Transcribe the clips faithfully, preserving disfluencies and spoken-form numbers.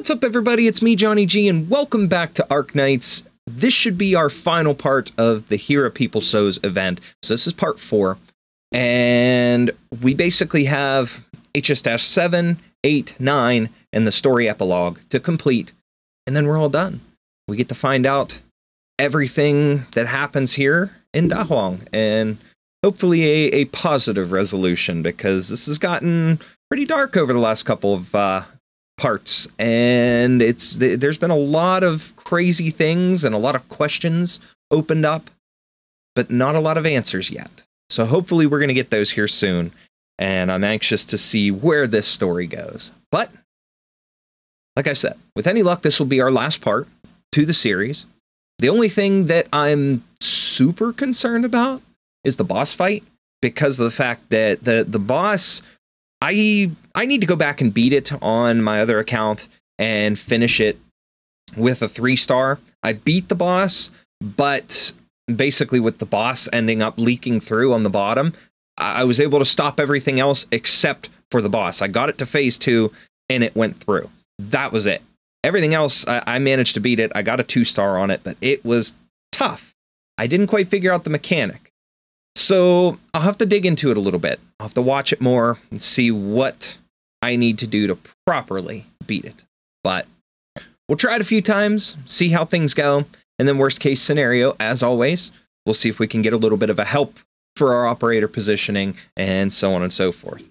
What's up, everybody? It's me, Johnny G, and welcome back to Arc Knights. This should be our final part of the Hira People Sows event. So this is part four, and we basically have H S seven, eight, nine, and the story epilogue to complete, and then we're all done. We get to find out everything that happens here in Dahuang, and hopefully a, a positive resolution, because this has gotten pretty dark over the last couple of uh, parts, and it's there's been a lot of crazy things and a lot of questions opened up, but not a lot of answers yet. So hopefully we're going to get those here soon, and I'm anxious to see where this story goes. But like I said, with any luck, this will be our last part to the series. The only thing that I'm super concerned about is the boss fight, because of the fact that the, the boss, I, I need to go back and beat it on my other account and finish it with a three star. I beat the boss, but basically with the boss ending up leaking through on the bottom, I was able to stop everything else except for the boss. I got it to phase two and it went through. That was it. Everything else, I, I managed to beat it. I got a two star on it, but it was tough. I didn't quite figure out the mechanic. So I'll have to dig into it a little bit. I'll have to watch it more and see what I need to do to properly beat it. But we'll try it a few times, see how things go. And then worst case scenario, as always, we'll see if we can get a little bit of a help for our operator positioning and so on and so forth.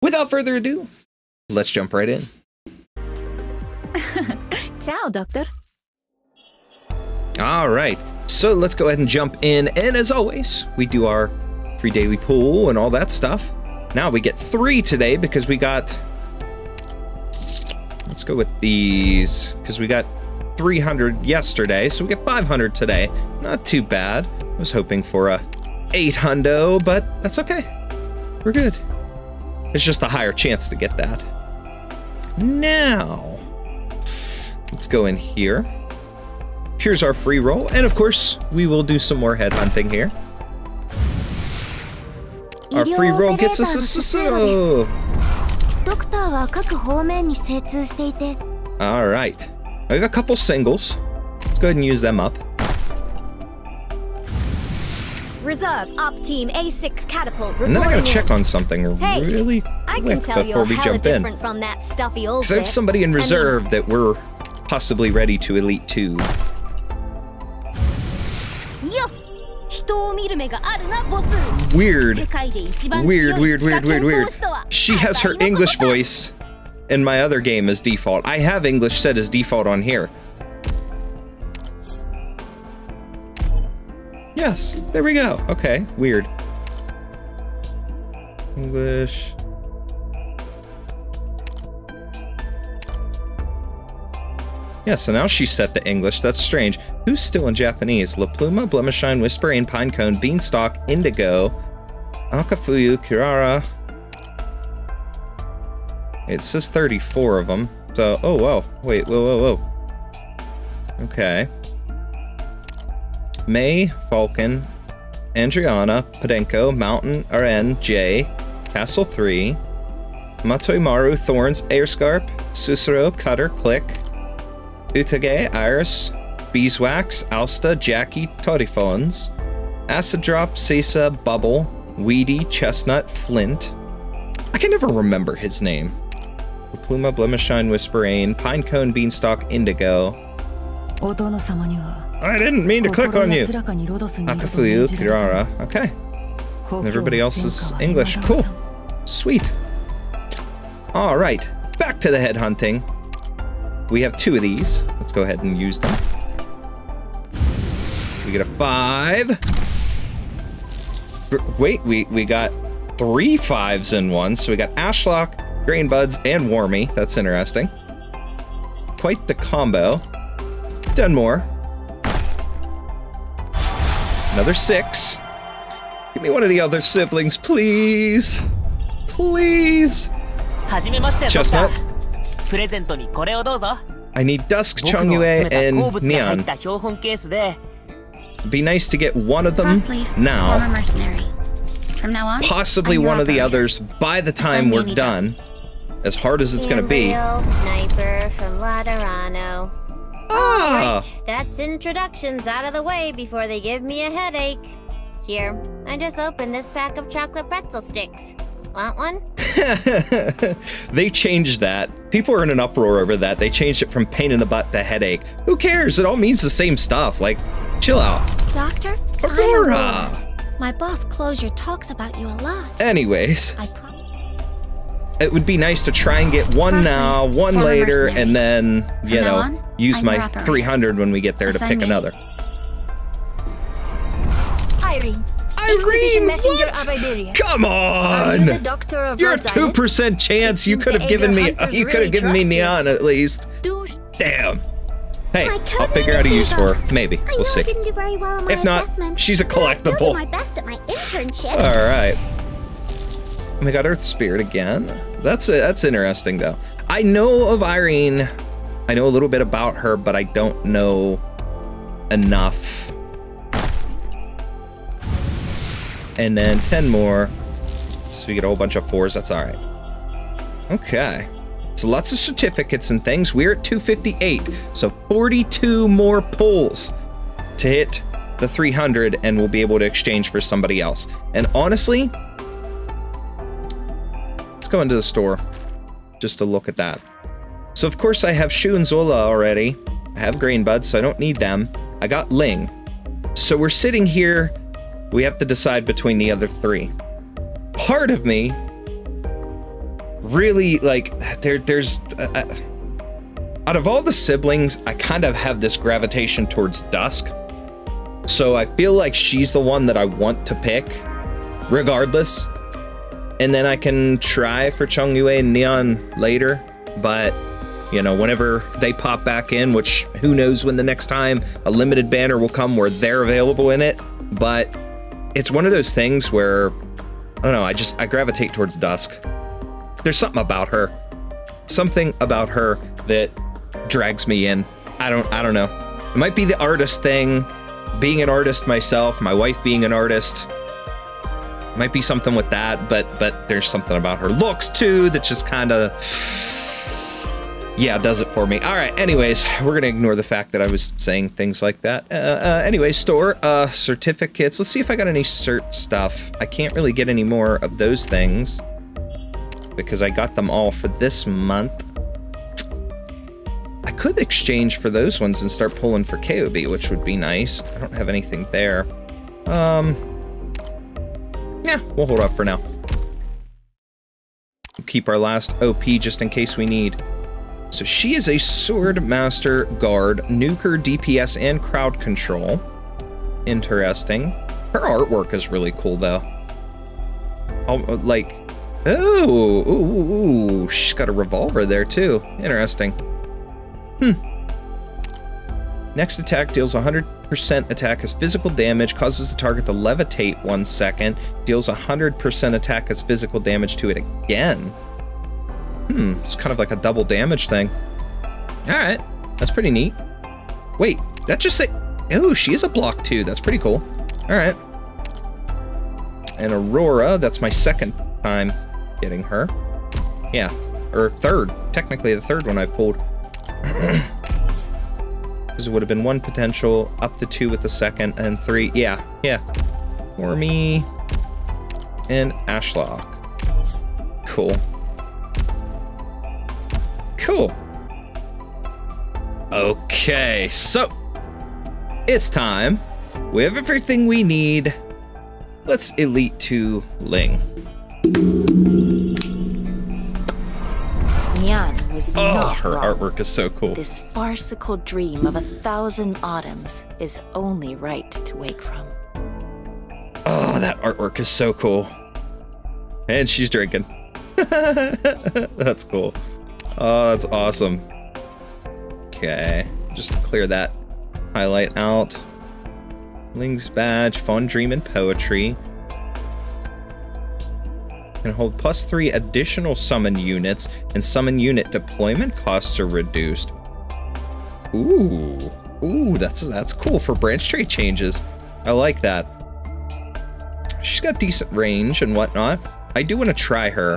Without further ado, let's jump right in. Ciao, Doctor. All right. So let's go ahead and jump in, and as always, we do our free daily pool and all that stuff. Now we get three today because we got, let's go with these, because we got three hundred yesterday, so we get five hundred today. Not too bad. I was hoping for a eight hundo, but that's okay. We're good. It's just a higher chance to get that. Now, let's go in here. Here's our free roll, and of course, we will do some more head hunting here. Our free roll gets us a Susuno! Alright. I have a couple singles. Let's go ahead and use them up. Reserve op team A six catapult. And then I gotta check on something really hey, quick I can tell before we jump in. From that stuffy old I have somebody in reserve I mean, that we're possibly ready to elite two. Weird, weird, weird, weird, weird, weird. She has her English voice in my other game as default. I have English set as default on here. Yes, there we go. Okay, weird. English. Yeah, so now she's set to English. That's strange. Who's still in Japanese? La Pluma, Blemishine, Whisperaine, Pinecone, Beanstalk, Indigo, Akafuyu, Kirara. It says thirty-four of them. So, oh, whoa. Wait, whoa, whoa, whoa. Okay. May, Falcon, Andriana, Padenko, Mountain, R N, J, Castle three, Matoimaru, Thorns, Airscarp, Susuro, Cutter, Click, Utage, Iris, Beeswax, Alsta, Jackie, Torifons, Acid Drop, Sisa, Bubble, Weedy, Chestnut, Flint. I can never remember his name. La Pluma, Blemishine, Whisperaine, Pinecone, Beanstalk, Indigo. I didn't mean to click on you. Akafuyu, Kirara. Okay. And everybody else is English. Cool. Sweet. All right. Back to the headhunting. We have two of these. Let's go ahead and use them. We get a five. Wait, we, we got three fives in one. So we got Ashlock, Grain Buds, and Wormy. That's interesting. Quite the combo. Done more. Another six. Give me one of the other siblings, please. Please. Chestnut. I need Dusk, Chongyue, and Nian. Be nice to get one of them now. From now on, possibly one of the others by the time we're done. As hard as it's going to be. Laterano. Ah! Right, that's introductions out of the way before they give me a headache. Here, I just opened this pack of chocolate pretzel sticks. Want one? They changed that. People are in an uproar over that. They changed it from pain in the butt to headache. Who cares? It all means the same stuff. Like, chill out. Doctor? Aurora! My boss Closure talks about you a lot. Anyways. I promise. It would be nice to try and get one Person, now, one later, mercenary. And then, you From know, on, use I'm my three hundred when we get there Assignment. To pick another. Irene. Irene, what? Come on! You're a two percent chance. You could have given me, you could have given me Nian at least. Damn. Hey, I'll figure out a use for her. Maybe. We'll see. If not, she's a collectible. Alright. Oh my god, Earth Spirit again. That's a, that's interesting though. I know of Irene. I know a little bit about her, but I don't know enough. And then ten more. So we get a whole bunch of fours. That's all right. Okay. So lots of certificates and things. We're at two fifty-eight. So forty-two more pulls to hit the three hundred, and we'll be able to exchange for somebody else. And honestly, let's go into the store just to look at that. So of course I have Shu and Zuo La already. I have Grain Buds, so I don't need them. I got Ling. So we're sitting here. We have to decide between the other three. Part of me really like there. There's uh, out of all the siblings, I kind of have this gravitation towards Dusk. So I feel like she's the one that I want to pick, regardless. And then I can try for Chongyue and Nian later, but, you know, whenever they pop back in, which who knows when the next time a limited banner will come where they're available in it, but it's one of those things where, I don't know, I just, I gravitate towards Dusk. There's something about her. Something about her that drags me in. I don't, I don't know. It might be the artist thing, being an artist myself, my wife being an artist. Might be something with that, but but there's something about her looks too that just kind of, yeah, does it for me. All right, anyways, we're gonna ignore the fact that I was saying things like that. Uh, uh, anyway, store uh, certificates. Let's see if I got any cert stuff. I can't really get any more of those things because I got them all for this month. I could exchange for those ones and start pulling for K O B, which would be nice. I don't have anything there. Um. Yeah, we'll hold up for now. We'll keep our last O P just in case we need. So she is a sword master guard, nuker, D P S, and crowd control. Interesting. Her artwork is really cool though. I'll, like, oh, ooh, ooh, she's got a revolver there too. Interesting. Hmm. Next attack deals one hundred percent attack as physical damage, causes the target to levitate one second, deals one hundred percent attack as physical damage to it again. Hmm, it's kind of like a double damage thing. Alright, that's pretty neat. Wait, that just say... Oh, she is a block too, that's pretty cool. Alright. And Aurora, that's my second time getting her. Yeah, or third. Technically the third one I've pulled. Because it would have been one potential, up to two with the second, and three. Yeah, yeah. Ormi and Ashlock. Cool. Cool. Okay, so it's time. We have everything we need. Let's elite to Ling. Nian was oh, not her wrong. Artwork is so cool. This farcical dream of a thousand autumns is only right to wake from. Oh, that artwork is so cool. And she's drinking. That's cool. Oh, that's awesome. Okay, just clear that highlight out. Ling's badge, fun dream and poetry. Can hold plus three additional summon units, and summon unit deployment costs are reduced. Ooh, ooh, that's that's cool for branch trait changes. I like that. She's got decent range and whatnot. I do want to try her.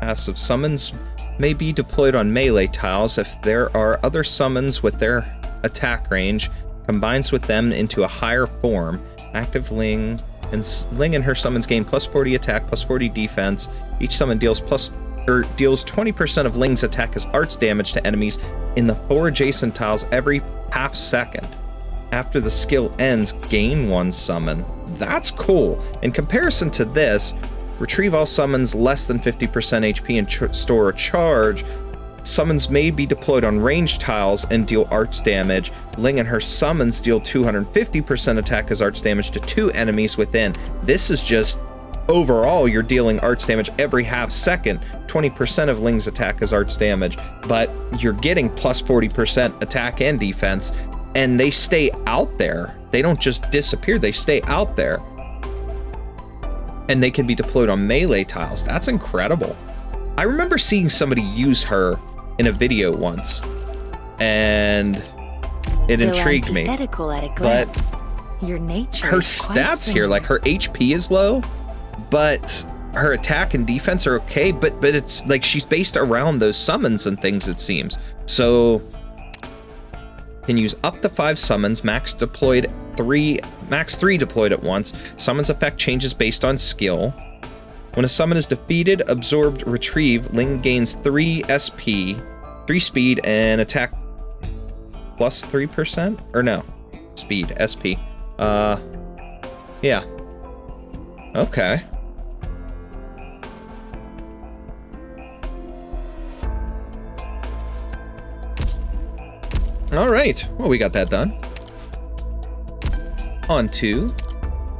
Passive summons may be deployed on melee tiles if there are other summons with their attack range, combines with them into a higher form. Active Ling and Ling and her summons gain plus forty attack, plus forty defense. Each summon deals plus or deals twenty percent of Ling's attack as arts damage to enemies in the four adjacent tiles every half second. After the skill ends, gain one summon. That's cool. In comparison to this, retrieve all summons less than fifty percent H P and ch- store a charge. Summons may be deployed on ranged tiles and deal arts damage. Ling and her summons deal two hundred fifty percent attack as arts damage to two enemies within. This is just overall, you're dealing arts damage every half second. twenty percent of Ling's attack is arts damage, but you're getting plus forty percent attack and defense, and they stay out there. They don't just disappear, they stay out there. And they can be deployed on melee tiles. That's incredible. I remember seeing somebody use her in a video once, and it Though intrigued me. At a glance, but your nature her stats here, like her H P is low, but her attack and defense are okay. But but it's like she's based around those summons and things, it seems. So can use up to five summons, max deployed three, max three deployed at once. Summons effect changes based on skill. When a summon is defeated, absorbed, retrieve, Ling gains three S P, three speed, and attack plus three percent? Or no, speed, S P. Uh, yeah. Okay. All right, well, we got that done. On to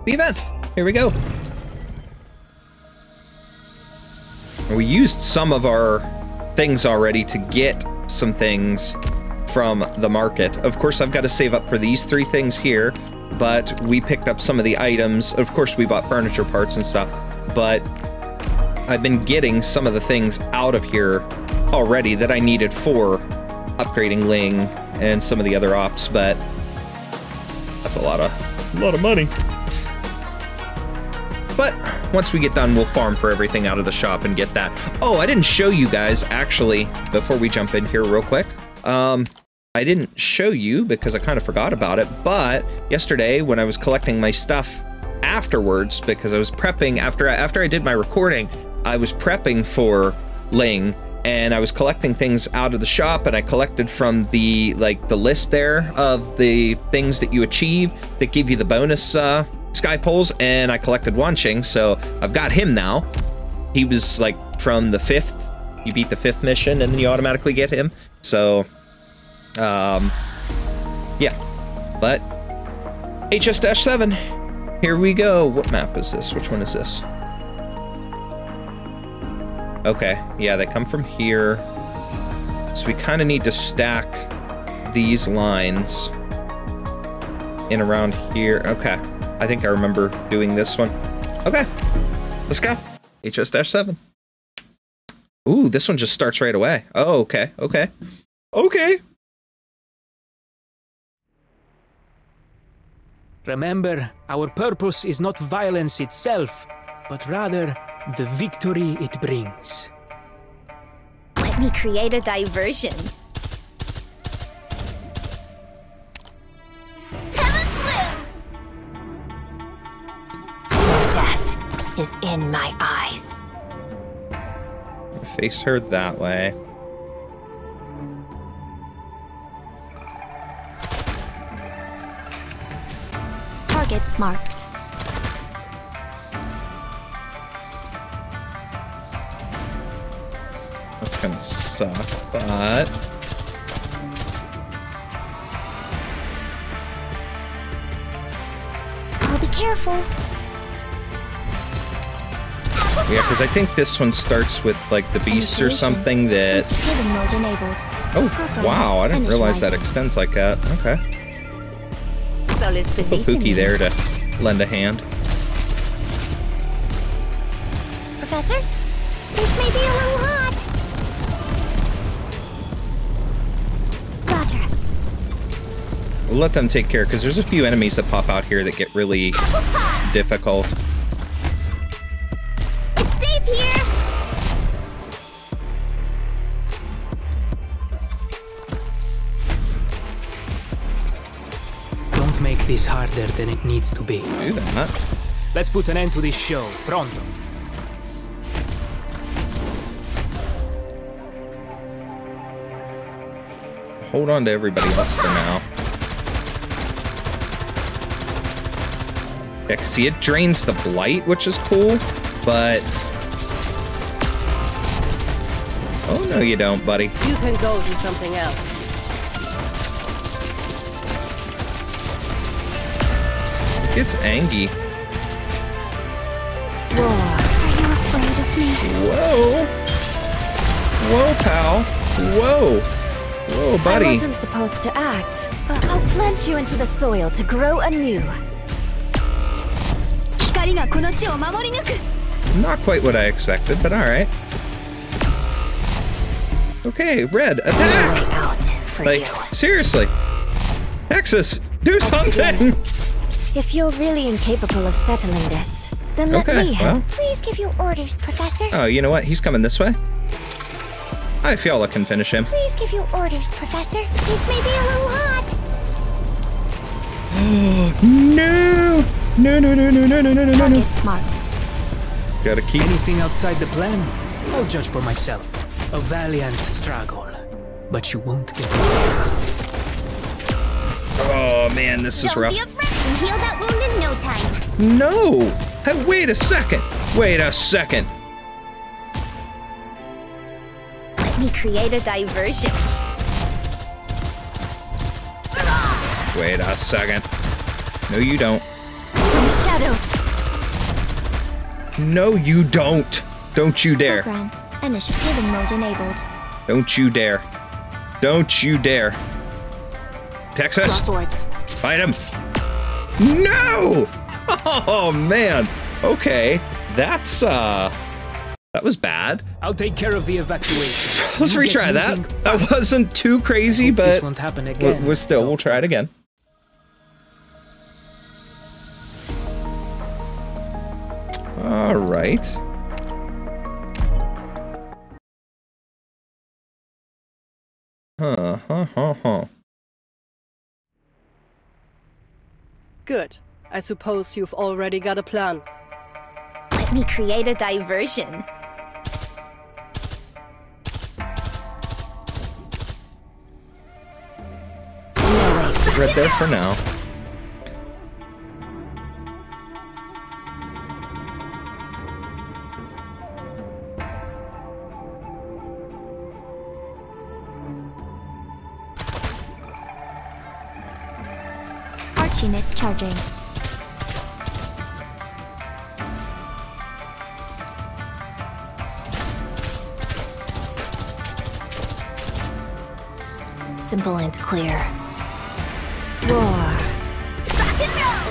the event. Here we go. We used some of our things already to get some things from the market. Of course, I've got to save up for these three things here, but we picked up some of the items. Of course, we bought furniture parts and stuff, but I've been getting some of the things out of here already that I needed for upgrading Ling and some of the other ops, but that's a lot of, a lot of money. But once we get done, we'll farm for everything out of the shop and get that. Oh, I didn't show you guys, actually, before we jump in here real quick. Um, I didn't show you because I kind of forgot about it, but yesterday when I was collecting my stuff afterwards, because I was prepping, after I, after I did my recording, I was prepping for Ling, and I was collecting things out of the shop, and I collected from the, like, the list there of the things that you achieve that give you the bonus, uh, Sky Poles, and I collected Wanqing, so I've got him now. He was like from the fifth, you beat the fifth mission and then you automatically get him. So, um, yeah, but H S seven, here we go. What map is this? Which one is this? Okay, yeah, they come from here. So we kind of need to stack these lines in around here. Okay. I think I remember doing this one. Okay, let's go. H S seven. Ooh, this one just starts right away. Oh, okay, okay, okay. Remember, our purpose is not violence itself, but rather the victory it brings. Let me create a diversion. Is in my eyes. Face her that way. Target marked. That's gonna suck, but I'll be careful. Yeah, because I think this one starts with, like, the beasts or something that... Oh, wow, I didn't realize that extends like that. Okay. Solid position. Pookie there to lend a hand. Professor, this may be a little hot. Roger. We'll let them take care, because there's a few enemies that pop out here that get really difficult. this harder than it needs to be. Yeah. Let's put an end to this show. Pronto. Hold on to everybody else for now. Yeah, because see, it drains the blight, which is cool, but... Oh, no you don't, buddy. You can go do something else. It's Angie. Whoa. Are you afraid of me? Whoa. Whoa, pal. Whoa. Whoa, buddy. I wasn't supposed to act, but I'll plant you into the soil to grow anew. Not quite what I expected, but alright. Okay, Red, attack! Like, seriously. Hexus, do something! If you're really incapable of settling this, then let okay, me help. Well. Please give your orders, Professor. Oh, you know what? He's coming this way. I feel I can finish him. Please give your orders, Professor. This may be a little hot. No! No, no, no, no, no, no, no, no, no. Gotta keep... Anything outside the plan? I'll judge for myself. A valiant struggle, but you won't get it. Oh man, this is rough. Don't be afraid. Heal that wound in no time. No! Hey, wait a second! Wait a second! Let me create a diversion. Wait a second. No, you don't. Shadows. No, you don't. Don't you dare. Program. Initiative mode enabled. Don't you dare. Don't you dare. Texas? Fight him. No! Oh, man. Okay. That's, uh... That was bad. I'll take care of the evacuation. Let's you retry that. Fast. That wasn't too crazy, but... This won't happen again. We're, we're still... Don't. We'll try it again. All right. Huh, huh, huh, huh. Good. I suppose you've already got a plan. Let me create a diversion. Right there for now. Unit charging. Simple and clear. Roar. Rock and roll.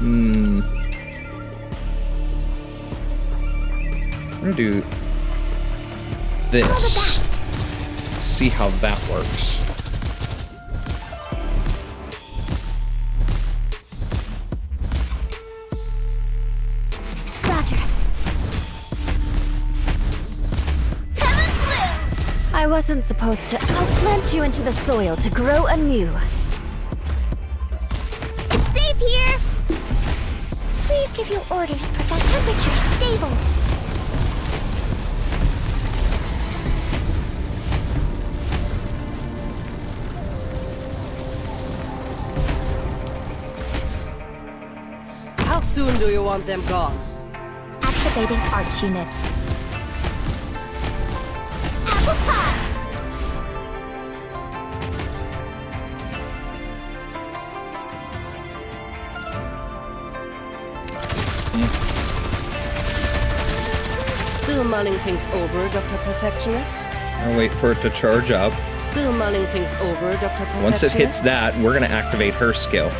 Hmm. I'm gonna do this. Let's see how that works. Roger. I wasn't supposed to. I'll plant you into the soil to grow anew. It's safe here. Please give your orders, Professor. Temperature stable. How soon do you want them gone? Activating arch unit. Apple pie. Still mulling things over, Doctor Perfectionist? I'll wait for it to charge up. Still mulling things over, Doctor Perfectionist? Once it hits that, we're gonna activate her skill.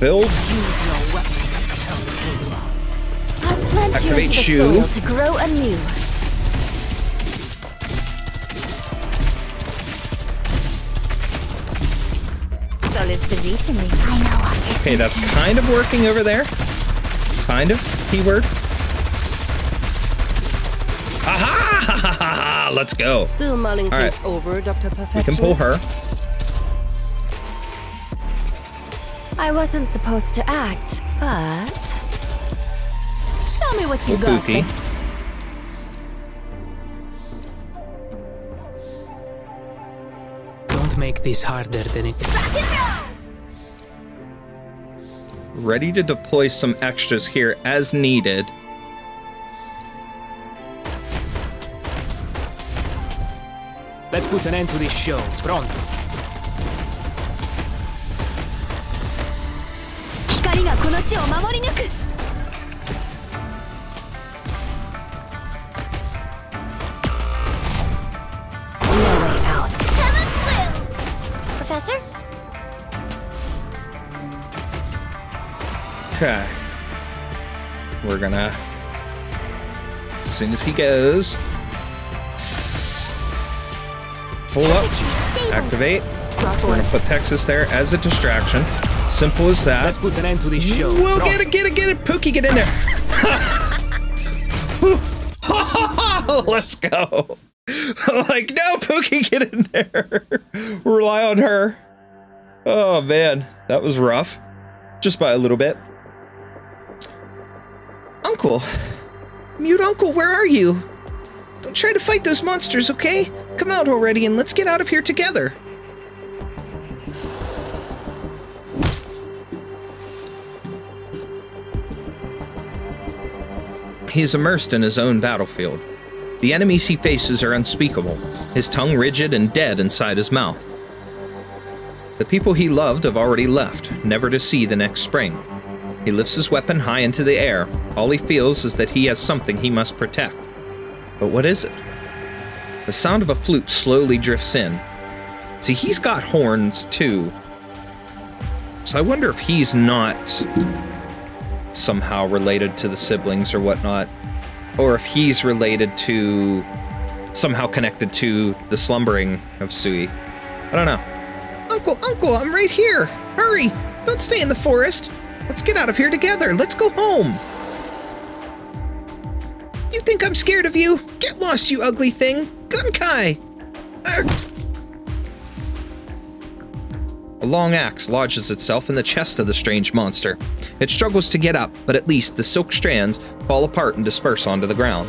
Build. Use your weapon to I'll plant activate you into the soil to grow anew. Solid good positioning. I know. Okay, that's kind of working over there. Kind of. Keyword. Aha! Let's go. Still mulling things right. over, Doctor Perfectionist. We can pull her. I wasn't supposed to act, but show me what you We're got. Kooky. Don't make this harder than it is. Ready to deploy some extras here as needed. Let's put an end to this show. Pronto. No way out. Professor? Okay. We're gonna... As soon as he goes... Full up. Activate. We're gonna put Texas there as a distraction. Simple as that. Let's put an end to this show. We'll get it, get it, get it. Pookie, get in there. Let's go. Like, no, Pookie, get in there. Rely on her. Oh, man. That was rough. Just by a little bit. Uncle. Mute Uncle, where are you? Don't try to fight those monsters, okay? Come out already and let's get out of here together. He is immersed in his own battlefield. The enemies he faces are unspeakable, his tongue rigid and dead inside his mouth. The people he loved have already left, never to see the next spring. He lifts his weapon high into the air. All he feels is that he has something he must protect. But what is it? The sound of a flute slowly drifts in. See, he's got horns too. So I wonder if he's not somehow related to the siblings or whatnot. Or if he's related to, somehow connected to the slumbering of Sui. I don't know. Uncle, Uncle, I'm right here. Hurry, don't stay in the forest. Let's get out of here together. Let's go home. You think I'm scared of you? Get lost, you ugly thing. Gunkai! A long axe lodges itself in the chest of the strange monster. It struggles to get up, but at least the silk strands fall apart and disperse onto the ground.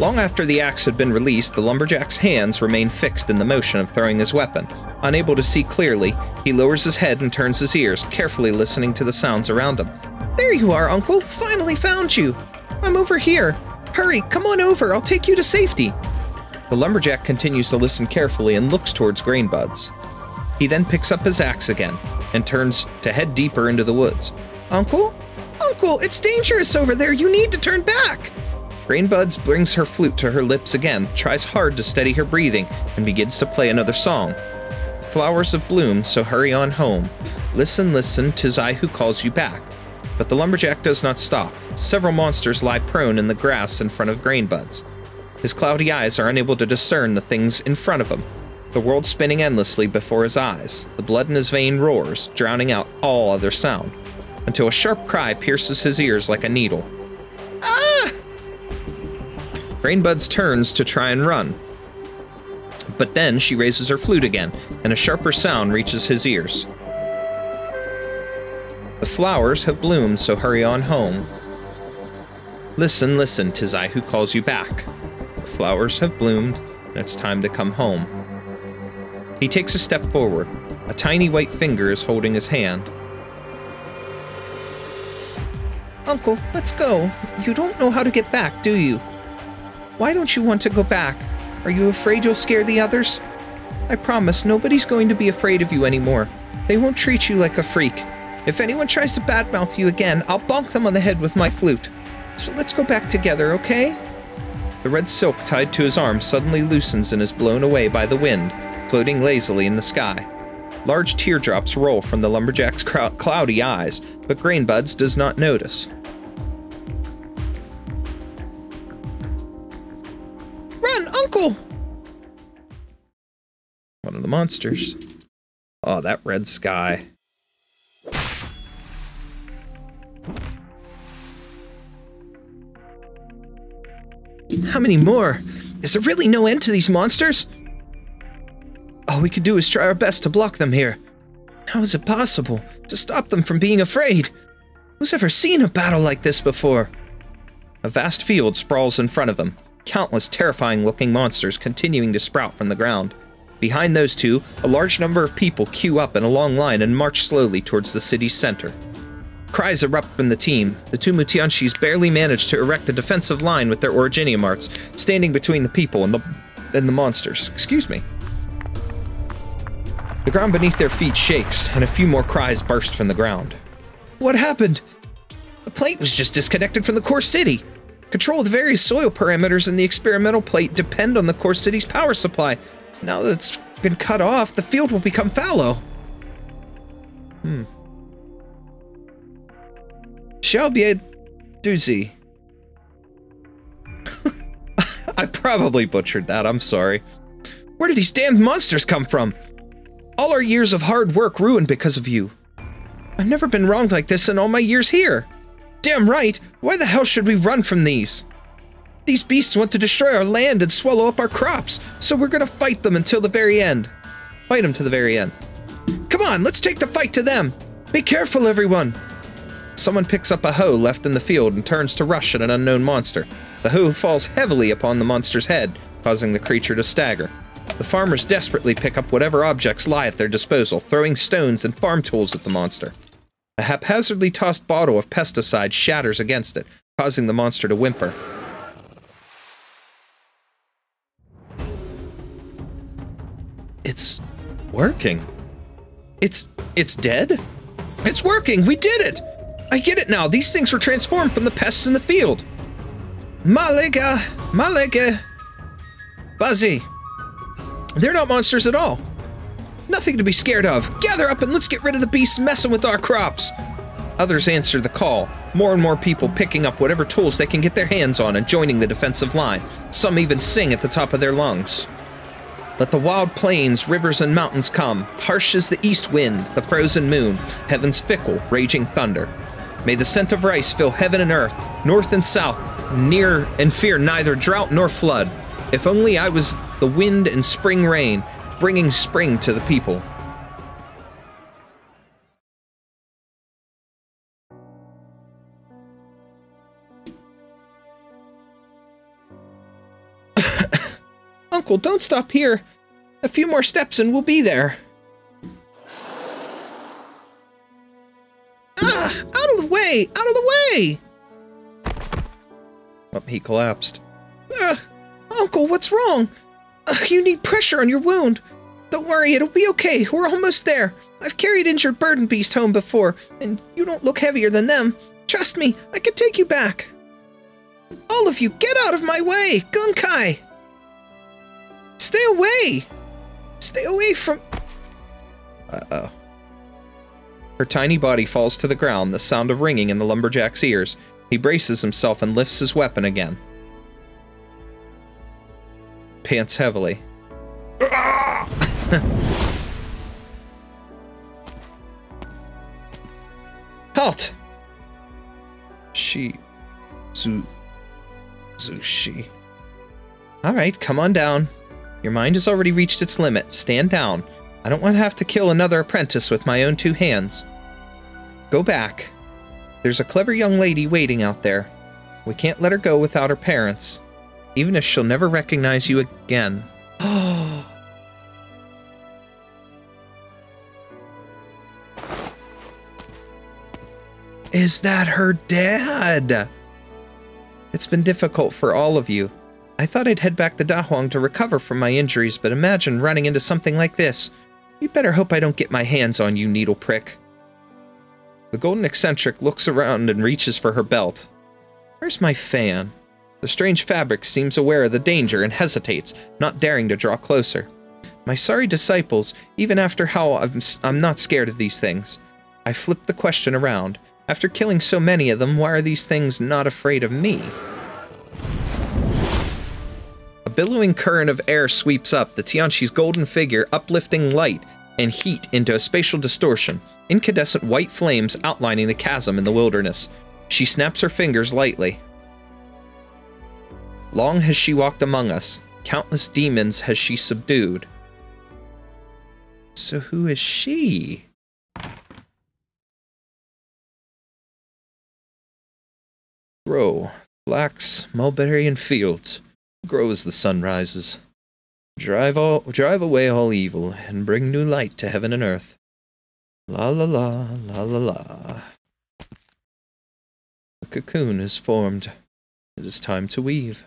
Long after the axe had been released, the lumberjack's hands remain fixed in the motion of throwing his weapon. Unable to see clearly, he lowers his head and turns his ears, carefully listening to the sounds around him. There you are, Uncle! Finally found you! I'm over here! Hurry, come on over, I'll take you to safety. The lumberjack continues to listen carefully and looks towards Grain Buds. He then picks up his axe again and turns to head deeper into the woods. Uncle? Uncle, it's dangerous over there, you need to turn back. Grain Buds brings her flute to her lips again, tries hard to steady her breathing, and begins to play another song. Flowers of bloom, so hurry on home. Listen, listen, 'tis I who calls you back. But the lumberjack does not stop. Several monsters lie prone in the grass in front of Grain Buds. His cloudy eyes are unable to discern the things in front of him. The world spinning endlessly before his eyes. The blood in his vein roars, drowning out all other sound, until a sharp cry pierces his ears like a needle. Ah! Grain Buds turns to try and run, but then she raises her flute again, and a sharper sound reaches his ears. The flowers have bloomed, so hurry on home. Listen, listen, 'tis I who calls you back. The flowers have bloomed, and it's time to come home. He takes a step forward. A tiny white finger is holding his hand. Uncle, let's go. You don't know how to get back, do you? Why don't you want to go back? Are you afraid you'll scare the others? I promise, nobody's going to be afraid of you anymore. They won't treat you like a freak. If anyone tries to badmouth you again, I'll bonk them on the head with my flute. So let's go back together, okay? The red silk tied to his arm suddenly loosens and is blown away by the wind, floating lazily in the sky. Large teardrops roll from the lumberjack's cloudy eyes, but Grain Buds does not notice. Run, Uncle! One of the monsters. Oh, that red sky. How many more? Is there really no end to these monsters? All we could do is try our best to block them here. How is it possible to stop them from being afraid? Who's ever seen a battle like this before? A vast field sprawls in front of them, countless terrifying-looking monsters continuing to sprout from the ground. Behind those two, a large number of people queue up in a long line and march slowly towards the city's center. Cries erupt from the team. The two Mutianshis barely manage to erect a defensive line with their Originium arts, standing between the people and the and the monsters. Excuse me. The ground beneath their feet shakes, and a few more cries burst from the ground. What happened? The plate was just disconnected from the core city. Control of the various soil parameters and the experimental plate depend on the core city's power supply. Now that it's been cut off, the field will become fallow. Hmm. Shall be a doozy. I probably butchered that, I'm sorry. Where did these damned monsters come from? All our years of hard work ruined because of you. I've never been wronged like this in all my years here. Damn right, why the hell should we run from these? These beasts want to destroy our land and swallow up our crops, so we're gonna fight them until the very end. Fight them to the very end. Come on, let's take the fight to them. Be careful, everyone. Someone picks up a hoe left in the field and turns to rush at an unknown monster. The hoe falls heavily upon the monster's head, causing the creature to stagger. The farmers desperately pick up whatever objects lie at their disposal, throwing stones and farm tools at the monster. A haphazardly tossed bottle of pesticide shatters against it, causing the monster to whimper. It's working. It's... it's dead? It's working! We did it! I get it now! These things were transformed from the pests in the field! Malika! Malika! Buzzy! They're not monsters at all. Nothing to be scared of. Gather up and let's get rid of the beasts messing with our crops. Others answer the call, more and more people picking up whatever tools they can get their hands on and joining the defensive line. Some even sing at the top of their lungs. Let the wild plains, rivers, and mountains come, harsh as the east wind, the frozen moon, heaven's fickle, raging thunder. May the scent of rice fill heaven and earth, north and south, near and fear neither drought nor flood. If only I was the wind and spring rain, bringing spring to the people. Uncle, don't stop here. A few more steps and we'll be there. Ah! Out of the way! Out of the way! Oh, he collapsed. Ugh! Uncle, what's wrong? You need pressure on your wound. Don't worry, it'll be okay. We're almost there. I've carried injured burden beast home before, and you don't look heavier than them. Trust me, I can take you back. All of you, get out of my way! Gunkai! Stay away! Stay away from... Uh-oh. Her tiny body falls to the ground, the sound of ringing in the lumberjack's ears. He braces himself and lifts his weapon again. Pants heavily. Halt! She... Zu... Zushi. Alright, come on down. Your mind has already reached its limit. Stand down. I don't want to have to kill another apprentice with my own two hands. Go back. There's a clever young lady waiting out there. We can't let her go without her parents. Even if she'll never recognize you again. Oh. Is that her dad? It's been difficult for all of you. I thought I'd head back to Dahuang to recover from my injuries, but imagine running into something like this. You better hope I don't get my hands on you, needle prick. The golden eccentric looks around and reaches for her belt. Where's my fan? The strange fabric seems aware of the danger and hesitates, not daring to draw closer. My sorry disciples, even after how I'm, I'm not scared of these things. I flip the question around. After killing so many of them, why are these things not afraid of me? A billowing current of air sweeps up, the Tianxi's golden figure uplifting light and heat into a spatial distortion, incandescent white flames outlining the chasm in the wilderness. She snaps her fingers lightly. Long has she walked among us. Countless demons has she subdued. So who is she? Grow, flax, mulberry, and fields. Grow as the sun rises. Drive all, drive away all evil, and bring new light to heaven and earth. La la la, la la la. A cocoon is formed. It is time to weave.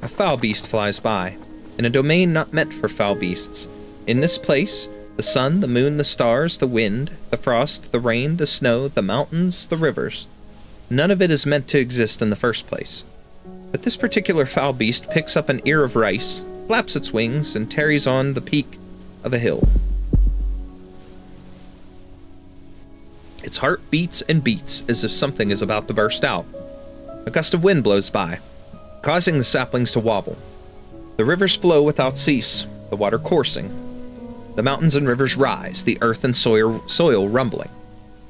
A foul beast flies by, in a domain not meant for foul beasts. In this place, the sun, the moon, the stars, the wind, the frost, the rain, the snow, the mountains, the rivers. None of it is meant to exist in the first place. But this particular foul beast picks up an ear of rice, flaps its wings, and tarries on the peak of a hill. Its heart beats and beats as if something is about to burst out. A gust of wind blows by, causing the saplings to wobble. The rivers flow without cease, the water coursing. The mountains and rivers rise, the earth and soil, soil rumbling.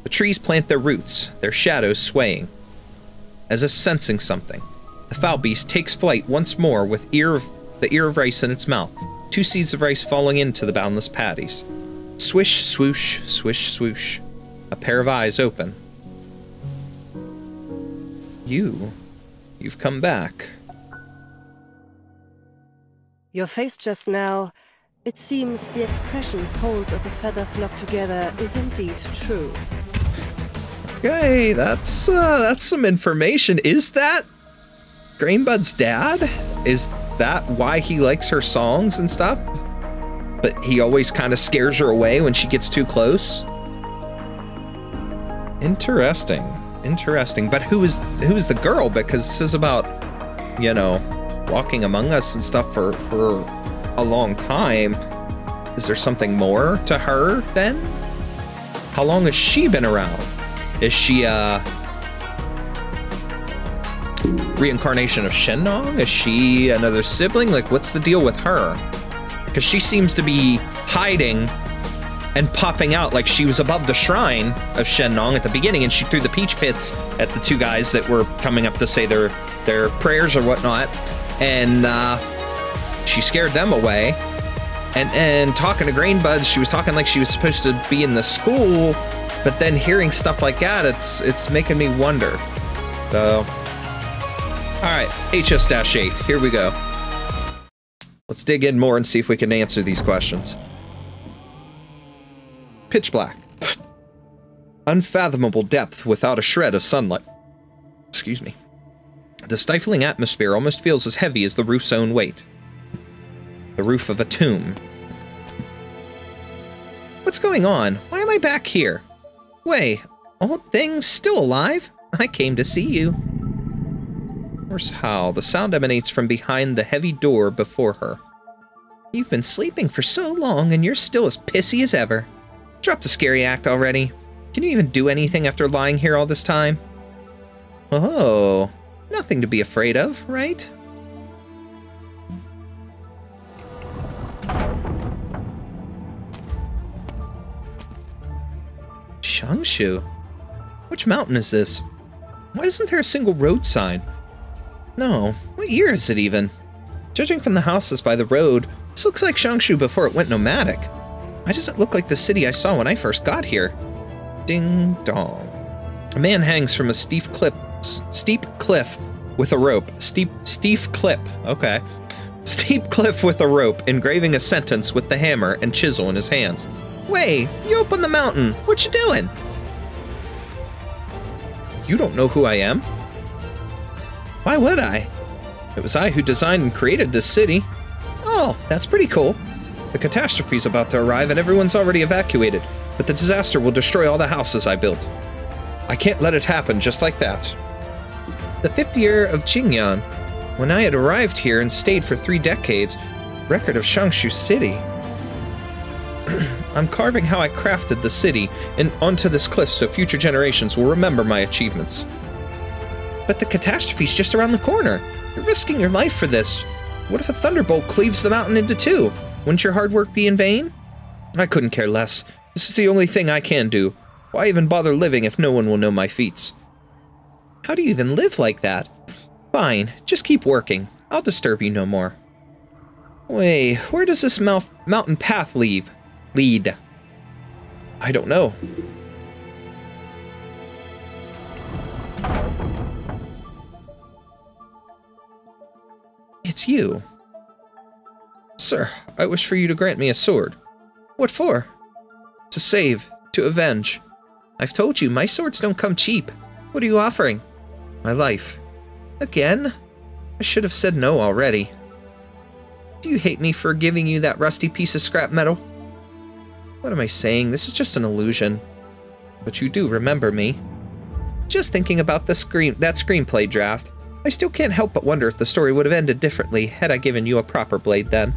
The trees plant their roots, their shadows swaying. As if sensing something, the foul beast takes flight once more with ear of, the ear of rice in its mouth, two seeds of rice falling into the boundless paddies. Swish, swoosh, swish, swoosh. A pair of eyes open. You, you've come back. Your face just now, it seems the expression folds of a feather flock together is indeed true. Okay, that's uh, that's some information. Is that Grain Buds' dad? Is that why he likes her songs and stuff? But he always kind of scares her away when she gets too close. Interesting, interesting. But who is who is the girl? Because this is about, you know, walking among us and stuff for for a long time. Is there something more to her then? How long has she been around? Is she a reincarnation of Shennong? Is she another sibling? Like, what's the deal with her? Because she seems to be hiding and popping out. Like, she was above the shrine of Shennong at the beginning, and she threw the peach pits at the two guys that were coming up to say their their prayers or whatnot, and uh, she scared them away. And and talking to Grain Buds, she was talking like she was supposed to be in the school, but then hearing stuff like that, it's it's making me wonder. So, all right, H S dash eight, here we go. Let's dig in more and see if we can answer these questions. Pitch black. Unfathomable depth without a shred of sunlight. Excuse me. The stifling atmosphere almost feels as heavy as the roof's own weight. The roof of a tomb. What's going on? Why am I back here? Wait, old thing's still alive? I came to see you. Horse howl. The sound emanates from behind the heavy door before her. You've been sleeping for so long and you're still as pissy as ever. Drop the scary act already. Can you even do anything after lying here all this time? Oh, nothing to be afraid of, right? Shangshu? Which mountain is this? Why isn't there a single road sign? No, what year is it even? Judging from the houses by the road, this looks like Shangshu before it went nomadic. Why does it look like the city I saw when I first got here? Ding dong. A man hangs from a steep cliff, steep cliff with a rope. Steep, steep cliff. Okay. Steep cliff with a rope, engraving a sentence with the hammer and chisel in his hands. Wait, you up on the mountain. What you doing? You don't know who I am? Why would I? It was I who designed and created this city. Oh, that's pretty cool. The catastrophe is about to arrive and everyone's already evacuated, but the disaster will destroy all the houses I built. I can't let it happen just like that. The fifth year of Jingyan, when I had arrived here and stayed for three decades, record of Shangshu City. I'm carving how I crafted the city and onto this cliff so future generations will remember my achievements. But the catastrophe is just around the corner. You're risking your life for this. What if a thunderbolt cleaves the mountain into two? Wouldn't your hard work be in vain? I couldn't care less. This is the only thing I can do. Why even bother living if no one will know my feats? How do you even live like that? Fine, just keep working. I'll disturb you no more. Wait, where does this mouth mountain path leave? Lead? I don't know. It's you. Sir, I wish for you to grant me a sword. What for? To save, to avenge. I've told you, my swords don't come cheap. What are you offering? My life. Again? I should have said no already. Do you hate me for giving you that rusty piece of scrap metal? What am I saying? This is just an illusion. But you do remember me. Just thinking about the screen that screenplay draft, I still can't help but wonder if the story would have ended differently had I given you a proper blade then.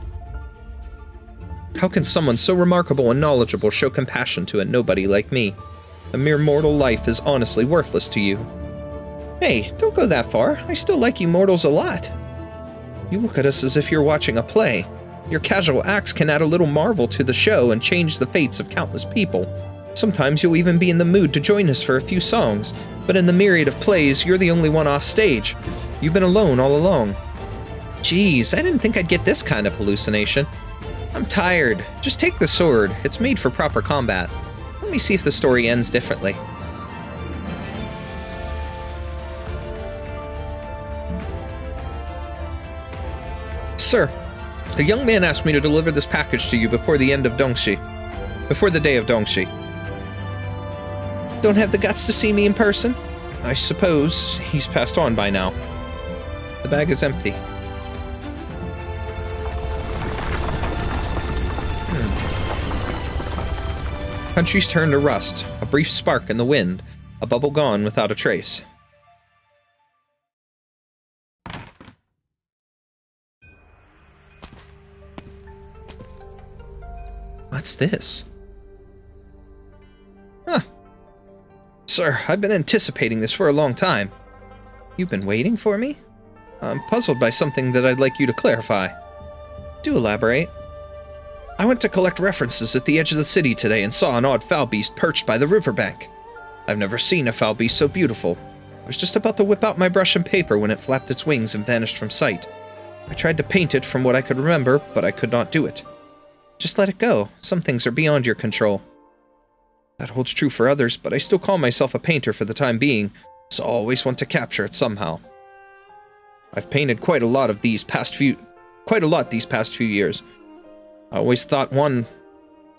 How can someone so remarkable and knowledgeable show compassion to a nobody like me? A mere mortal life is honestly worthless to you. Hey, don't go that far. I still like you mortals a lot. You look at us as if you're watching a play. Your casual acts can add a little marvel to the show and change the fates of countless people. Sometimes you'll even be in the mood to join us for a few songs, but in the myriad of plays, you're the only one off stage. You've been alone all along. Jeez, I didn't think I'd get this kind of hallucination. I'm tired. Just take the sword. It's made for proper combat. Let me see if the story ends differently. Sir, a young man asked me to deliver this package to you before the end of Dongxi. Before the day of Dongxi. Don't have the guts to see me in person? I suppose he's passed on by now. The bag is empty. Hmm. Countries turned to rust, a brief spark in the wind, a bubble gone without a trace. What's this? Huh. Sir, I've been anticipating this for a long time. You've been waiting for me? I'm puzzled by something that I'd like you to clarify. Do elaborate. I went to collect references at the edge of the city today and saw an odd foul beast perched by the riverbank. I've never seen a foul beast so beautiful. I was just about to whip out my brush and paper when it flapped its wings and vanished from sight. I tried to paint it from what I could remember, but I could not do it. Just let it go. Some things are beyond your control. That holds true for others, but I still call myself a painter for the time being, so I always want to capture it somehow. I've painted quite a lot of these past few, quite a lot these past few years. I always thought one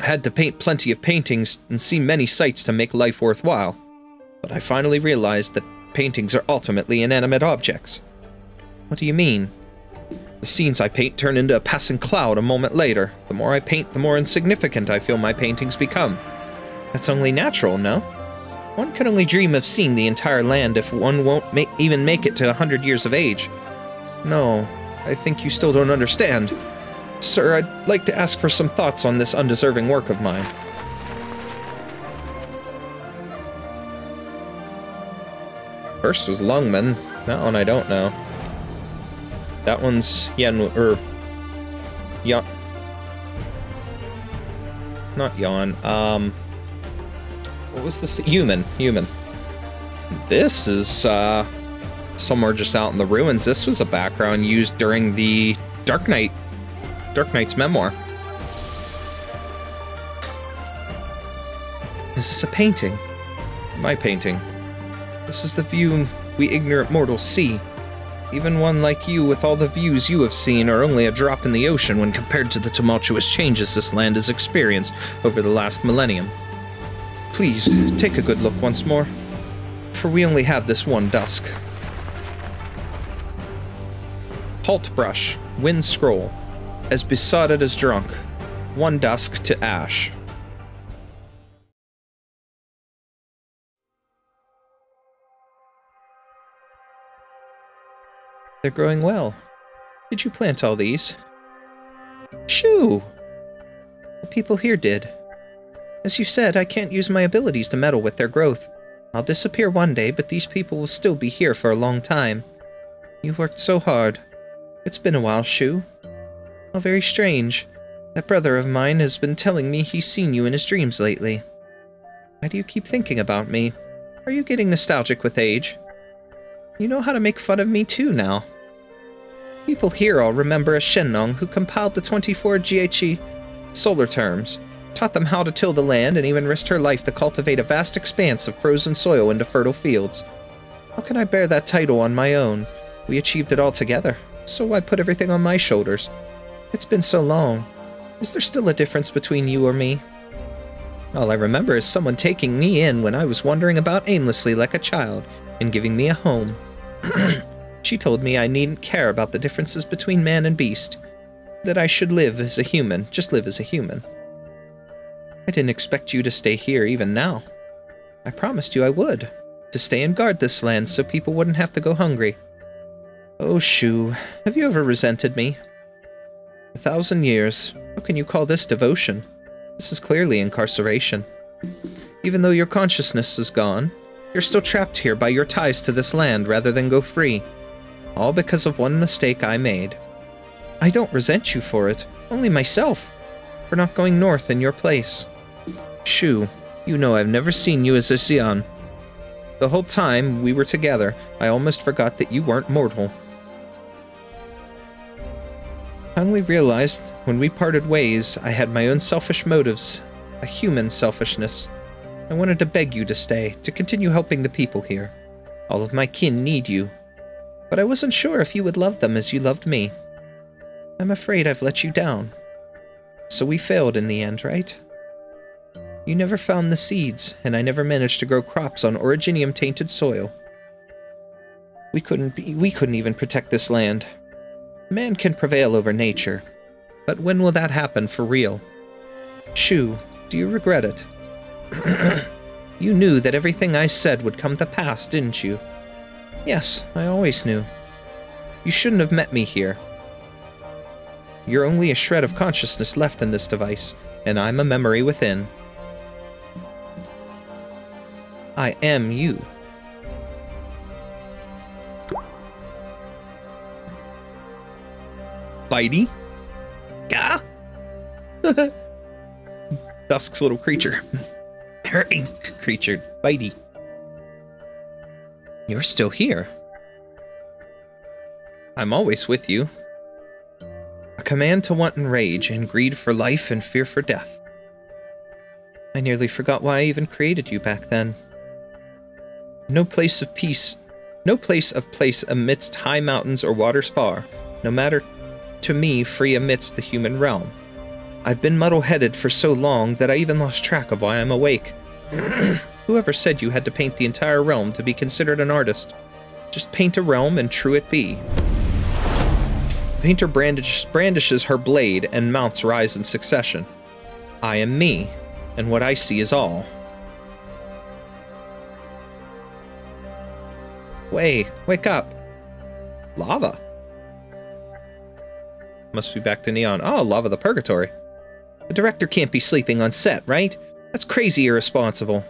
had to paint plenty of paintings and see many sights to make life worthwhile, but I finally realized that paintings are ultimately inanimate objects. What do you mean? The scenes I paint turn into a passing cloud a moment later. The more I paint, the more insignificant I feel my paintings become. That's only natural, no? One can only dream of seeing the entire land if one won't ma- even make it to a hundred years of age. No, I think you still don't understand. Sir, I'd like to ask for some thoughts on this undeserving work of mine. First was Lungman. That one I don't know. That one's Yan, or Yan, not Yan, um, what was this? Human, human. This is, uh, somewhere just out in the ruins. This was a background used during the Dark Knight, Dark Knight's memoir. Is this a painting? My painting. This is the view we ignorant mortals see. Even one like you, with all the views you have seen, are only a drop in the ocean when compared to the tumultuous changes this land has experienced over the last millennium. Please, take a good look once more, for we only have this one dusk. Halt brush, wind scroll, as besotted as drunk, one dusk to ash. They're growing well. Did you plant all these? Shu! The people here did. As you said, I can't use my abilities to meddle with their growth. I'll disappear one day, but these people will still be here for a long time. You've worked so hard. It's been a while, Shu. How very strange. That brother of mine has been telling me he's seen you in his dreams lately. I Why do you keep thinking about me? Are you getting nostalgic with age? You know how to make fun of me too now. People here all remember a Shennong who compiled the twenty-four Jiechi solar terms, taught them how to till the land, and even risked her life to cultivate a vast expanse of frozen soil into fertile fields. How can I bear that title on my own? We achieved it all together, so why put everything on my shoulders? It's been so long. Is there still a difference between you or me? All I remember is someone taking me in when I was wandering about aimlessly like a child and giving me a home. She told me I needn't care about the differences between man and beast, that I should live as a human, just live as a human. I didn't expect you to stay here even now. I promised you I would, to stay and guard this land so people wouldn't have to go hungry. Oh, Shu, have you ever resented me? A thousand years, how can you call this devotion? This is clearly incarceration. Even though your consciousness is gone, you're still trapped here by your ties to this land rather than go free. All because of one mistake I made. I don't resent you for it, only myself, for not going north in your place. Shu, you know I've never seen you as a Xian. The whole time we were together, I almost forgot that you weren't mortal. I only realized when we parted ways, I had my own selfish motives, a human selfishness. I wanted to beg you to stay, to continue helping the people here. All of my kin need you. But I wasn't sure if you would love them as you loved me. I'm afraid I've let you down. So we failed in the end, right? You never found the seeds, and I never managed to grow crops on Originium-tainted soil. We couldn't be, we couldn't even protect this land. Man can prevail over nature, but when will that happen for real? Shu, do you regret it? You knew that everything I said would come to pass, didn't you? Yes, I always knew. You shouldn't have met me here. You're only a shred of consciousness left in this device, and I'm a memory within. I am you. Bitey? Gah? Dusk's little creature. Her ink creature. Bitey. You're still here. I'm always with you. A command to wanton rage and greed for life and fear for death. I nearly forgot why I even created you back then. No place of peace, no place of place amidst high mountains or waters far, no matter to me free amidst the human realm. I've been muddle-headed for so long that I even lost track of why I'm awake. Whoever said you had to paint the entire realm to be considered an artist? Just paint a realm and true it be. The painter brandish, brandishes her blade and mounts rise in succession. I am me, and what I see is all. Wait, wake up. Lava. Must be back to Neon. Oh, Lava the Purgatory. The director can't be sleeping on set, right? That's crazy irresponsible.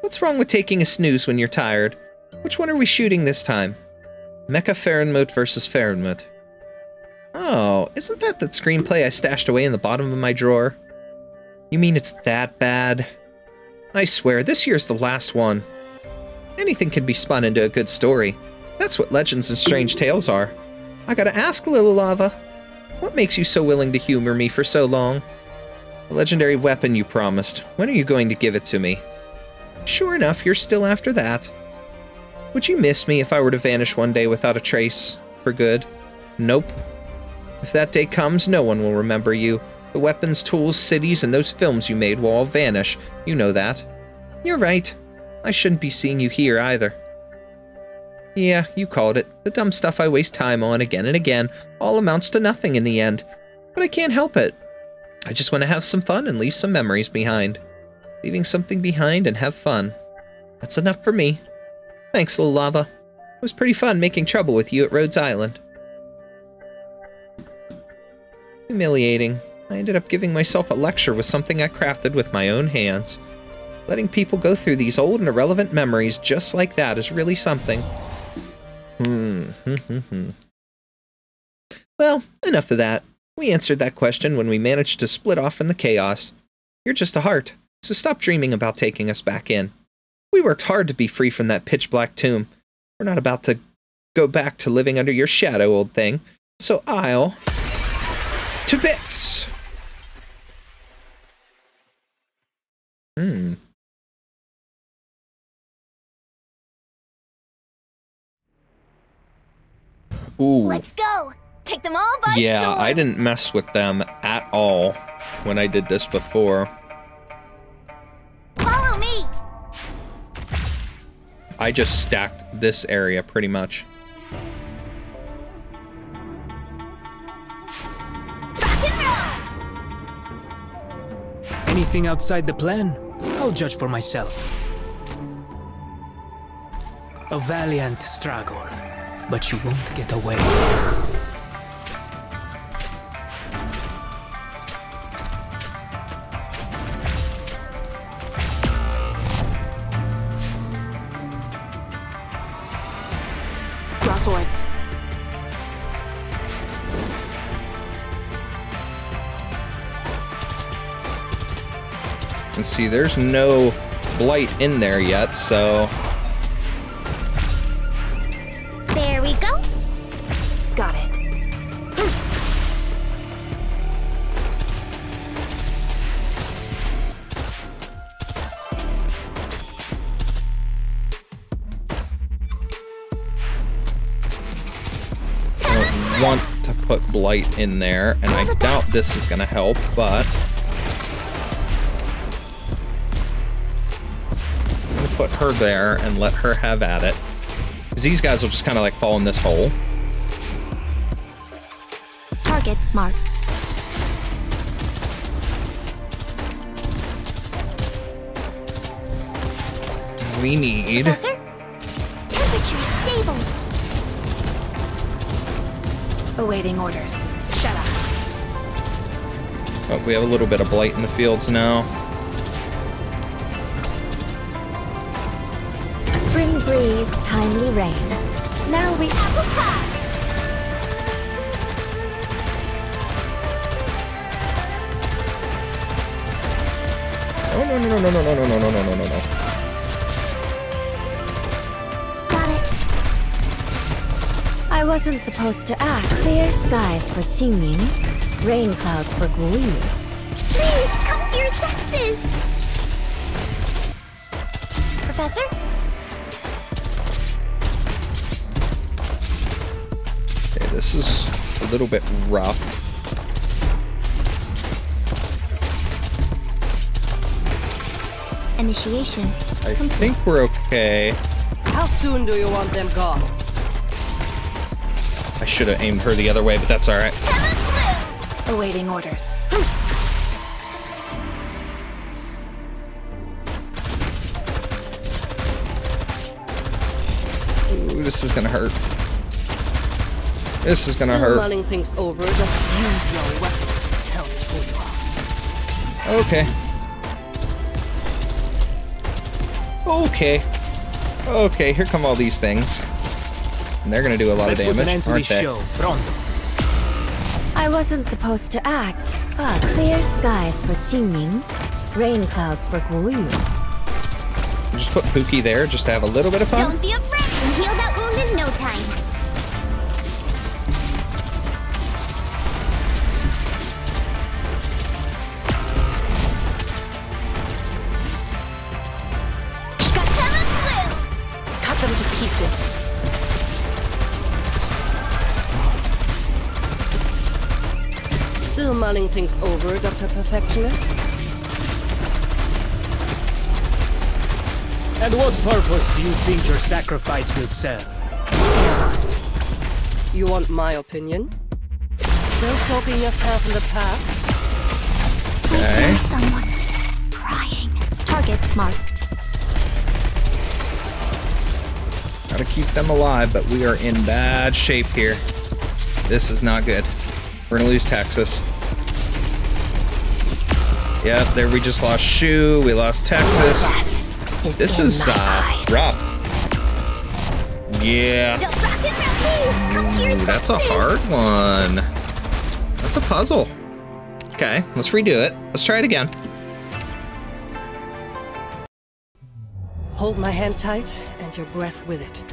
What's wrong with taking a snooze when you're tired? Which one are we shooting this time? Mecha Farenmut versus Farenmut. Oh, isn't that that screenplay I stashed away in the bottom of my drawer? You mean it's that bad? I swear, this year's the last one. Anything can be spun into a good story. That's what legends and strange tales are. I gotta ask, little Lava, what makes you so willing to humor me for so long? The legendary weapon you promised. When are you going to give it to me? Sure enough, you're still after that. Would you miss me if I were to vanish one day without a trace? For good? Nope. If that day comes, no one will remember you. The weapons, tools, cities, and those films you made will all vanish. You know that. You're right. I shouldn't be seeing you here either. Yeah, you called it. The dumb stuff I waste time on again and again all amounts to nothing in the end. But I can't help it. I just want to have some fun and leave some memories behind. Leaving something behind and have fun. That's enough for me. Thanks, little Lava. It was pretty fun making trouble with you at Rhodes Island. Humiliating. I ended up giving myself a lecture with something I crafted with my own hands. Letting people go through these old and irrelevant memories just like that is really something. Hmm. Well, enough of that. We answered that question when we managed to split off in the chaos. You're just a heart. so stop dreaming about taking us back in. We worked hard to be free from that pitch-black tomb. We're not about to go back to living under your shadow, old thing. So I'll... to bits! Hmm. Ooh. Let's go! Take them all by storm! Yeah, I didn't mess with them at all when I did this before. Follow me! I just stacked this area pretty much. Rock and roll! Anything outside the plan? I'll judge for myself. A valiant struggle. But you won't get away. Draw swords. And see, there's no blight in there yet, so... blight in there, and I doubt this is gonna help, but I'm gonna put her there and let her have at it. Because these guys will just kind of like fall in this hole. Target marked. We need... Professor? Temperature stable. Awaiting orders. Shut up. Oh, we have a little bit of blight in the fields now. Spring breeze, timely rain. Now we apple pie. Oh no no no no no no no no no no no no. I wasn't supposed to act. Clear skies for Qingming, rain clouds for Guoyu. Please, come to your senses! Professor? Okay, this is a little bit rough. Initiation. I Complete. think we're okay. How soon do you want them gone? I should have aimed her the other way, but that's all right. Awaiting orders. Ooh, this is gonna hurt. This is gonna Still hurt. Mulling things over. Just use your weapon to tell me who you are. Okay. Okay. Okay. Here come all these things. And they're gonna do a lot Let's of damage, aren't they? Show. I wasn't supposed to act. But clear skies for Qingming, rain clouds for Guoyu. Just put Pookie there, just to have a little bit of fun. Don't be afraid, and heal that wound in no time. Mulling things over, Doctor Perfectionist. And what purpose do you think your sacrifice will serve? You want my opinion? Still soaking yourself in the past? Okay. I hear someone crying. Target marked. Gotta keep them alive, but we are in bad shape here. This is not good. We're gonna lose Texas. Yep, there we just lost Shu, we lost Texas. Is this is uh, rough. Yeah. Ooh, that's a hard one. That's a puzzle. Okay, let's redo it. Let's try it again. Hold my hand tight, and your breath with it.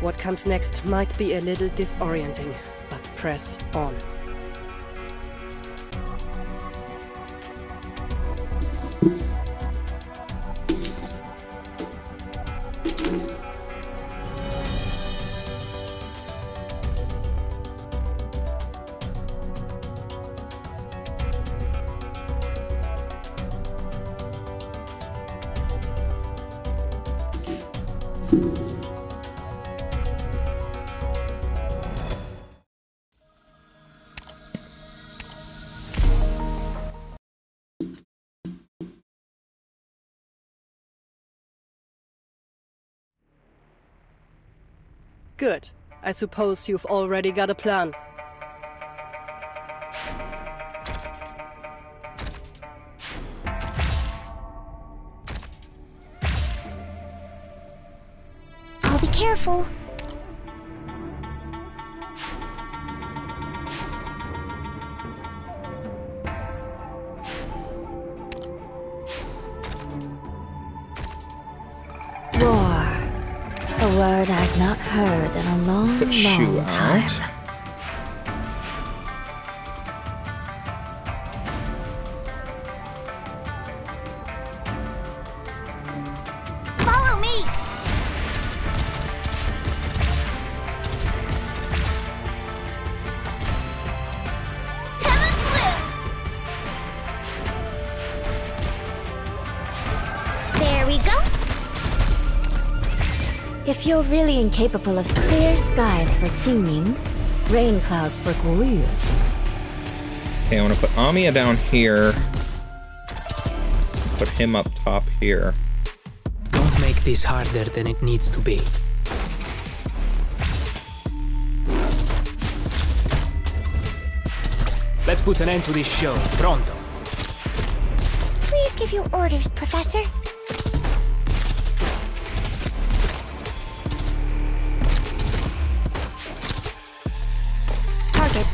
What comes next might be a little disorienting, but press on. Good. I suppose you've already got a plan. I'll be careful. Word I've not heard in a long, Put long time. Out. Follow me. Heaven blue. There we go. If you're really incapable of clear skies for Qingming, rain clouds for Guoyu. Okay, I want to put Amiya down here. Put him up top here. Don't make this harder than it needs to be. Let's put an end to this show, pronto. Please give your orders, Professor.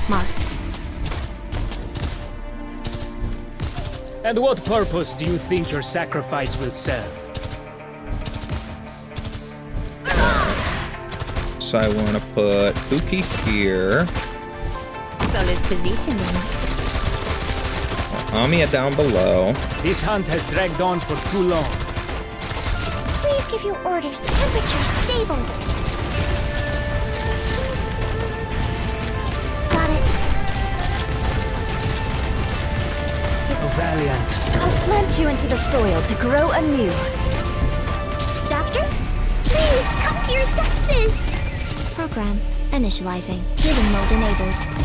Marked. And what purpose do you think your sacrifice will serve? So I want to put Uki here. Solid positioning. Amiya down below. This hunt has dragged on for too long. Please give your orders. Temperature stable. Valiant. I'll plant you into the soil to grow anew. Doctor, please come to your senses. Program initializing. Driven mode enabled.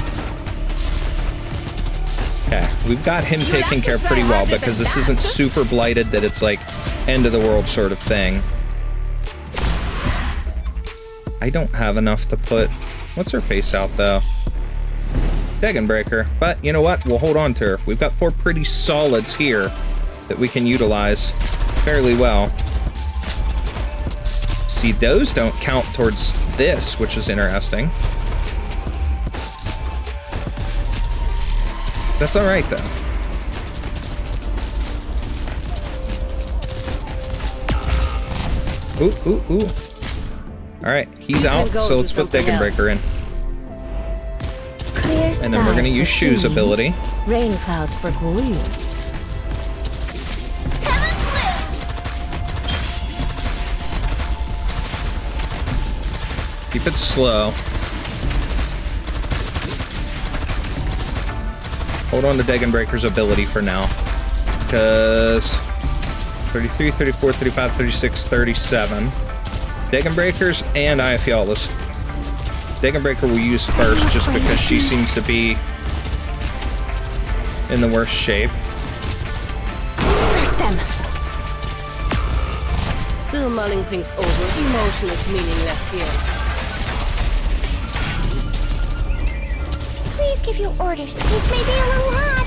Okay, we've got him taken care of pretty well because this isn't super blighted that it's like end of the world sort of thing. I don't have enough to put. What's her face out though? Degan Breaker, but you know what? We'll hold on to her. We've got four pretty solids here that we can utilize fairly well. See, those don't count towards this, which is interesting. That's all right, though. Ooh, ooh, ooh. All right, he's out, so let's put Degan Breaker in. And then we're going to use Shu's ability. Rain clouds for Guoyu. Keep it slow. Hold on to Degan Breaker's ability for now. Because thirty-three, thirty-four, thirty-five, thirty-six, thirty-seven. Degan Breaker's and Iafiola's. Degan Breaker will use first just because she seems to be in the worst shape. Break them. Still mulling things over. Emotion is meaningless here. Please give your orders. This may be a little hot.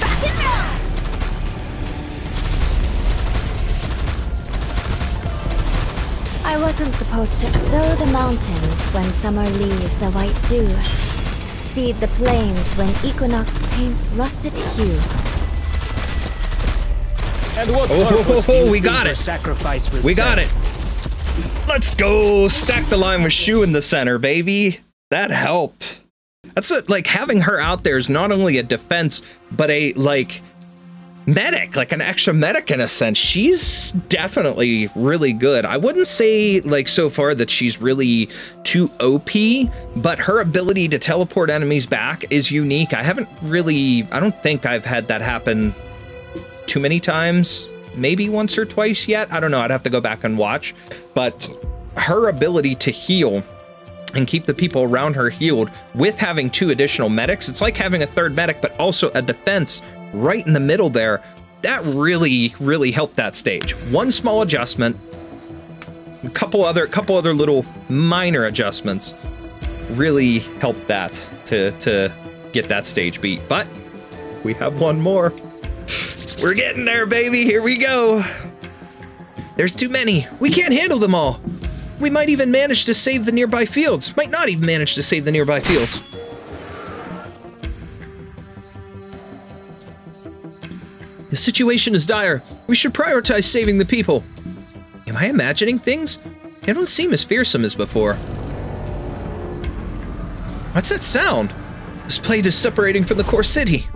Rock and roll. I wasn't supposed to. Sow the mountains when summer leaves a white dew. Seed the plains when equinox paints russet hue. And what oh, ho, ho, ho, we got it. Sacrifice we set? got it. Let's go. Stack the line with Shu in the center, baby. That helped. That's a, like having her out there is not only a defense, but a like medic, like an extra medic in a sense. She's definitely really good. I wouldn't say like so far that she's really too O P, but her ability to teleport enemies back is unique. I haven't really, I don't think I've had that happen too many times, maybe once or twice yet. I don't know. I'd have to go back and watch, but her ability to heal and keep the people around her healed with having two additional medics. It's like having a third medic, but also a defense right in the middle there. That really, really helped that stage. One small adjustment, a couple other, couple other little minor adjustments really helped that to, to get that stage beat. But we have one more. We're getting there, baby. Here we go. There's too many. We can't handle them all. We might even manage to save the nearby fields. Might not even manage to save the nearby fields. The situation is dire. We should prioritize saving the people. Am I imagining things? They don't seem as fearsome as before. What's that sound? This plate is separating from the core city.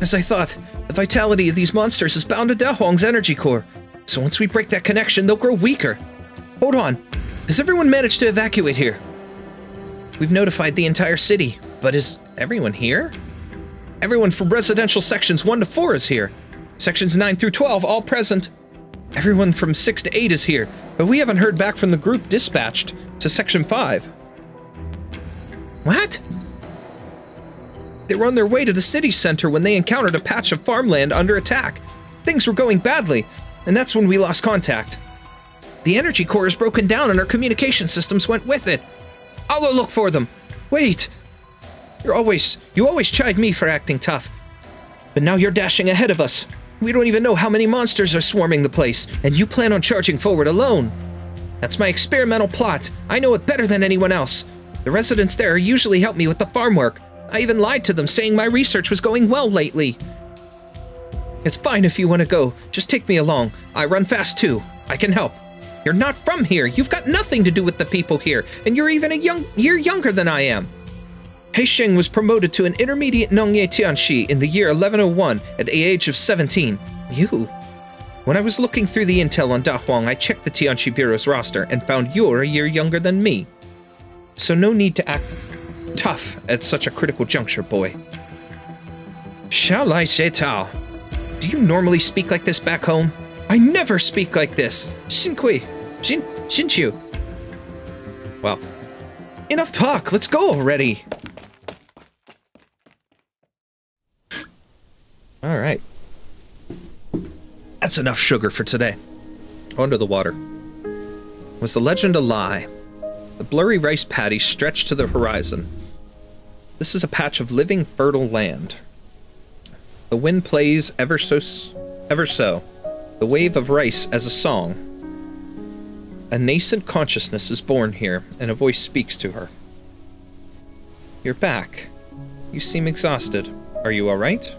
As I thought, the vitality of these monsters is bound to Dahuang's energy core. So once we break that connection, they'll grow weaker. Hold on. Has everyone managed to evacuate here? We've notified the entire city, but is everyone here? Everyone from residential sections one to four is here. Sections nine through twelve, all present. Everyone from six to eight is here, but we haven't heard back from the group dispatched to section five. What? They were on their way to the city center when they encountered a patch of farmland under attack. Things were going badly, and that's when we lost contact. The energy core is broken down and our communication systems went with it. I'll go look for them. Wait. You're always, you always chide me for acting tough. But now you're dashing ahead of us. We don't even know how many monsters are swarming the place, and you plan on charging forward alone. That's my experimental plot. I know it better than anyone else. The residents there usually help me with the farm work. I even lied to them saying my research was going well lately. It's fine if you want to go. Just take me along. I run fast too. I can help. You're not from here. You've got nothing to do with the people here, and you're even a young year younger than I am. He Sheng was promoted to an intermediate Nongye Tianxi in the year eleven oh one at the age of seventeen. You? When I was looking through the intel on Dahuang, I checked the Tianxi Bureau's roster and found you're a year younger than me. So no need to act tough at such a critical juncture, boy. Shall I say Tao? Do you normally speak like this back home? I never speak like this. Xin Kui. Shin, Shinchu. Well, enough talk. Let's go already. All right. That's enough sugar for today. Onto the water. Was the legend a lie? The blurry rice paddy stretched to the horizon. This is a patch of living, fertile land. The wind plays ever so, ever so. The wave of rice as a song. A nascent consciousness is born here, and a voice speaks to her. You're back. You seem exhausted. Are you all right?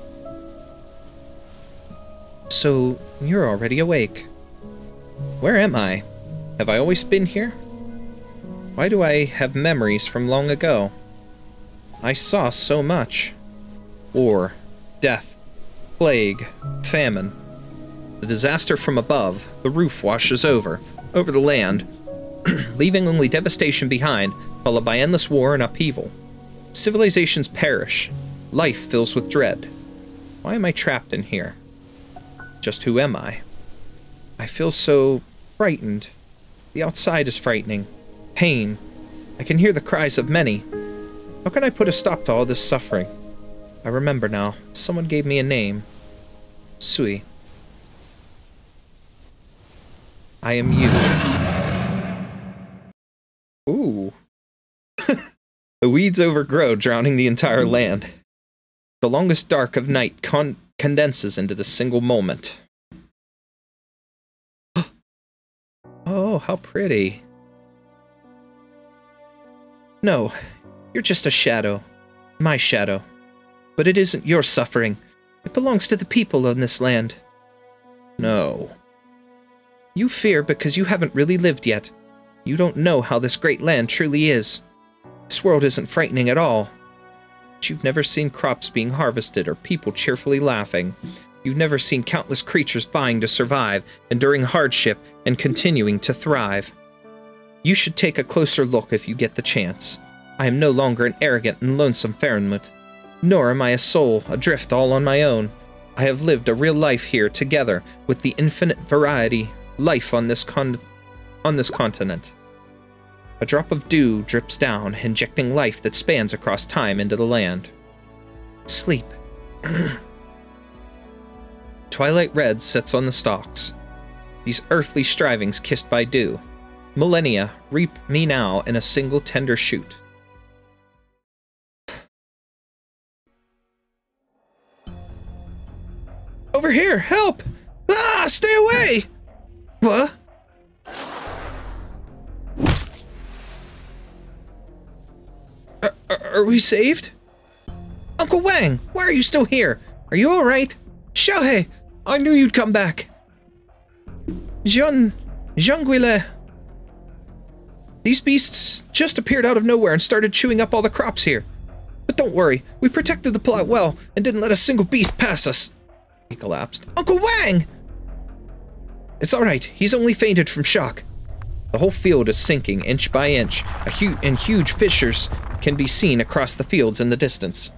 So, you're already awake. Where am I? Have I always been here? Why do I have memories from long ago? I saw so much. War, death, plague, famine. The disaster from above, the roof washes over, over the land, leaving only devastation behind, followed by endless war and upheaval. Civilizations perish. Life fills with dread. Why am I trapped in here? Just who am I? I feel so frightened. The outside is frightening. Pain. I can hear the cries of many. How can I put a stop to all this suffering? I remember now. Someone gave me a name. Sui. I am you. Ooh. The weeds overgrow, drowning the entire land. The longest dark of night con condenses into the single moment. Oh, how pretty. No, you're just a shadow. My shadow. But it isn't your suffering. It belongs to the people on this land. No. You fear because you haven't really lived yet. You don't know how this great land truly is. This world isn't frightening at all. But you've never seen crops being harvested or people cheerfully laughing. You've never seen countless creatures vying to survive, enduring hardship, and continuing to thrive. You should take a closer look if you get the chance. I am no longer an arrogant and lonesome Farenmut, nor am I a soul adrift all on my own. I have lived a real life here together with the infinite variety life on this con on this continent. A drop of dew drips down, injecting life that spans across time into the land. Sleep. Twilight red sets on the stalks. These earthly strivings kissed by dew. Millennia, reap me now in a single tender shoot. Over here! Help! Ah! Stay away! What? Are, are, are we saved? Uncle Wang, why are you still here? Are you alright? Shohei! I knew you'd come back! Jean... Jean-Guile... These beasts just appeared out of nowhere and started chewing up all the crops here. But don't worry, we protected the plot well and didn't let a single beast pass us. He collapsed. Uncle Wang! It's alright, he's only fainted from shock. The whole field is sinking inch by inch, a hu and huge fissures can be seen across the fields in the distance.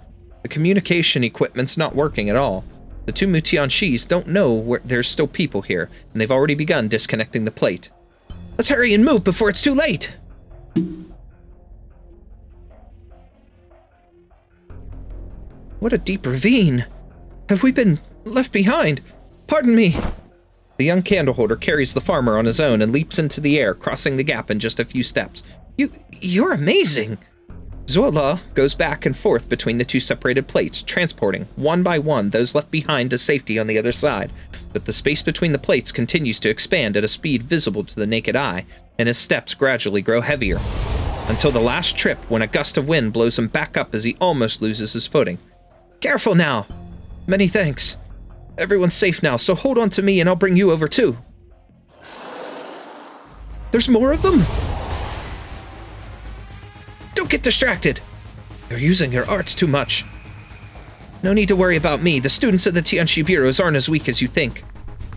The communication equipment's not working at all. The two Mutianshis don't know where there's still people here, and they've already begun disconnecting the plate. Let's hurry and move before it's too late! What a deep ravine! Have we been left behind? Pardon me! The young candleholder carries the farmer on his own and leaps into the air, crossing the gap in just a few steps. You, you're amazing! Zuo La goes back and forth between the two separated plates, transporting, one by one, those left behind to safety on the other side. But the space between the plates continues to expand at a speed visible to the naked eye, and his steps gradually grow heavier, until the last trip when a gust of wind blows him back up as he almost loses his footing. Careful now! Many thanks. Everyone's safe now, so hold on to me and I'll bring you over too. There's more of them? Don't get distracted! You're using your arts too much. No need to worry about me. The students at the Tianxi bureaus aren't as weak as you think.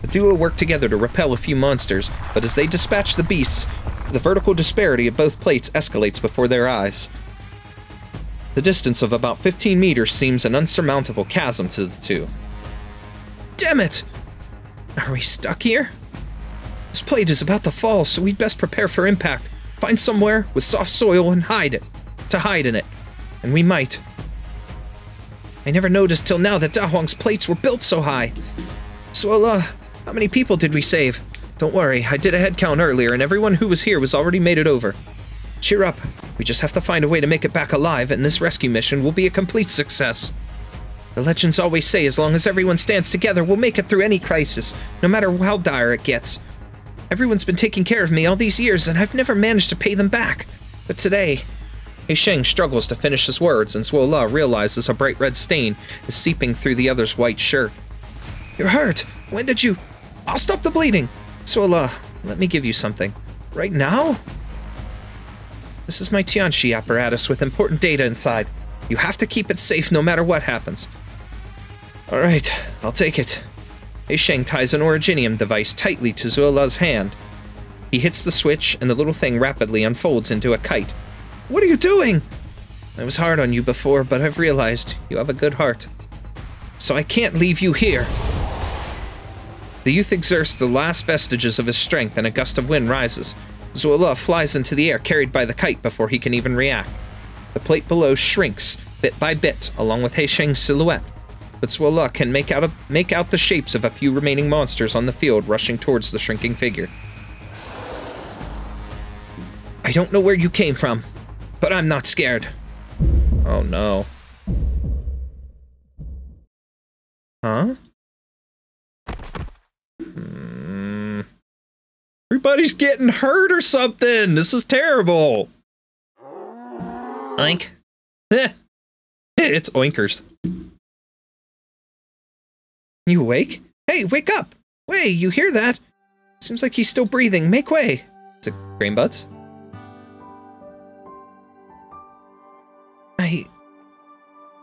The duo work together to repel a few monsters, but as they dispatch the beasts, the vertical disparity of both plates escalates before their eyes. The distance of about fifteen meters seems an unsurmountable chasm to the two. Damn it! Are we stuck here? This plate is about to fall, so we'd best prepare for impact. Find somewhere with soft soil and hide it, to hide in it. And we might. I never noticed till now that Dahuang's plates were built so high. So, uh, how many people did we save? Don't worry, I did a head count earlier, and everyone who was here was already made it over. Cheer up. We just have to find a way to make it back alive, and this rescue mission will be a complete success. The legends always say as long as everyone stands together, we'll make it through any crisis, no matter how dire it gets. Everyone's been taking care of me all these years, and I've never managed to pay them back. But today... He Sheng struggles to finish his words, and Zuo La realizes a bright red stain is seeping through the other's white shirt. You're hurt! When did you... I'll stop the bleeding! Zuo La, let me give you something. Right now? This is my Tianxi apparatus with important data inside. You have to keep it safe no matter what happens. Alright, I'll take it. He Sheng ties an Originium device tightly to Zuo La's hand. He hits the switch, and the little thing rapidly unfolds into a kite. What are you doing? I was hard on you before, but I've realized you have a good heart. So I can't leave you here. The youth exerts the last vestiges of his strength and a gust of wind rises. Zuo La flies into the air carried by the kite before he can even react. The plate below shrinks, bit by bit, along with He Sheng's silhouette. But Zuo La can make out, a, make out the shapes of a few remaining monsters on the field rushing towards the shrinking figure. I don't know where you came from. But I'm not scared. Oh no. Huh? Hmm. Everybody's getting hurt or something! This is terrible! Oink. It's oinkers. You awake? Hey, wake up! Wei, you hear that? Seems like he's still breathing. Make way! Is it Grain Buds? I...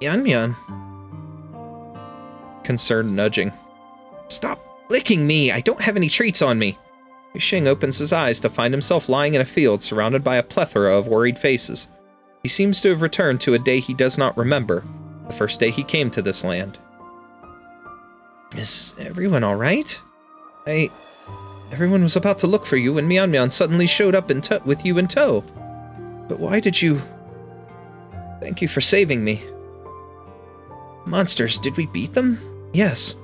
Yan Yan. Concerned nudging. Stop licking me! I don't have any treats on me! He Sheng opens his eyes to find himself lying in a field surrounded by a plethora of worried faces. He seems to have returned to a day he does not remember, the first day he came to this land. Is everyone alright? I... Everyone was about to look for you when Mian Mian suddenly showed up in to- with you in tow. But why did you... Thank you for saving me. Monsters, did we beat them? Yes.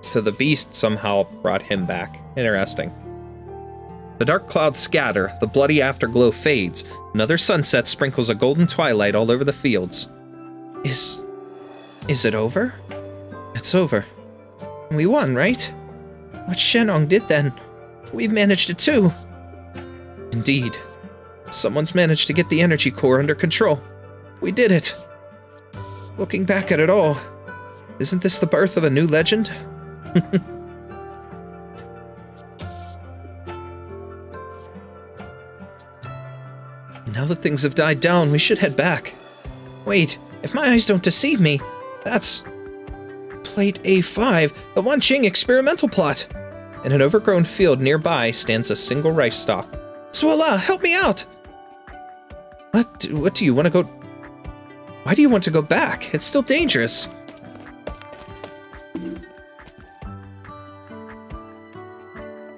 So the beast somehow brought him back. Interesting. The dark clouds scatter, the bloody afterglow fades. Another sunset sprinkles a golden twilight all over the fields. Is... Is it over? It's over. We won, right? What Shenong did then, we've managed it too. Indeed. Someone's managed to get the energy core under control. We did it. Looking back at it all, isn't this the birth of a new legend? Now that things have died down, we should head back. Wait, if my eyes don't deceive me, that's... Plate A five, the Wanqing experimental plot. In an overgrown field nearby stands a single rice stalk. Zuo La, help me out! What do, what do you want to go... Why do you want to go back? It's still dangerous.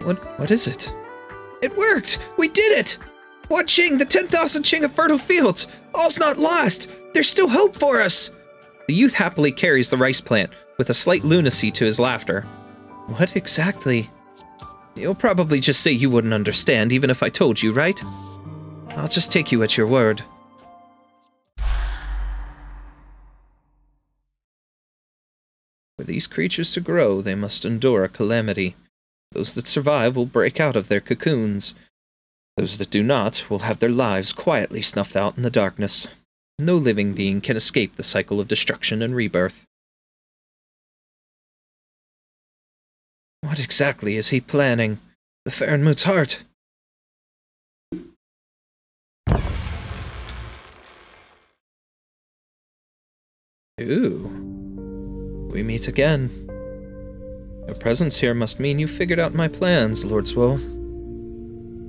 What, what is it? It worked! We did it! Wanqing, the ten thousand Qing of fertile fields! All's not lost! There's still hope for us! The youth happily carries the rice plant, with a slight lunacy to his laughter. What exactly? You'll probably just say you wouldn't understand, even if I told you, right? I'll just take you at your word. For these creatures to grow, they must endure a calamity. Those that survive will break out of their cocoons. Those that do not will have their lives quietly snuffed out in the darkness. No living being can escape the cycle of destruction and rebirth. What exactly is he planning? The Farenmut's heart. Ooh. We meet again. Your presence here must mean you figured out my plans, Lord Zuo.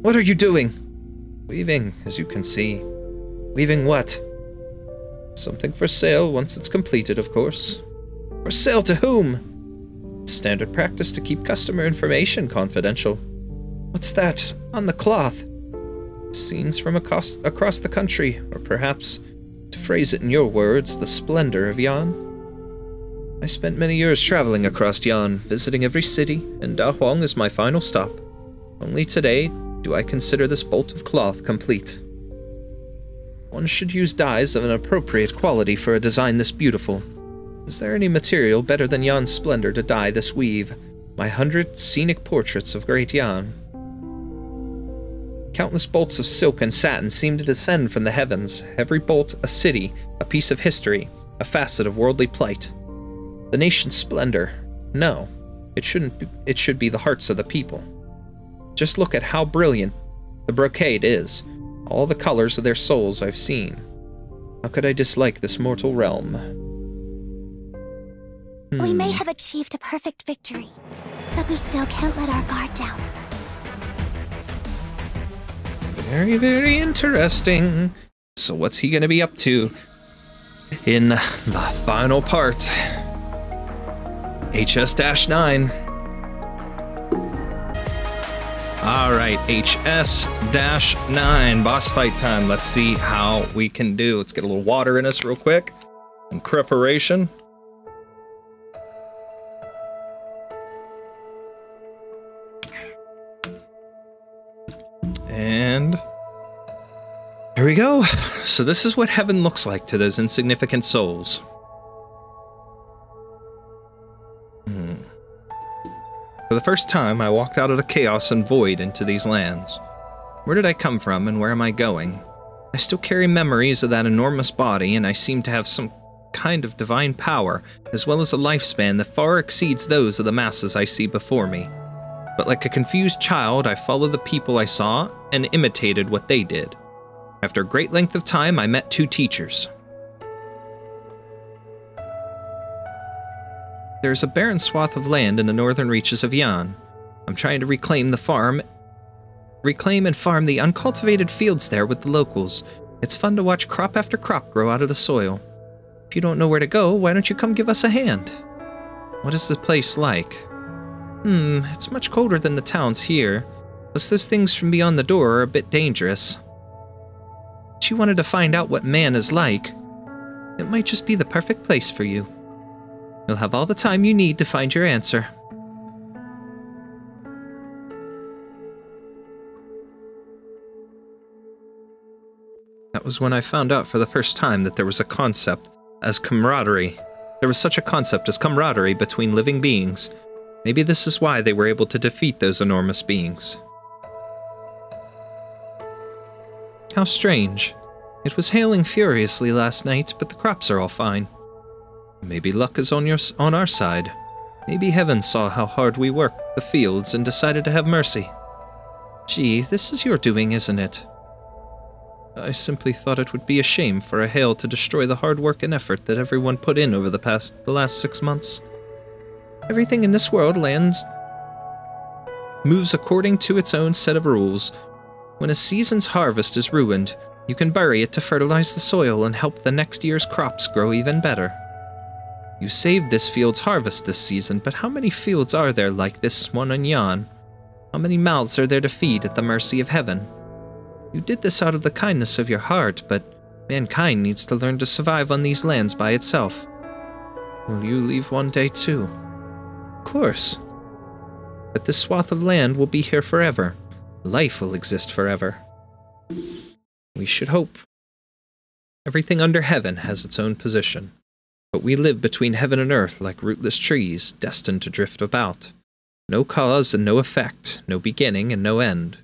What are you doing? Weaving, as you can see. Weaving what? Something for sale once it's completed, of course. For sale to whom? It's standard practice to keep customer information confidential. What's that on the cloth? Scenes from across, across the country, or perhaps, to phrase it in your words, the splendor of Yan. I spent many years traveling across Yan, visiting every city, and Dahuang is my final stop. Only today do I consider this bolt of cloth complete. One should use dyes of an appropriate quality for a design this beautiful. Is there any material better than Yan's splendor to dye this weave? My hundred scenic portraits of great Yan. Countless bolts of silk and satin seem to descend from the heavens, every bolt a city, a piece of history, a facet of worldly plight. The nation's splendor? No, it shouldn't be, it should be the hearts of the people. Just look at how brilliant the brocade is. All the colors of their souls I've seen. How could I dislike this mortal realm? Hmm. We may have achieved a perfect victory, but we still can't let our guard down. Very, very interesting. So what's he gonna be up to in the final part? H S nine. Alright, H S nine, boss fight time. Let's see how we can do. Let's get a little water in us real quick. In preparation. And... here we go. So this is what heaven looks like to those insignificant souls. Hmm. For the first time, I walked out of the chaos and void into these lands. Where did I come from, and where am I going? I still carry memories of that enormous body, and I seem to have some kind of divine power, as well as a lifespan that far exceeds those of the masses I see before me. But like a confused child, I followed the people I saw and imitated what they did. After a great length of time, I met two teachers. There is a barren swath of land in the northern reaches of Yan. I'm trying to reclaim the farm, reclaim and farm the uncultivated fields there with the locals. It's fun to watch crop after crop grow out of the soil. If you don't know where to go, why don't you come give us a hand? What is the place like? Hmm, it's much colder than the towns here, plus those things from beyond the door are a bit dangerous. She wanted to find out what man is like. It might just be the perfect place for you. You'll have all the time you need to find your answer. That was when I found out for the first time that there was a concept as camaraderie. There was such a concept as camaraderie between living beings. Maybe this is why they were able to defeat those enormous beings. How strange. It was hailing furiously last night, but the crops are all fine. Maybe luck is on your, on our side. Maybe heaven saw how hard we worked the fields and decided to have mercy. Gee, this is your doing, isn't it? I simply thought it would be a shame for a hail to destroy the hard work and effort that everyone put in over the past the last six months. Everything in this world lands moves according to its own set of rules. When a season's harvest is ruined, you can bury it to fertilize the soil and help the next year's crops grow even better. You saved this field's harvest this season, but how many fields are there like this one in Yan? How many mouths are there to feed at the mercy of heaven? You did this out of the kindness of your heart, but mankind needs to learn to survive on these lands by itself. Will you leave one day too? Of course. But this swath of land will be here forever. Life will exist forever. We should hope. Everything under heaven has its own position. But we live between heaven and earth like rootless trees, destined to drift about. No cause and no effect, no beginning and no end.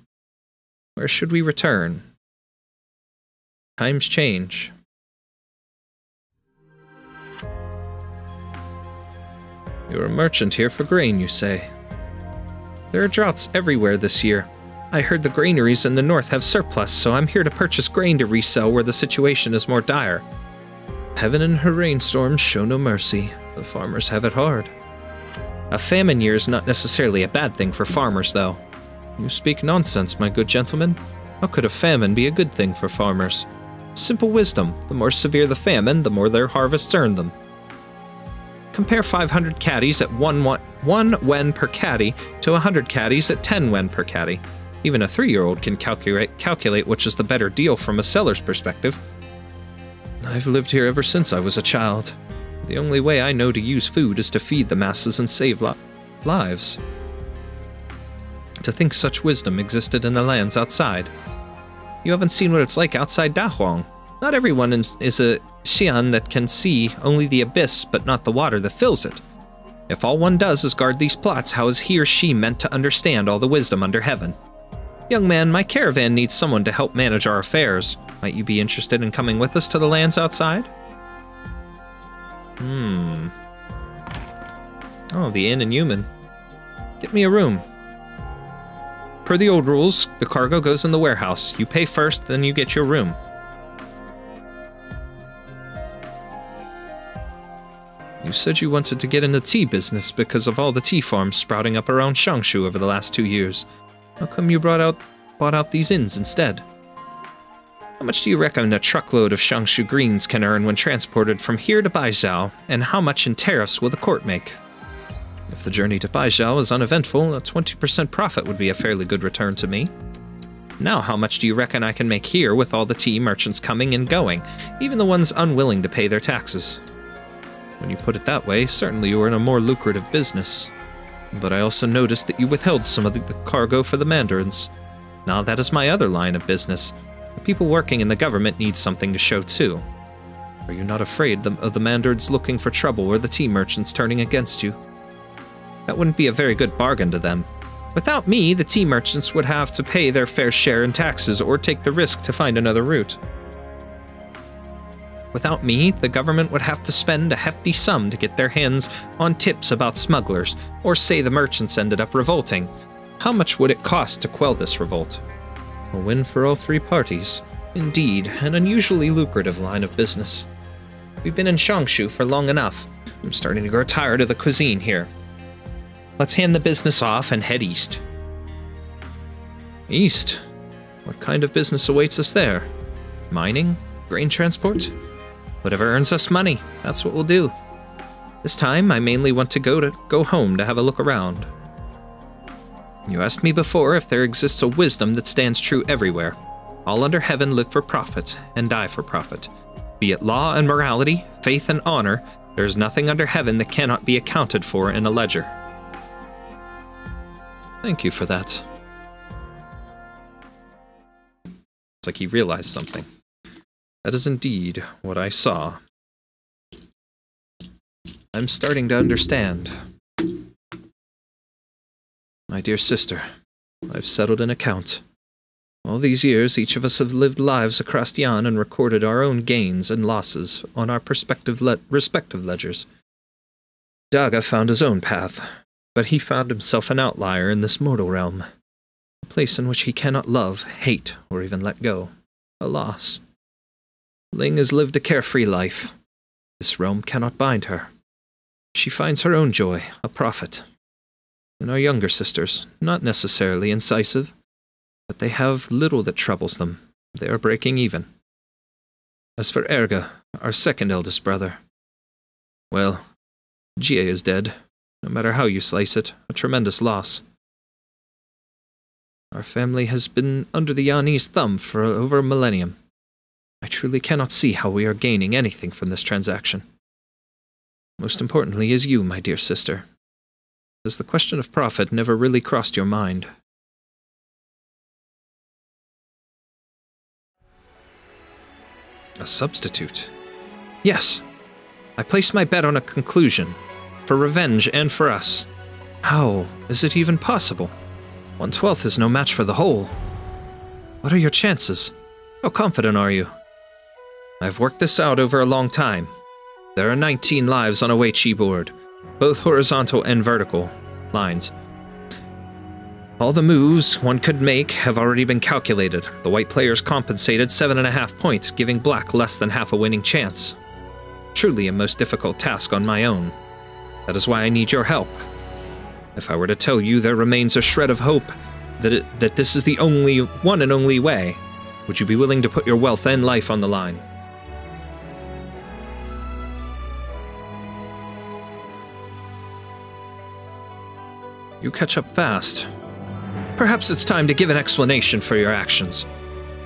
Where should we return? Times change. You're a merchant here for grain, you say? There are droughts everywhere this year. I heard the granaries in the north have surplus, so I'm here to purchase grain to resell where the situation is more dire. Heaven and her rainstorms show no mercy. The farmers have it hard. A famine year is not necessarily a bad thing for farmers, though. You speak nonsense, my good gentleman. How could a famine be a good thing for farmers? Simple wisdom. The more severe the famine, the more their harvests earn them. Compare five hundred caddies at one, one, one wen per caddy to one hundred caddies at ten wen per caddy. Even a three-year-old can calculate, calculate which is the better deal from a seller's perspective. I've lived here ever since I was a child. The only way I know to use food is to feed the masses and save li- lives. To think such wisdom existed in the lands outside. You haven't seen what it's like outside Dahuang. Not everyone is a Xian that can see only the abyss, but not the water that fills it. If all one does is guard these plots, how is he or she meant to understand all the wisdom under heaven? Young man, my caravan needs someone to help manage our affairs. Might you be interested in coming with us to the lands outside? Hmm. Oh, the inn and Yumen. Get me a room. Per the old rules, the cargo goes in the warehouse. You pay first, then you get your room. You said you wanted to get in the tea business because of all the tea farms sprouting up around Shangshu over the last two years. How come you brought out, bought out these inns instead? How much do you reckon a truckload of Shangshu greens can earn when transported from here to Baizhou, and how much in tariffs will the court make? If the journey to Baizhou is uneventful, a twenty percent profit would be a fairly good return to me. Now how much do you reckon I can make here with all the tea merchants coming and going, even the ones unwilling to pay their taxes? When you put it that way, certainly you are in a more lucrative business. But I also noticed that you withheld some of the cargo for the mandarins. Now that is my other line of business. The people working in the government need something to show, too. Are you not afraid of the mandarins looking for trouble or the tea merchants turning against you? That wouldn't be a very good bargain to them. Without me, the tea merchants would have to pay their fair share in taxes or take the risk to find another route. Without me, the government would have to spend a hefty sum to get their hands on tips about smugglers, or say the merchants ended up revolting. How much would it cost to quell this revolt? A win for all three parties. Indeed, an unusually lucrative line of business. We've been in Shangshu for long enough. I'm starting to grow tired of the cuisine here. Let's hand the business off and head east. East? What kind of business awaits us there? Mining? Grain transport? Whatever earns us money, that's what we'll do. This time, I mainly want to go to go home to have a look around. You asked me before if there exists a wisdom that stands true everywhere. All under heaven live for profit and die for profit. Be it law and morality, faith and honor, there is nothing under heaven that cannot be accounted for in a ledger. Thank you for that. It's like he realized something. That is indeed what I saw. I'm starting to understand. My dear sister, I've settled an account. All these years, each of us have lived lives across Yan and recorded our own gains and losses on our respective, le respective ledgers. Daga found his own path, but he found himself an outlier in this mortal realm. A place in which he cannot love, hate, or even let go. A loss. Ling has lived a carefree life. This realm cannot bind her. She finds her own joy, a prophet. And our younger sisters, not necessarily incisive, but they have little that troubles them. They are breaking even. As for Erga, our second eldest brother, well, Jie is dead. No matter how you slice it, a tremendous loss. Our family has been under the Yanese thumb for over a millennium. I truly cannot see how we are gaining anything from this transaction. Most importantly is you, my dear sister. As the question of profit never really crossed your mind. A substitute? Yes! I placed my bet on a conclusion. For revenge and for us. How is it even possible? one twelfth is no match for the whole. What are your chances? How confident are you? I've worked this out over a long time. There are nineteen lives on a Wei Qi board, both horizontal and vertical lines. All the moves one could make have already been calculated. The white players compensated seven and a half points, giving black less than half a winning chance. Truly a most difficult task on my own. That is why I need your help. If I were to tell you there remains a shred of hope that, it, that this is the only one and only way, would you be willing to put your wealth and life on the line? You catch up fast. Perhaps it's time to give an explanation for your actions.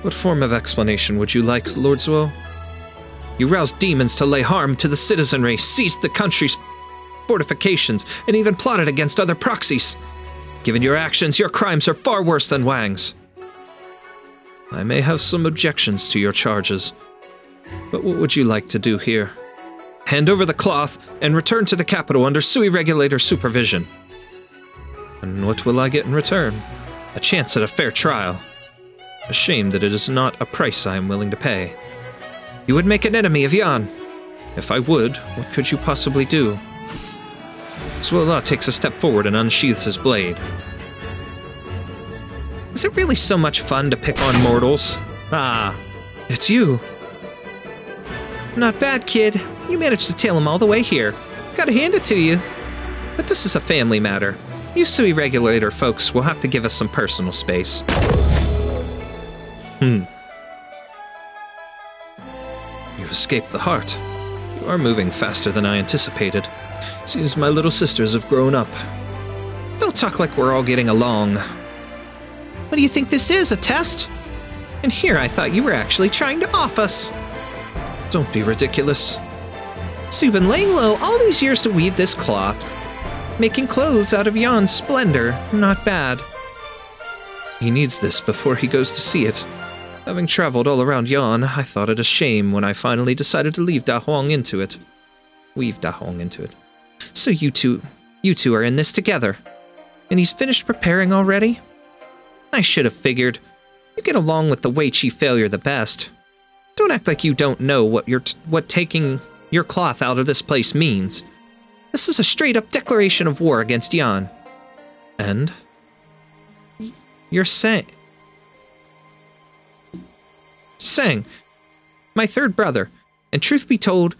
What form of explanation would you like, Lord Zuo? You roused demons to lay harm to the citizenry, seized the country's fortifications, and even plotted against other proxies. Given your actions, your crimes are far worse than Wang's. I may have some objections to your charges, but what would you like to do here? Hand over the cloth and return to the capital under Sui regulator supervision. And what will I get in return? A chance at a fair trial. A shame that it is not a price I am willing to pay. You would make an enemy of Yan. If I would, what could you possibly do? Zuo La takes a step forward and unsheathes his blade. Is it really so much fun to pick on mortals? Ah, it's you. Not bad, kid. You managed to tail him all the way here. Gotta hand it to you. But this is a family matter. You Sui regulator folks will have to give us some personal space. Hmm. You escaped the heart. You are moving faster than I anticipated. Seems my little sisters have grown up. Don't talk like we're all getting along. What do you think this is, a test? And here I thought you were actually trying to off us. Don't be ridiculous. So you've been laying low all these years to weave this cloth. Making clothes out of Yan's splendor, not bad. He needs this before he goes to see it. Having traveled all around Yan, I thought it a shame when I finally decided to leave Dahuang into it. Weave Dahuang into it. So you two, you two are in this together. And he's finished preparing already? I should have figured. You get along with the Wei Qi failure the best. Don't act like you don't know what you're t what taking your cloth out of this place means. This is a straight-up declaration of war against Yan. And you're saying... Sang, my third brother, and truth be told,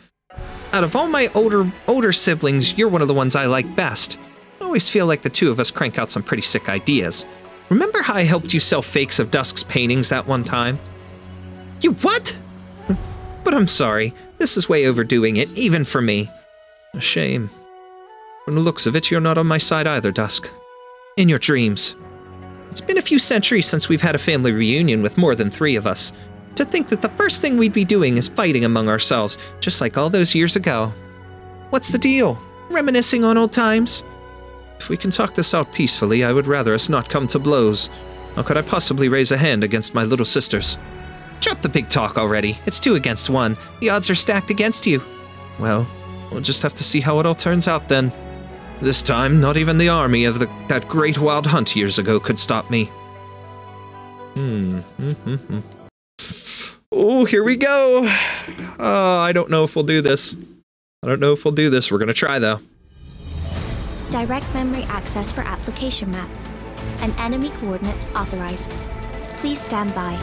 out of all my older older siblings, you're one of the ones I like best. I always feel like the two of us crank out some pretty sick ideas. Remember how I helped you sell fakes of Dusk's paintings that one time? You what? But I'm sorry, this is way overdoing it, even for me. A shame. From the looks of it, you're not on my side either, Dusk. In your dreams. It's been a few centuries since we've had a family reunion with more than three of us. To think that the first thing we'd be doing is fighting among ourselves, just like all those years ago. What's the deal? Reminiscing on old times? If we can talk this out peacefully, I would rather us not come to blows. How could I possibly raise a hand against my little sisters? Drop the big talk already. It's two against one. The odds are stacked against you. Well, we'll just have to see how it all turns out then. This time, not even the army of the, that great wild hunt years ago could stop me. Hmm. Mm-hmm. Oh, here we go. Uh, I don't know if we'll do this. I don't know if we'll do this. We're gonna try though. Direct memory access for application map. And enemy coordinates authorized. Please stand by.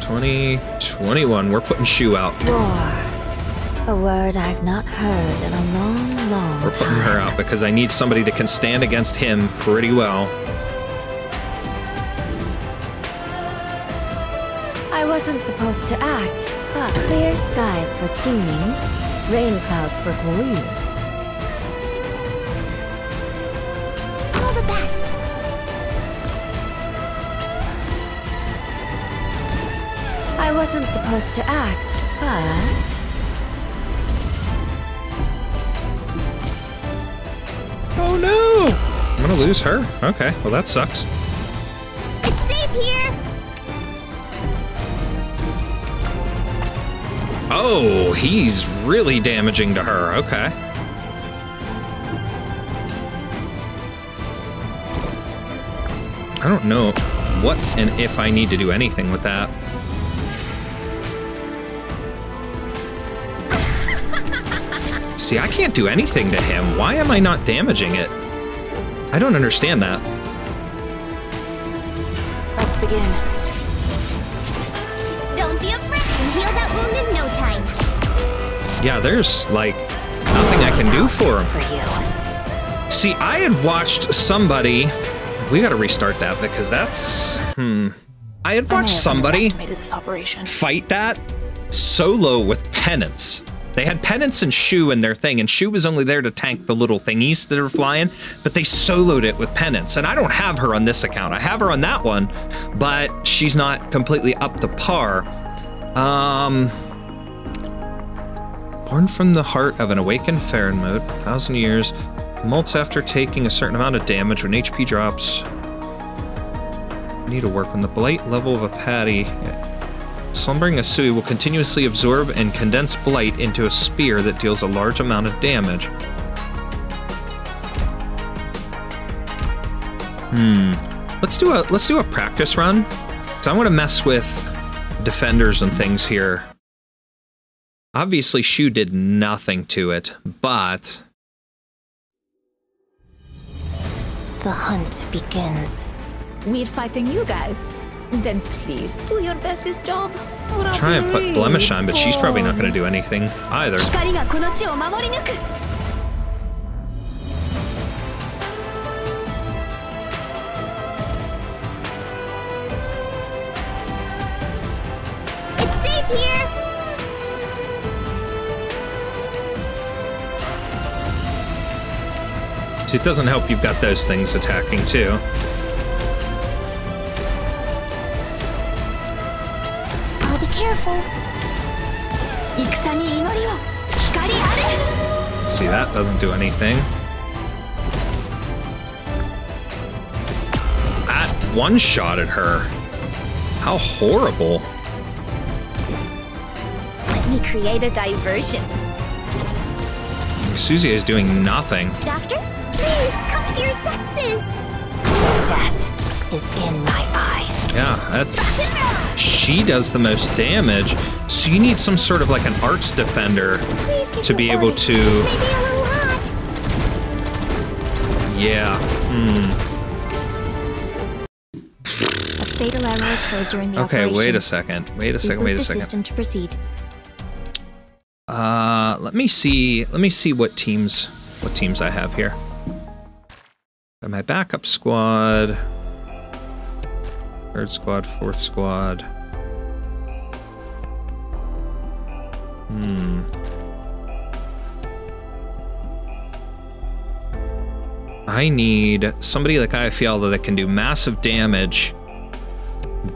twenty twenty-one. We're putting Shu out. War. A word I've not heard in a long, long time. We're putting her out because I need somebody that can stand against him pretty well. I wasn't supposed to act, but clear skies for Qingming, rain clouds for Guoyu. All the best! I wasn't supposed to act, but... Oh no! I'm gonna lose her? Okay, well that sucks. It's safe here! Oh, he's really damaging to her, okay. I don't know what and if I need to do anything with that. See, I can't do anything to him. Why am I not damaging it? I don't understand that. Let's begin. Don't be afraid and heal that wound in no time. Yeah, there's like nothing I can do for him. See, I had watched somebody. We gotta restart that because that's hmm. I had watched somebody fight that solo with penance. They had penance and Shu in their thing, and Shu was only there to tank the little thingies that are flying, but they soloed it with penance. And I don't have her on this account. I have her on that one, but she's not completely up to par. Um, born from the heart of an awakened Farenmut, a thousand years, molts after taking a certain amount of damage when H P drops. Need to work on the blight level of a patty. Slumbering Asui will continuously absorb and condense blight into a spear that deals a large amount of damage. Hmm. Let's do a let's do a practice run. So I want to mess with defenders and things here. Obviously, Shu did nothing to it, but the hunt begins. We're fighting you guys. Then please do your bestest job. Try and put Blemishine, but she's probably not going to do anything either. It's safe here. So it doesn't help you've got those things attacking too. See, that doesn't do anything. That one-shotted her. How horrible. Let me create a diversion. Susie is doing nothing. Doctor, please come to your senses. Death is in my eyes. Yeah, that's... she does the most damage. So you need some sort of like an arts defender to be able to... Yeah. Mm. A fatal error occurred during the okay, operation. wait a second. Wait a second. Reboot wait a the second. System to proceed. Uh, let me see. Let me see what teams what teams I have here. Got my backup squad. Third squad, fourth squad. Hmm. I need somebody like Ayafiala that can do massive damage,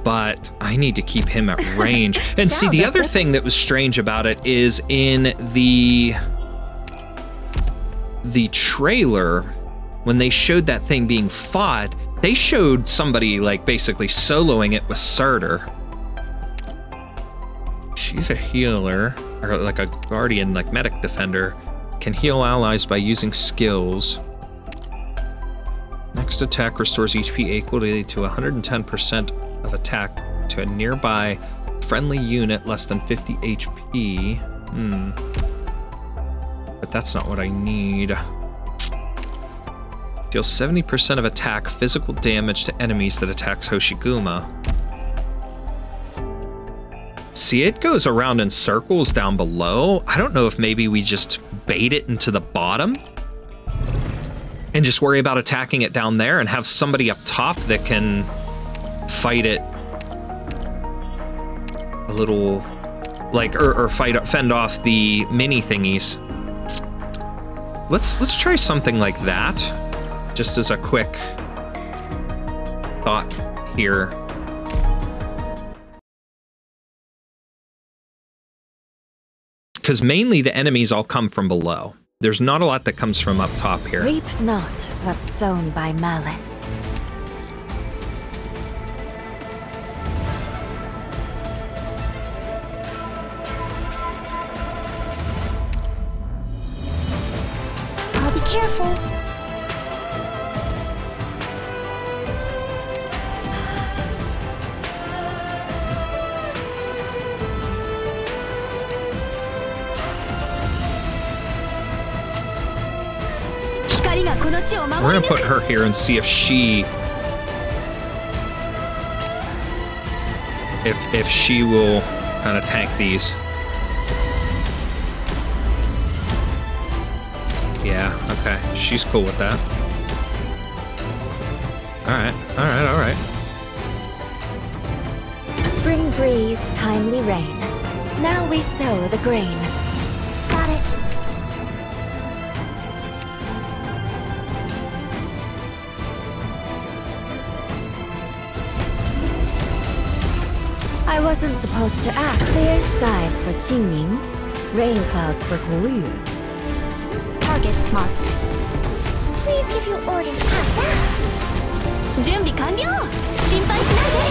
but I need to keep him at range. And see, the other thing that was strange about it is in the the trailer, when they showed that thing being fought, they showed somebody like basically soloing it with Surtur. She's a healer, or like a guardian, like medic defender. Can heal allies by using skills. Next attack restores H P equal to one hundred ten percent of attack to a nearby friendly unit less than fifty H P. Hmm. But that's not what I need. Deals seventy percent of attack physical damage to enemies that attacks Hoshiguma. See, it goes around in circles down below. I don't know if maybe we just bait it into the bottom and just worry about attacking it down there and have somebody up top that can fight it a little, like, or, or fight fend off the mini thingies. Let's, let's try something like that. Just as a quick thought here. Because mainly the enemies all come from below. There's not a lot that comes from up top here. Reap not what's sown by malice. I'll be careful. We're gonna put her here and see if she, if if she will kind of tank these. Yeah, okay, she's cool with that. All right, all right, all right. Spring breeze, timely rain. Now we sow the grain. Got it. I wasn't supposed to act. Clear skies for Qingning, rain clouds for Guoyu. Target marked. Please give your orders. How's that? Junbi kanryou. Shinpai shinai de.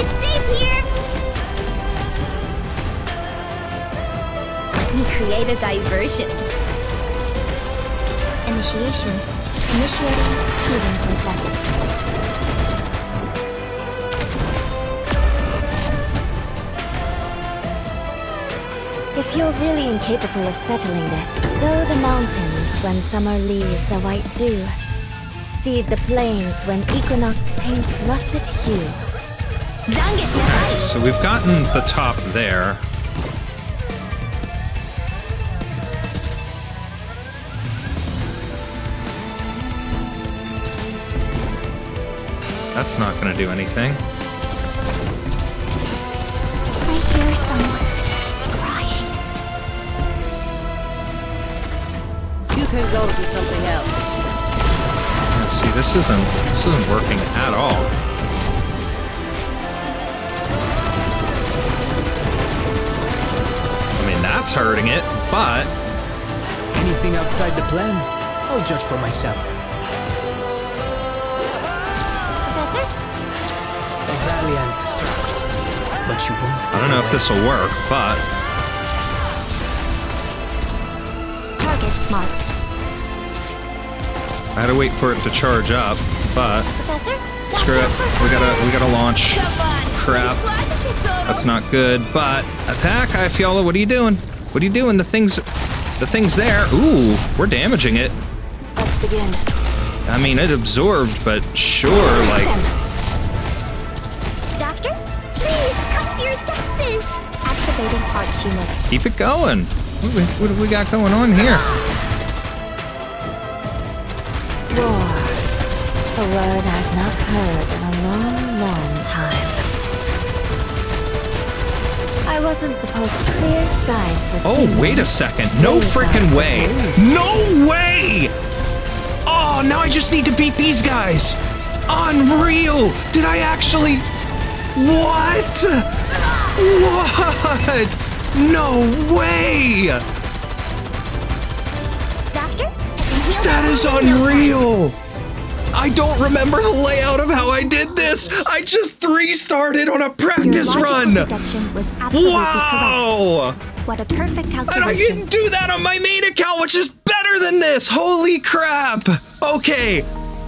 It's safe here. Let me create a diversion. Initiation. Initiating healing process. If you're really incapable of settling this, sow the mountains when summer leaves a white dew. Seed the plains when equinox paints russet hue. Alright, so we've gotten the top there. That's not gonna do anything. I hear someone crying. You can go do something else. Let's see, this isn't this isn't working at all. I mean, that's hurting it, but anything outside the plan, I'll judge for myself. But you won't. I don't know if this will work, but target marked. I had to wait for it to charge up, but Professor, screw it. We gotta, we gotta launch. Crap, that's not good. But attack, Ifiola. What are you doing? What are you doing? The thing's, the thing's there. Ooh, we're damaging it. Let's begin. I mean, it absorbed, but sure, like. Doctor, please come to your senses. Activating arch unit. Keep it going. What do we, what do we got going on here? Roar. A word I've not heard in a long, long time. I wasn't supposed to clear skies for two Oh, wait a second. No freaking way. No way! Oh, now I just need to beat these guys. Unreal! Did I actually... What? What? No way! That is unreal! I don't remember the layout of how I did this! I just three-started on a practice run! Was wow! Correct. What a perfect calculation. And I didn't do that on my main account, which is better than this! Holy crap! Okay,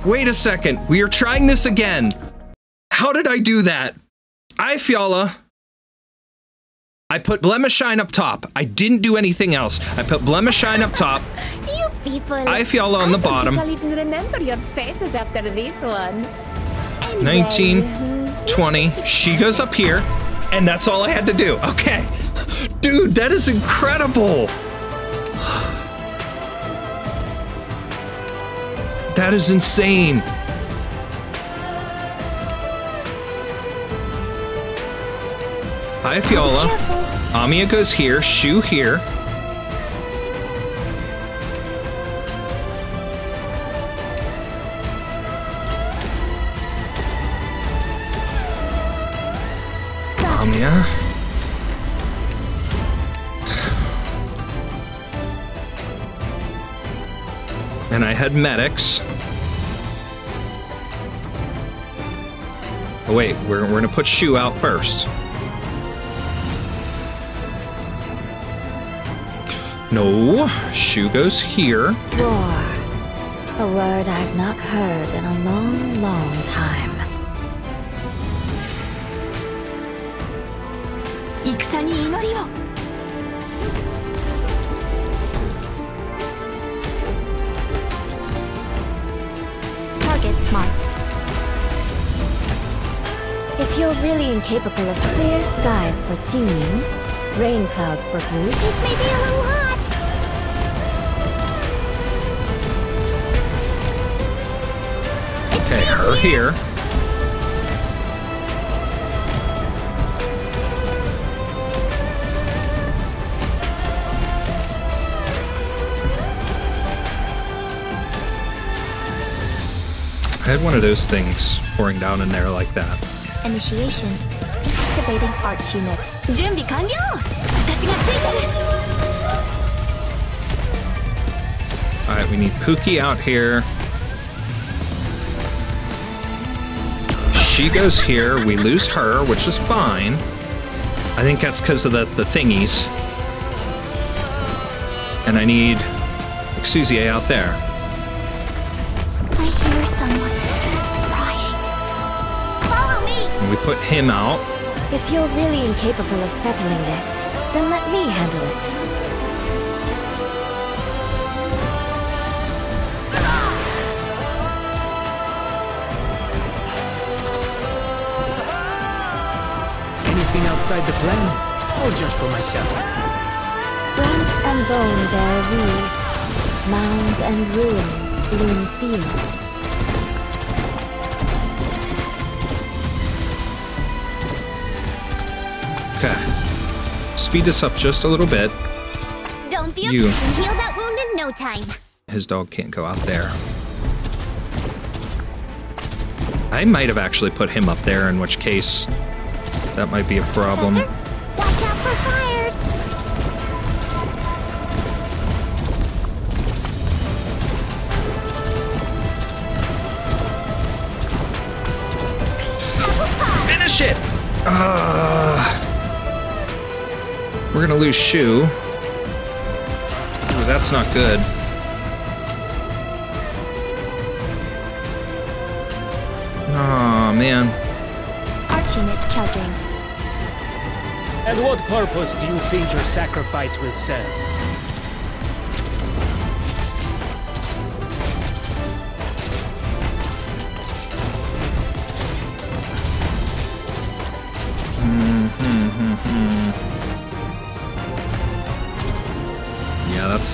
wait a second. We are trying this again. How did I do that? Ifiola. I put Blemishine up top. I didn't do anything else. I put Blemishine up top. You people. Ifiola on the bottom. I don't even remember your faces after this one. Anyway, nineteen, twenty. She goes up here, and that's all I had to do. Okay. Dude, that is incredible. That is insane. Ifiola, Amiya goes here, Shu here. Amiya. And I had medics. Oh wait, we're, we're gonna put Shu out first. No, Shu goes here. Roar. A word I've not heard in a long, long time. Target marked. If you're really incapable of clear skies for Qingming, rain clouds for Wu, this may be a little hard. Okay, her here. I had one of those things pouring down in there like that. Initiation. Activating arch unit. Alright, we need Pookie out here. She goes here, we lose her, which is fine. I think that's because of the, the thingies. And I need Exousier out there. I hear someone crying. Follow me! And we put him out. If you're really incapable of settling this, then let me handle it. Outside the plan, or just for myself. Branch and bone bear weeds, mounds and ruins bloom fields. Okay, speed this up just a little bit. Don't feel you. Heal that wound in no time. His dog can't go out there. I might have actually put him up there, in which case. That might be a problem. Professor, watch out for fires. Finish it! Uh, we're gonna lose Shu. Ooh, that's not good. Aw, oh, man. Arch unit charging. And what purpose do you think your sacrifice will serve?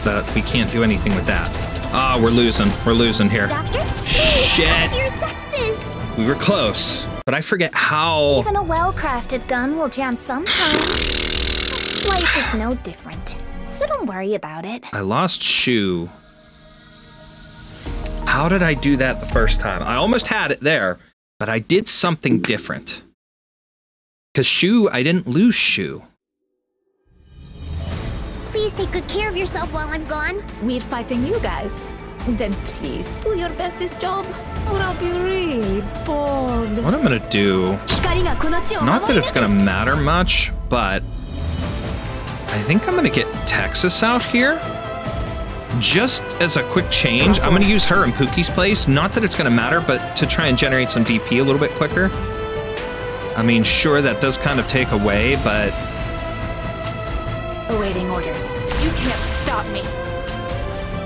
That we can't do anything with that. Ah, we're losing. We're losing here. Doctor, shit. We were close, but I forget how. Even a well-crafted gun will jam sometimes. Life is no different, so don't worry about it. I lost Shu. How did I do that the first time? I almost had it there, but I did something different. Cause Shu, I didn't lose Shu. Please take good care of yourself while I'm gone. We're fighting you guys. Then please do your bestest job, or I'll be really bored. What I'm gonna do, not that it's gonna matter much, but I think I'm gonna get Texas out here. Just as a quick change, I'm gonna use her in Pookie's place. Not that it's gonna matter, but to try and generate some D P a little bit quicker. I mean, sure, that does kind of take away, but... Awaiting orders. You can't stop me.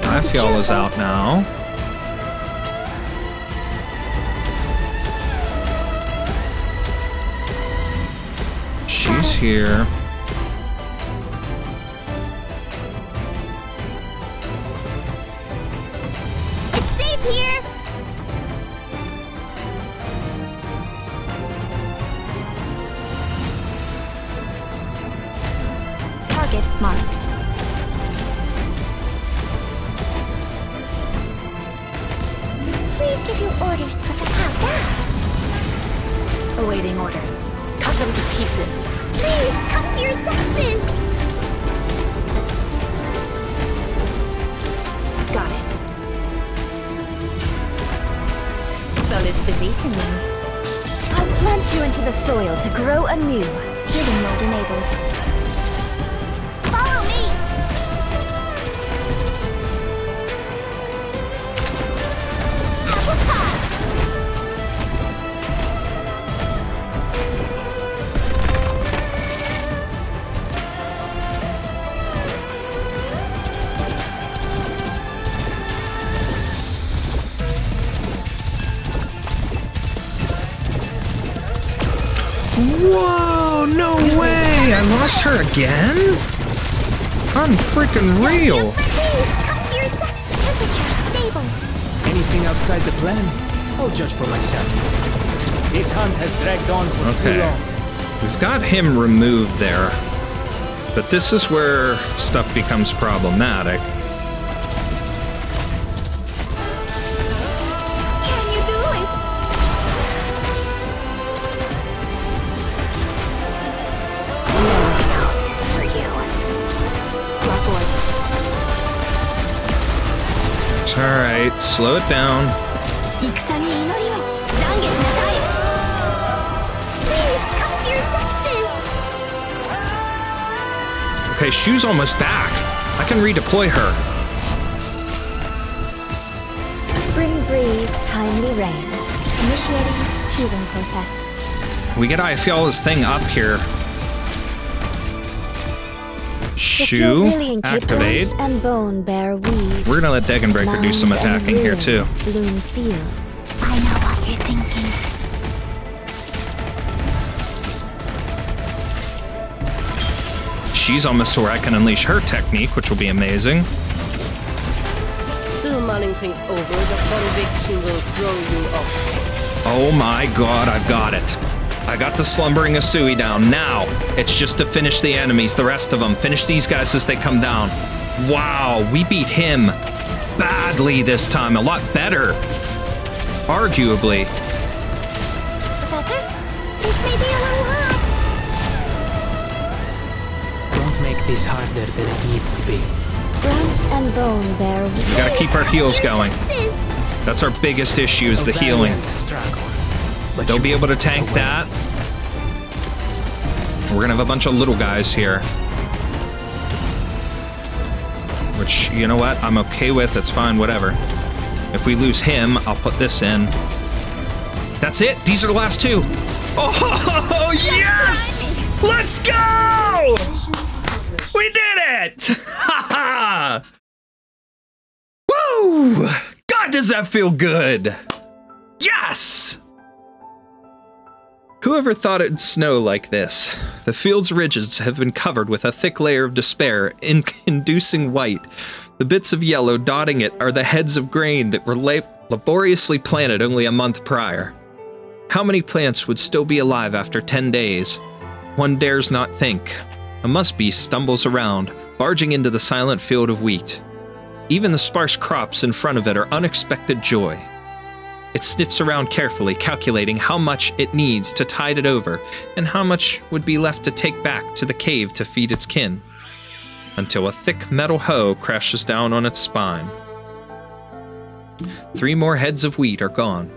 Raphael is out now. She's here. It's safe here. Marked. Please give your orders, Professor. How's that? Awaiting orders. Cut them to pieces. Please, come to your senses! Got it. Solid positioning. I'll plant you into the soil to grow anew. Giving mode enabled. Her again? I'm freaking real. Temperature stable. Anything outside the plan? I'll judge for myself. This hunt has dragged on for okay. too long. We've got him removed there, but this is where stuff becomes problematic. Slow it down. Please come to your senses. Okay, Shu's almost back. I can redeploy her. Spring breeze, timely rain. Initiating healing process. We get Ifiala's thing up here. Shu, activate. And bone bear weeds. We're gonna let Degenbreaker do some attacking here too. Bloom fields. I know what you're thinking. She's almost to where I can unleash her technique, which will be amazing. Still mulling things over, the conviction will throw you off. Oh my god, I've got it. I got the slumbering Asui down. Now, it's just to finish the enemies, the rest of them. Finish these guys as they come down. Wow, we beat him badly this time. A lot better, arguably. Professor, this may be a little hot. Don't make this harder than it needs to be. Branch and bone bear. We gotta keep our heals going. That's our biggest issue is the healing. But they'll be able to tank that. We're gonna have a bunch of little guys here. Which, you know what, I'm okay with, that's fine, whatever. If we lose him, I'll put this in. That's it. These are the last two. Oh, yes! Let's go! We did it! Ha ha! Woo! God, does that feel good! Yes! Whoever thought it'd snow like this? The field's ridges have been covered with a thick layer of despair, in inducing white. The bits of yellow dotting it are the heads of grain that were laboriously planted only a month prior. How many plants would still be alive after ten days? One dares not think. A must-beast stumbles around, barging into the silent field of wheat. Even the sparse crops in front of it are unexpected joy. It sniffs around carefully, calculating how much it needs to tide it over, and how much would be left to take back to the cave to feed its kin, until a thick metal hoe crashes down on its spine. Three more heads of wheat are gone.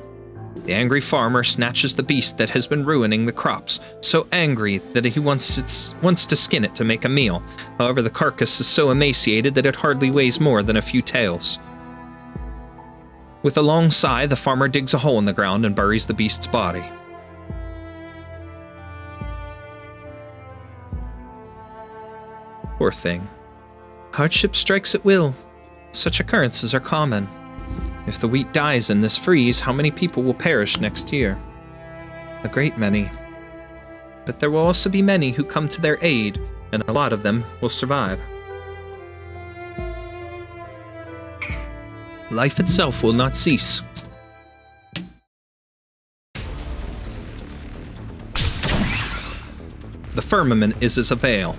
The angry farmer snatches the beast that has been ruining the crops, so angry that he wants, its, wants to skin it to make a meal. However, the carcass is so emaciated that it hardly weighs more than a few tails. With a long sigh, the farmer digs a hole in the ground and buries the beast's body. Poor thing. Hardship strikes at will. Such occurrences are common. If the wheat dies in this freeze, how many people will perish next year? A great many. But there will also be many who come to their aid, and a lot of them will survive. Life itself will not cease. The firmament is as a veil.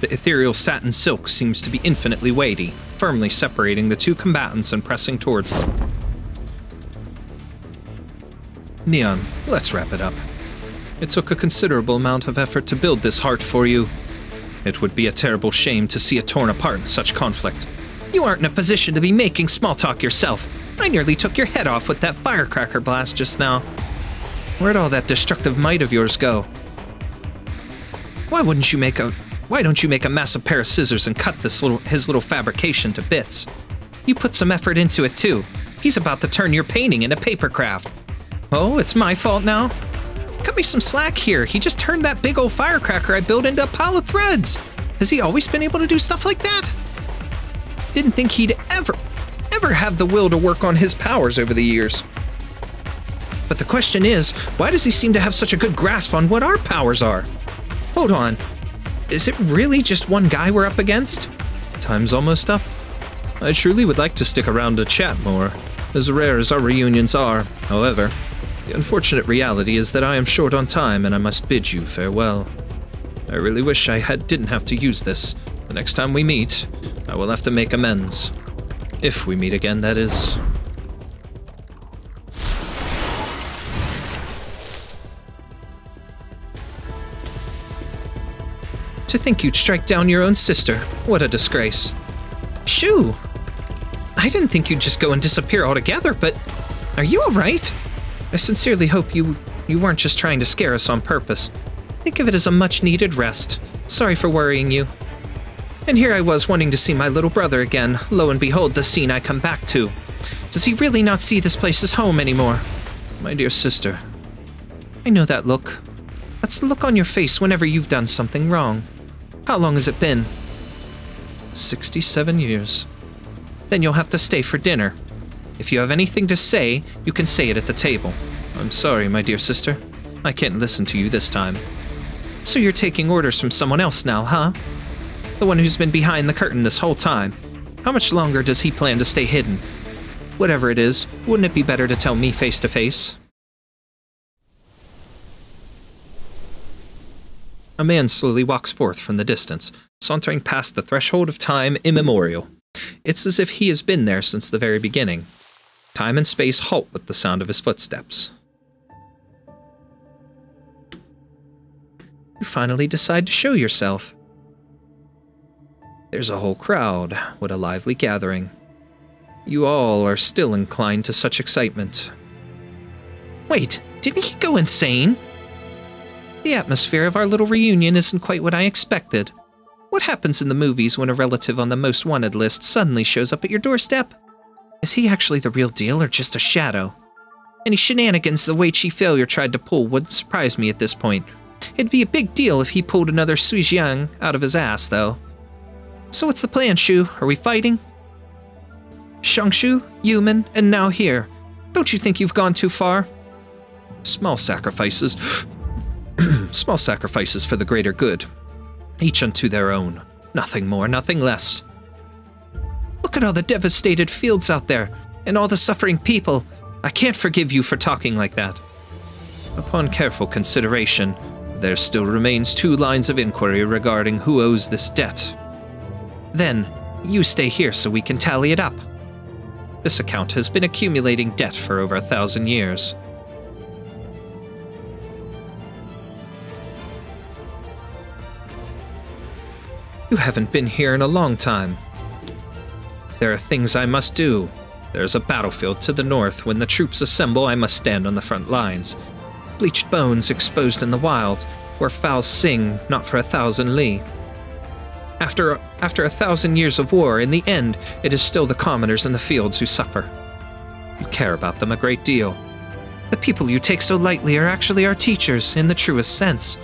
The ethereal satin silk seems to be infinitely weighty, firmly separating the two combatants and pressing towards them. Nian, let's wrap it up. It took a considerable amount of effort to build this heart for you. It would be a terrible shame to see it torn apart in such conflict. You aren't in a position to be making small talk yourself. I nearly took your head off with that firecracker blast just now. Where'd all that destructive might of yours go? Why wouldn't you make a... Why don't you make a massive pair of scissors and cut this little, his little fabrication to bits? You put some effort into it, too. He's about to turn your painting into paper craft. Oh, it's my fault now? Cut me some slack here. He just turned that big old firecracker I built into a pile of threads. Has he always been able to do stuff like that? Didn't think he'd ever, ever have the will to work on his powers over the years. But the question is, why does he seem to have such a good grasp on what our powers are? Hold on. Is it really just one guy we're up against? Time's almost up. I surely would like to stick around to chat more, as rare as our reunions are. However, the unfortunate reality is that I am short on time and I must bid you farewell. I really wish I had didn't have to use this. The next time we meet, I will have to make amends. If we meet again, that is. To think you'd strike down your own sister. What a disgrace. Shu! I didn't think you'd just go and disappear altogether, but are you alright? I sincerely hope you, you weren't just trying to scare us on purpose. Think of it as a much-needed rest. Sorry for worrying you. And here I was wanting to see my little brother again. Lo and behold, the scene I come back to. Does he really not see this place as home anymore? My dear sister. I know that look. That's the look on your face whenever you've done something wrong. How long has it been? sixty-seven years. Then you'll have to stay for dinner. If you have anything to say, you can say it at the table. I'm sorry, my dear sister. I can't listen to you this time. So you're taking orders from someone else now, huh? The one who's been behind the curtain this whole time. How much longer does he plan to stay hidden? Whatever it is, wouldn't it be better to tell me face to face? A man slowly walks forth from the distance, sauntering past the threshold of time immemorial. It's as if he has been there since the very beginning. Time and space halt with the sound of his footsteps. You finally decide to show yourself. There's a whole crowd. What a lively gathering. You all are still inclined to such excitement. Wait, didn't he go insane? The atmosphere of our little reunion isn't quite what I expected. What happens in the movies when a relative on the most wanted list suddenly shows up at your doorstep? Is he actually the real deal or just a shadow? Any shenanigans the Wei Qi failure tried to pull wouldn't surprise me at this point. It'd be a big deal if he pulled another Sui Jiang out of his ass, though. So what's the plan, Shu? Are we fighting? Shangshu, Yuman, and now here. Don't you think you've gone too far? Small sacrifices. Small sacrifices for the greater good. Each unto their own. Nothing more, nothing less. Look at all the devastated fields out there, and all the suffering people. I can't forgive you for talking like that. Upon careful consideration, there still remains two lines of inquiry regarding who owes this debt. Then, you stay here so we can tally it up. This account has been accumulating debt for over a thousand years. You haven't been here in a long time. There are things I must do. There's a battlefield to the north. When the troops assemble, I must stand on the front lines. Bleached bones exposed in the wild, where fowls sing not for a thousand li. After, after a thousand years of war, in the end, it is still the commoners in the fields who suffer. You care about them a great deal. The people you take so lightly are actually our teachers, in the truest sense.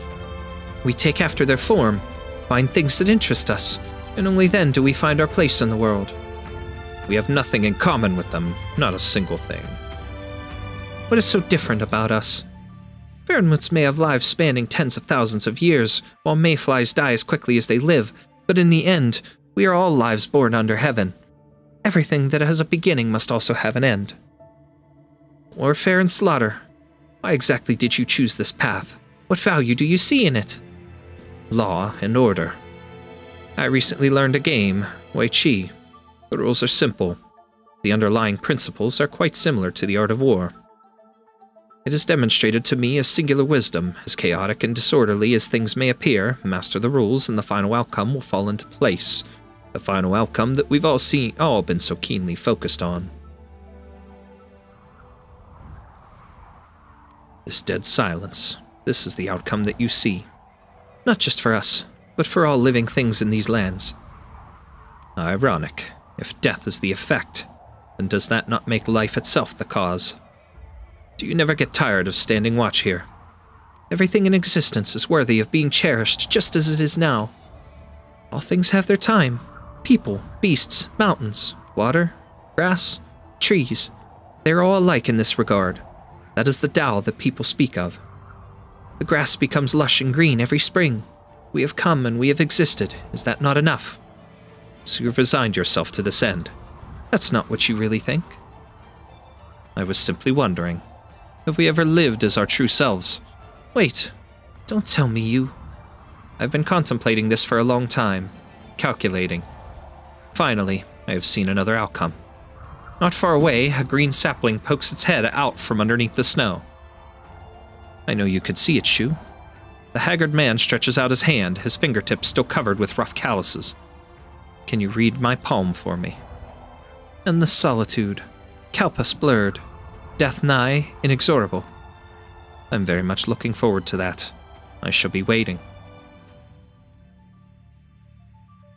We take after their form, find things that interest us, and only then do we find our place in the world. We have nothing in common with them, not a single thing. What is so different about us? Farenmuts may have lives spanning tens of thousands of years, while mayflies die as quickly as they live, but in the end, we are all lives born under heaven. Everything that has a beginning must also have an end. Warfare and slaughter. Why exactly did you choose this path? What value do you see in it? Law and order. I recently learned a game, Wei Qi. The rules are simple. The underlying principles are quite similar to the art of war. It has demonstrated to me a singular wisdom. As chaotic and disorderly as things may appear, master the rules and the final outcome will fall into place. The final outcome that we've all seen, all been so keenly focused on. This dead silence. This is the outcome that you see. Not just for us, but for all living things in these lands. Ironic. If death is the effect, then does that not make life itself the cause? Do you never get tired of standing watch here? Everything in existence is worthy of being cherished just as it is now. All things have their time. People, beasts, mountains, water, grass, trees. They are all alike in this regard. That is the Dao that people speak of. The grass becomes lush and green every spring. We have come and we have existed. Is that not enough? So you've resigned yourself to this end. That's not what you really think. I was simply wondering. Have we ever lived as our true selves? Wait, don't tell me you... I've been contemplating this for a long time, calculating. Finally, I have seen another outcome. Not far away, a green sapling pokes its head out from underneath the snow. I know you could see it, Shu. The haggard man stretches out his hand, his fingertips still covered with rough calluses. Can you read my palm for me? And the solitude, Kalpas blurred. Death nigh, inexorable. I'm very much looking forward to that. I shall be waiting.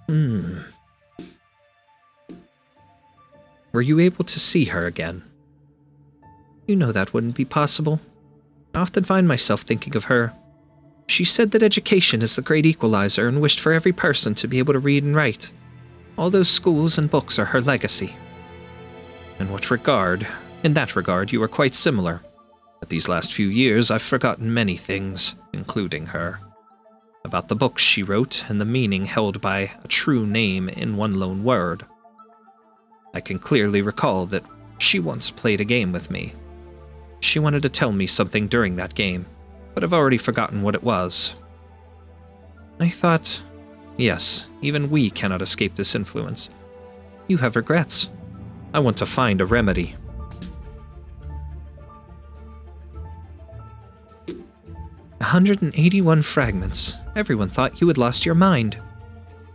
Hmm. Were you able to see her again? You know that wouldn't be possible. I often find myself thinking of her. She said that education is the great equalizer and wished for every person to be able to read and write. All those schools and books are her legacy. In what regard... In that regard, you are quite similar. But these last few years, I've forgotten many things, including her. About the books she wrote and the meaning held by a true name in one lone word. I can clearly recall that she once played a game with me. She wanted to tell me something during that game, but I've already forgotten what it was. I thought, yes, even we cannot escape this influence. You have regrets. I want to find a remedy. one hundred eighty-one fragments. Everyone thought you had lost your mind.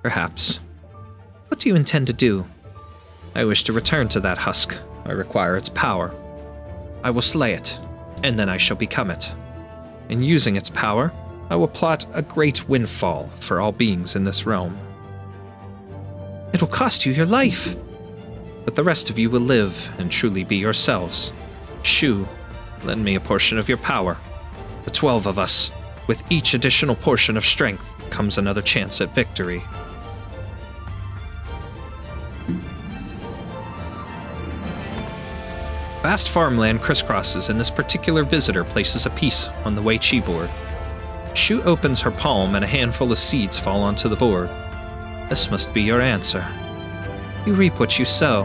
Perhaps. What do you intend to do? I wish to return to that husk. I require its power. I will slay it, and then I shall become it. In using its power, I will plot a great windfall for all beings in this realm. It will cost you your life! But the rest of you will live and truly be yourselves. Shu, lend me a portion of your power. The twelve of us. With each additional portion of strength comes another chance at victory. Vast farmland crisscrosses, and this particular visitor places a piece on the Wei Qi board. Shu opens her palm and a handful of seeds fall onto the board. This must be your answer. You reap what you sow.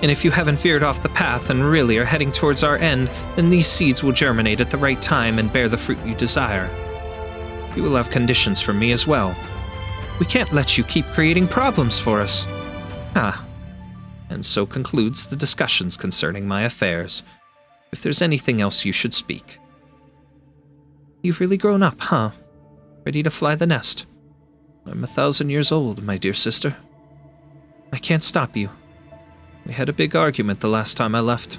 And if you haven't veered off the path and really are heading towards our end, then these seeds will germinate at the right time and bear the fruit you desire. You will have conditions for me as well. We can't let you keep creating problems for us. Ah. And so concludes the discussions concerning my affairs. If there's anything else, you should speak. You've really grown up, huh? Ready to fly the nest. I'm a thousand years old, my dear sister. I can't stop you. We had a big argument the last time I left.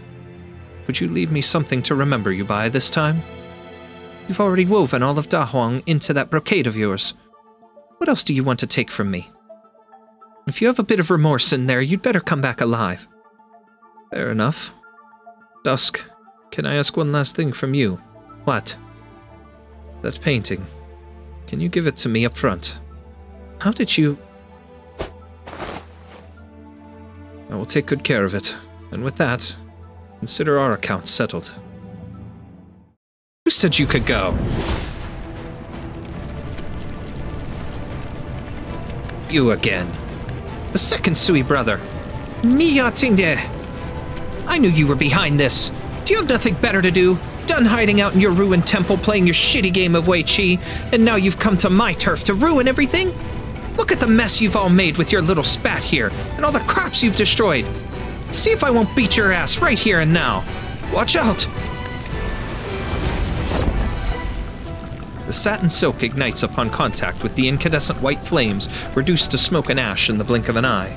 Would you leave me something to remember you by this time? You've already woven all of Dahuang into that brocade of yours. What else do you want to take from me? If you have a bit of remorse in there, you'd better come back alive. Fair enough. Dusk, can I ask one last thing from you? What? That painting. Can you give it to me up front? How did you... I will take good care of it, and with that, consider our account settled. Who said you could go? You again. The second Sui brother. I knew you were behind this. Do you have nothing better to do? Done hiding out in your ruined temple playing your shitty game of Wei Qi, and now you've come to my turf to ruin everything? Look at the mess you've all made with your little spat here, and all the crops you've destroyed. See if I won't beat your ass right here and now. Watch out! The satin silk ignites upon contact with the incandescent white flames, reduced to smoke and ash in the blink of an eye.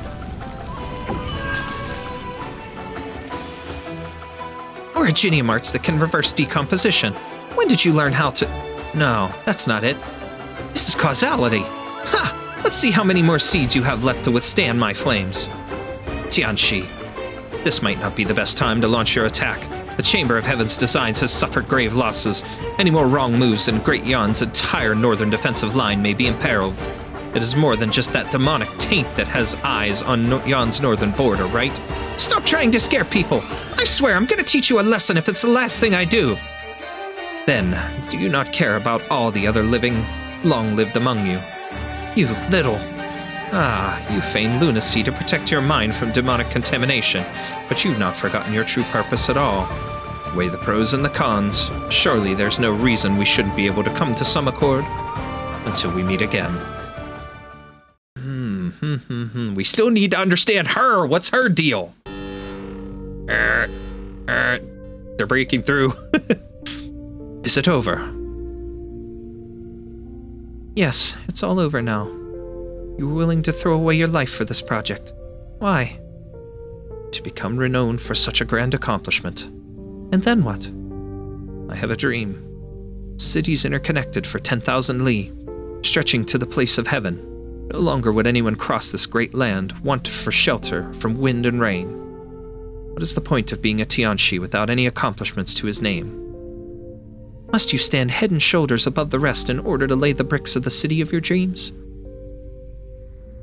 Originium arts that can reverse decomposition. When did you learn how to... No, that's not it. This is causality. Ha! Let's see how many more seeds you have left to withstand my flames. Tianxi. This might not be the best time to launch your attack. The Chamber of Heaven's designs has suffered grave losses. Any more wrong moves and Great Yan's entire northern defensive line may be imperiled. It is more than just that demonic taint that has eyes on no Yan's northern border, right? Stop trying to scare people! I swear I'm gonna teach you a lesson if it's the last thing I do! Then, do you not care about all the other living, long-lived among you? You little... Ah, you feign lunacy to protect your mind from demonic contamination, but you've not forgotten your true purpose at all. Weigh the pros and the cons. Surely there's no reason we shouldn't be able to come to some accord until we meet again. Hmm, hmm, hmm, hmm. We still need to understand her! What's her deal? Er, er, they're breaking through. Is it over? Yes, it's all over now. You were willing to throw away your life for this project. Why? To become renowned for such a grand accomplishment. And then what? I have a dream. Cities interconnected for ten thousand li, stretching to the place of heaven. No longer would anyone cross this great land, want for shelter from wind and rain. What is the point of being a Tianxi without any accomplishments to his name? Must you stand head and shoulders above the rest in order to lay the bricks of the city of your dreams?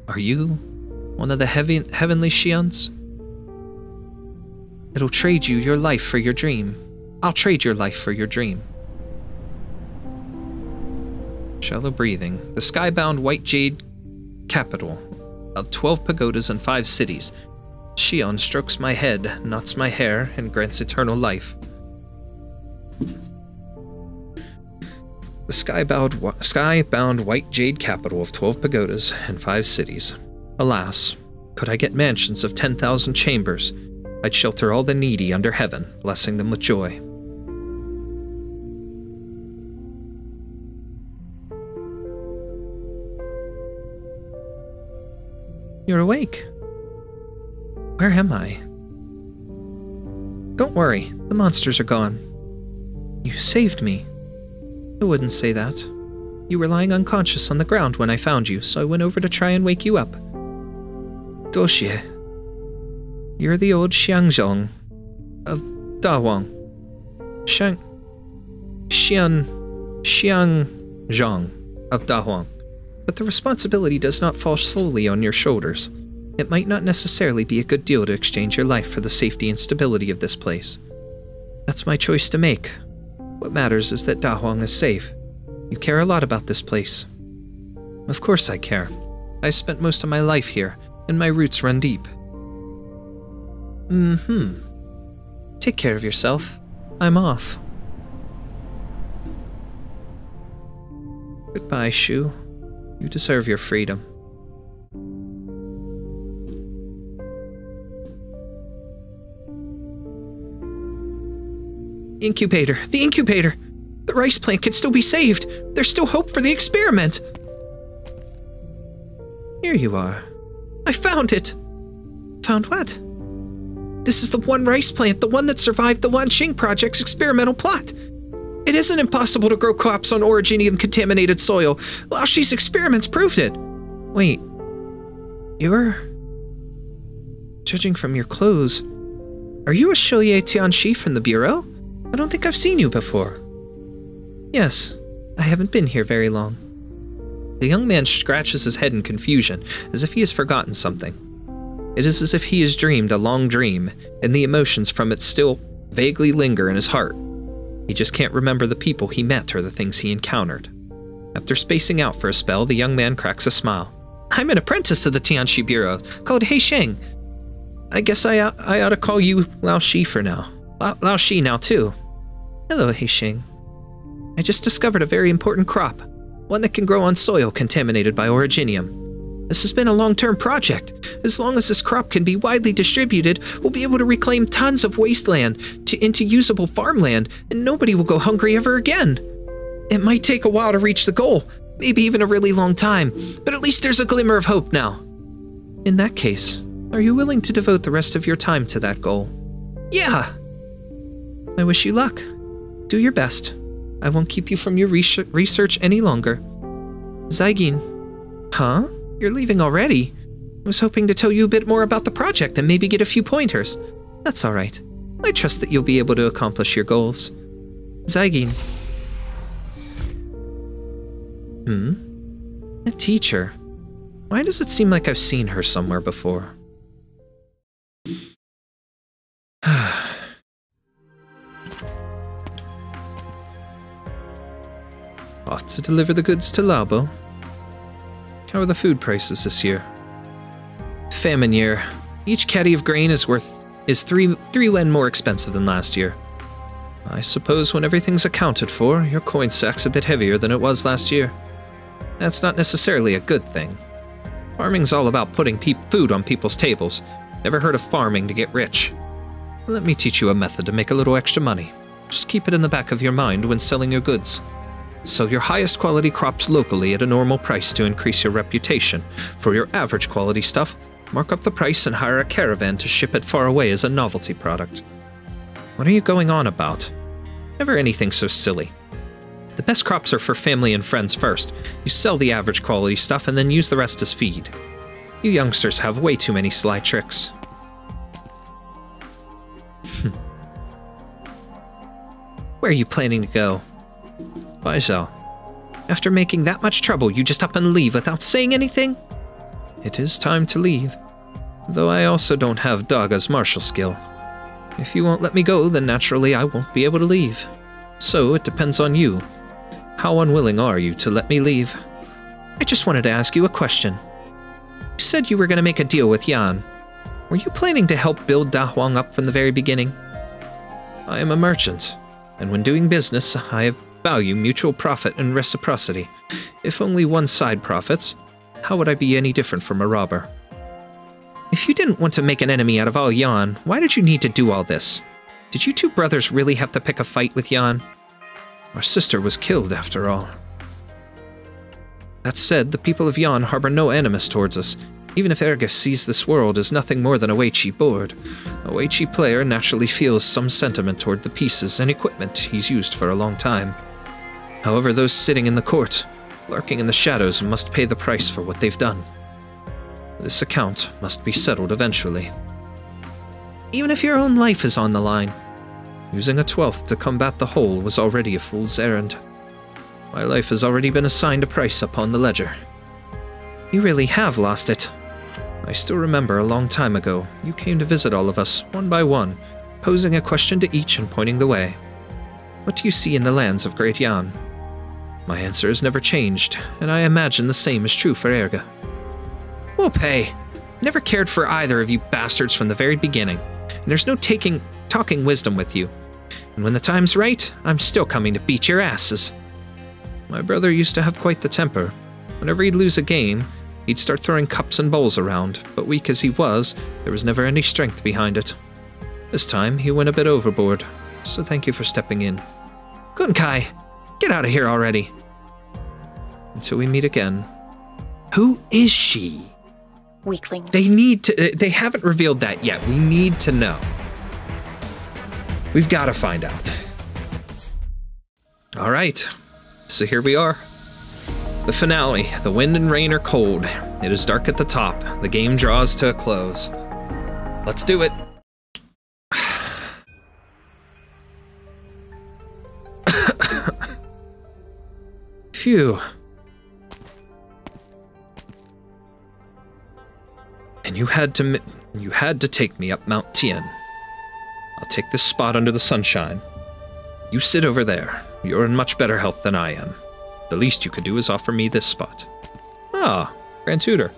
Are you one of the heaven heavenly Xians? It'll trade you your life for your dream. I'll trade your life for your dream. Shallow breathing. The skybound white jade capital of twelve pagodas and five cities. Xian strokes my head, knots my hair, and grants eternal life. The sky-bound, sky-bound white jade capital of twelve pagodas and five cities. Alas, could I get mansions of ten thousand chambers, I'd shelter all the needy under heaven, blessing them with joy. You're awake. Where am I? Don't worry, the monsters are gone. You saved me. I wouldn't say that. You were lying unconscious on the ground when I found you, so I went over to try and wake you up. Doshie, you're the old Xiangzong of Dahuang. Shang, Xian, Xiang Zhang of Dahuang, but the responsibility does not fall solely on your shoulders. It might not necessarily be a good deal to exchange your life for the safety and stability of this place. That's my choice to make. What matters is that Dahuang is safe. You care a lot about this place. Of course I care. I spent most of my life here, and my roots run deep. Mm-hmm. Take care of yourself. I'm off. Goodbye, Shu. You deserve your freedom. Incubator! The incubator! The rice plant can still be saved! There's still hope for the experiment! Here you are. I found it! Found what? This is the one rice plant, the one that survived the Wanqing Project's experimental plot! It isn't impossible to grow crops on Originium-contaminated soil. Lao Shi's experiments proved it! Wait... You're... Judging from your clothes... Are you a Shoye Tianxi from the Bureau? I don't think I've seen you before. Yes, I haven't been here very long. The young man scratches his head in confusion, as if he has forgotten something. It is as if he has dreamed a long dream, and the emotions from it still vaguely linger in his heart. He just can't remember the people he met or the things he encountered. After spacing out for a spell, the young man cracks a smile. I'm an apprentice of the Tianxi Bureau, called He Sheng. I guess I, I ought to call you Lao Shi for now. La Lao Shi now, too. Hello, He Sheng. I just discovered a very important crop, one that can grow on soil contaminated by Originium. This has been a long-term project. As long as this crop can be widely distributed, we'll be able to reclaim tons of wasteland to, into usable farmland, and nobody will go hungry ever again. It might take a while to reach the goal, maybe even a really long time, but at least there's a glimmer of hope now. In that case, are you willing to devote the rest of your time to that goal? Yeah! I wish you luck. Do your best. I won't keep you from your research any longer. Zaigin. Huh? You're leaving already? I was hoping to tell you a bit more about the project and maybe get a few pointers. That's alright. I trust that you'll be able to accomplish your goals. Zaigin. Hmm? A teacher. Why does it seem like I've seen her somewhere before? Ought to deliver the goods to Labo. How are the food prices this year? Famine year. Each caddy of grain is worth is three three wen more expensive than last year. I suppose when everything's accounted for, your coin sack's a bit heavier than it was last year. That's not necessarily a good thing. Farming's all about putting pe food on people's tables. Never heard of farming to get rich. Let me teach you a method to make a little extra money. Just keep it in the back of your mind when selling your goods. Sell your highest quality crops locally at a normal price to increase your reputation. For your average quality stuff, mark up the price and hire a caravan to ship it far away as a novelty product. What are you going on about? Never anything so silly. The best crops are for family and friends first. You sell the average quality stuff and then use the rest as feed. You youngsters have way too many sly tricks. Where are you planning to go? Baizhou. After making that much trouble, you just up and leave without saying anything? It is time to leave, though I also don't have Daga's martial skill. If you won't let me go, then naturally I won't be able to leave. So it depends on you. How unwilling are you to let me leave? I just wanted to ask you a question. You said you were going to make a deal with Yan. Were you planning to help build Dahuang up from the very beginning? I am a merchant, and when doing business, I have value mutual profit and reciprocity. If only one side profits, how would I be any different from a robber? If you didn't want to make an enemy out of all Yan, why did you need to do all this? Did you two brothers really have to pick a fight with Yan? Our sister was killed, after all. That said, the people of Yan harbor no animus towards us, even if Ergus sees this world as nothing more than a Wei Qi board. A Wei Qi player naturally feels some sentiment toward the pieces and equipment he's used for a long time. However, those sitting in the court, lurking in the shadows, must pay the price for what they've done. This account must be settled eventually. Even if your own life is on the line. Using a twelfth to combat the whole was already a fool's errand. My life has already been assigned a price upon the ledger. You really have lost it. I still remember a long time ago, you came to visit all of us, one by one, posing a question to each and pointing the way. What do you see in the lands of Great Yan? My answer has never changed, and I imagine the same is true for Erga. We'll pay. Never cared for either of you bastards from the very beginning, and there's no taking, talking wisdom with you. And when the time's right, I'm still coming to beat your asses. My brother used to have quite the temper. Whenever he'd lose a game, he'd start throwing cups and bowls around, but weak as he was, there was never any strength behind it. This time, he went a bit overboard, so thank you for stepping in. Gunkai, get out of here already! Until we meet again. Who is she? Weaklings. They need to- they haven't revealed that yet. We need to know. We've got to find out. Alright, so here we are. The finale. The wind and rain are cold. It is dark at the top. The game draws to a close. Let's do it! Phew. And you had to you had to take me up Mount Tian. I'll take this spot under the sunshine. You sit over there. You're in much better health than I am. The least you could do is offer me this spot. Ah, Grand Tutor.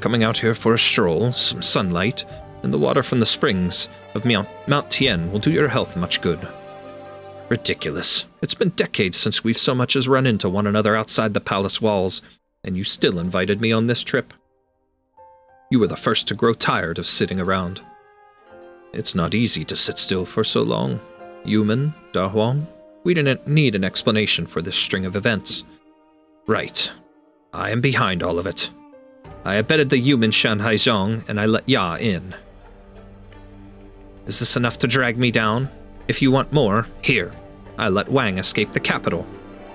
Coming out here for a stroll, some sunlight, and the water from the springs of Mount Tian will do your health much good. Ridiculous. It's been decades since we've so much as run into one another outside the palace walls, and you still invited me on this trip. You were the first to grow tired of sitting around. It's not easy to sit still for so long. Yuman, Dahuang, we didn't need an explanation for this string of events. Right. I am behind all of it. I abetted the Yuman Shan Haizong, and I let Ya in. Is this enough to drag me down? If you want more, here. I let Wang escape the capital.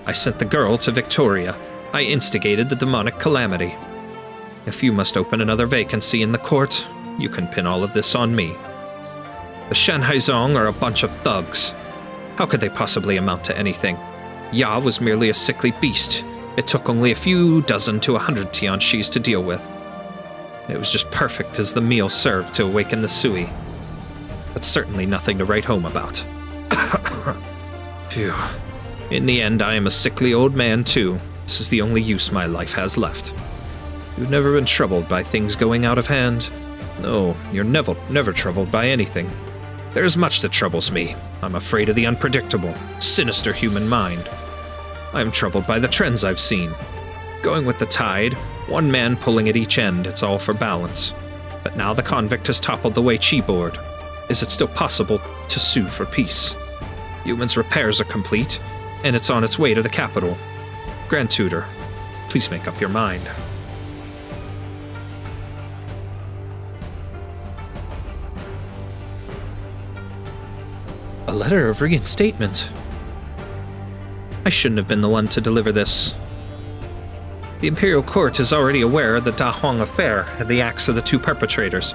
I sent the girl to Victoria. I instigated the demonic calamity. If you must open another vacancy in the court, you can pin all of this on me. The Shan Haizong are a bunch of thugs. How could they possibly amount to anything? Ya was merely a sickly beast. It took only a few dozen to a hundred Tianxis to deal with. It was just perfect as the meal served to awaken the Sui. But certainly nothing to write home about. Phew. In the end, I am a sickly old man too. This is the only use my life has left. You've never been troubled by things going out of hand. No, you're never, never troubled by anything. There's much that troubles me. I'm afraid of the unpredictable, sinister human mind. I'm troubled by the trends I've seen. Going with the tide, one man pulling at each end, it's all for balance. But now the convict has toppled the Wei Qi board. Is it still possible to sue for peace? Human's repairs are complete, and it's on its way to the capital. Grand Tutor, please make up your mind. A letter of reinstatement. I shouldn't have been the one to deliver this. The Imperial Court is already aware of the Dahuang affair and the acts of the two perpetrators.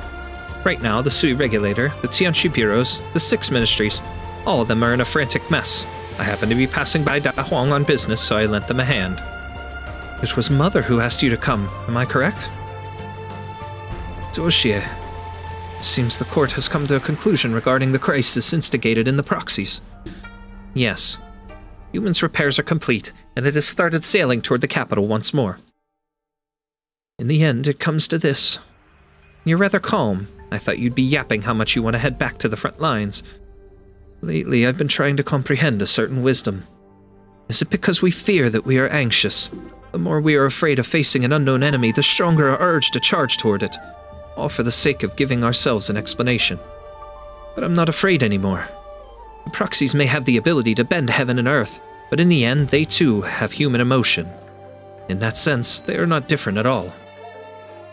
Right now, the Sui Regulator, the Tianxi Bureaus, the six ministries, all of them are in a frantic mess. I happened to be passing by Dahuang on business, so I lent them a hand. It was Mother who asked you to come, am I correct? Doshie. Seems the court has come to a conclusion regarding the crisis instigated in the proxies. Yes. Human's repairs are complete, and it has started sailing toward the capital once more. In the end, it comes to this. You're rather calm. I thought you'd be yapping how much you want to head back to the front lines. Lately, I've been trying to comprehend a certain wisdom. Is it because we fear that we are anxious? The more we are afraid of facing an unknown enemy, the stronger our urge to charge toward it. All for the sake of giving ourselves an explanation. But I'm not afraid anymore. The proxies may have the ability to bend heaven and earth, but in the end, they too have human emotion. In that sense, they are not different at all.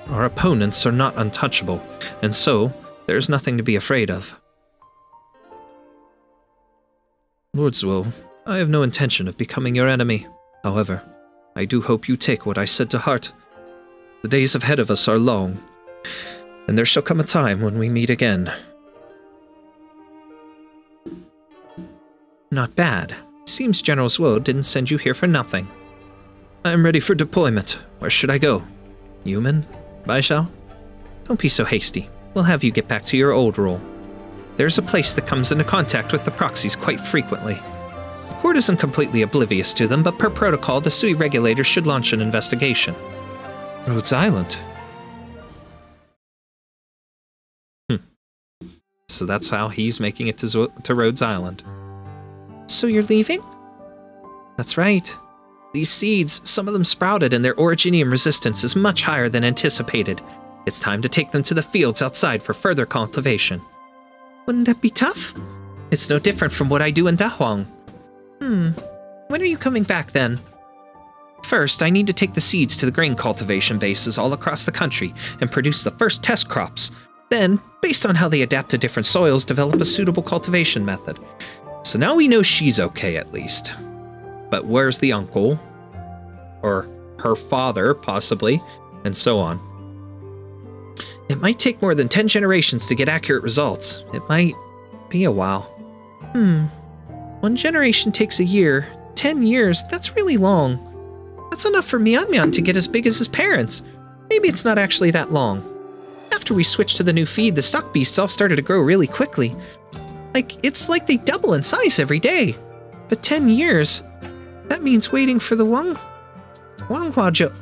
Our opponents are not untouchable, and so, there is nothing to be afraid of. Lord Zuo, I have no intention of becoming your enemy. However, I do hope you take what I said to heart. The days ahead of us are long. And there shall come a time when we meet again. Not bad. Seems General Zuo didn't send you here for nothing. I'm ready for deployment. Where should I go? Yumen? Baizhou? Don't be so hasty. We'll have you get back to your old role. There's a place that comes into contact with the proxies quite frequently. The court isn't completely oblivious to them, but per protocol, the Sui regulators should launch an investigation. Rhodes Island? Hm. So that's how he's making it to, Zo- to Rhodes Island. So you're leaving? That's right. These seeds, some of them sprouted, and their Originium resistance is much higher than anticipated. It's time to take them to the fields outside for further cultivation. Wouldn't that be tough? It's no different from what I do in Dahuang. Hmm. When are you coming back, then? First, I need to take the seeds to the grain cultivation bases all across the country and produce the first test crops. Then, based on how they adapt to different soils, develop a suitable cultivation method. So now we know she's okay, at least. But where's the uncle? Or her father, possibly, and so on. It might take more than ten generations to get accurate results. It might be a while. Hmm. One generation takes a year. Ten years, that's really long. That's enough for Mianmian to get as big as his parents. Maybe it's not actually that long. After we switched to the new feed, the stock beasts all started to grow really quickly. Like, it's like they double in size every day. But ten years... That means waiting for the Wang... Wanghuajo...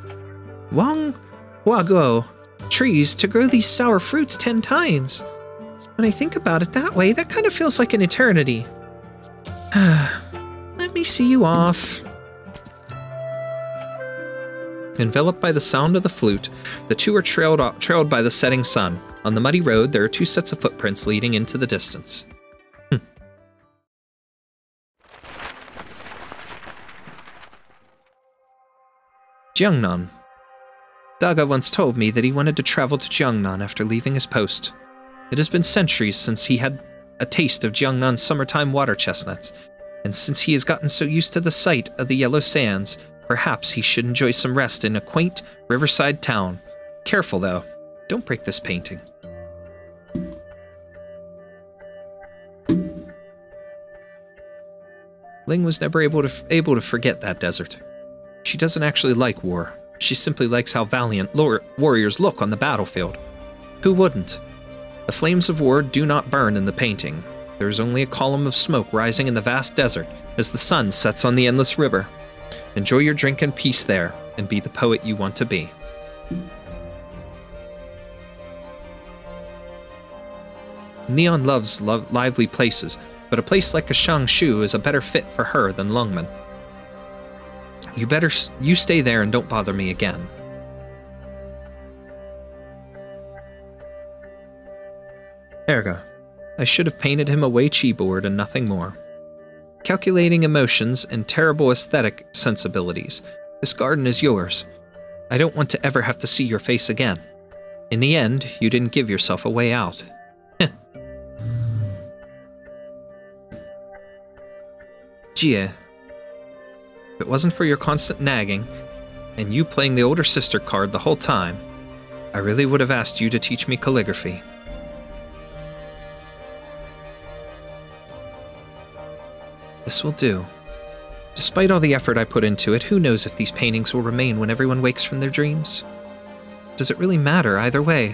Wanghuaguo trees to grow these sour fruits ten times. When I think about it that way, that kind of feels like an eternity. Let me see you off. Enveloped by the sound of the flute, the two are trailed, off, trailed by the setting sun. On the muddy road, there are two sets of footprints leading into the distance. Jiangnan. Daga once told me that he wanted to travel to Jiangnan after leaving his post. It has been centuries since he had a taste of Jiangnan's summertime water chestnuts, and since he has gotten so used to the sight of the yellow sands, perhaps he should enjoy some rest in a quaint riverside town. Careful, though. Don't break this painting. Ling was never able to, f able to forget that desert. She doesn't actually like war. She simply likes how valiant warriors look on the battlefield. Who wouldn't? The flames of war do not burn in the painting. There is only a column of smoke rising in the vast desert as the sun sets on the endless river. Enjoy your drink in peace there, and be the poet you want to be. Neon loves lo lively places, but a place like a Shangshu is a better fit for her than Longmen. You better you stay there and don't bother me again. Erga. I should have painted him a Wei Qi board and nothing more. Calculating emotions and terrible aesthetic sensibilities. This garden is yours. I don't want to ever have to see your face again. In the end, you didn't give yourself a way out. Jie. If it wasn't for your constant nagging, and you playing the older sister card the whole time, I really would have asked you to teach me calligraphy. This will do. Despite all the effort I put into it, who knows if these paintings will remain when everyone wakes from their dreams? Does it really matter either way?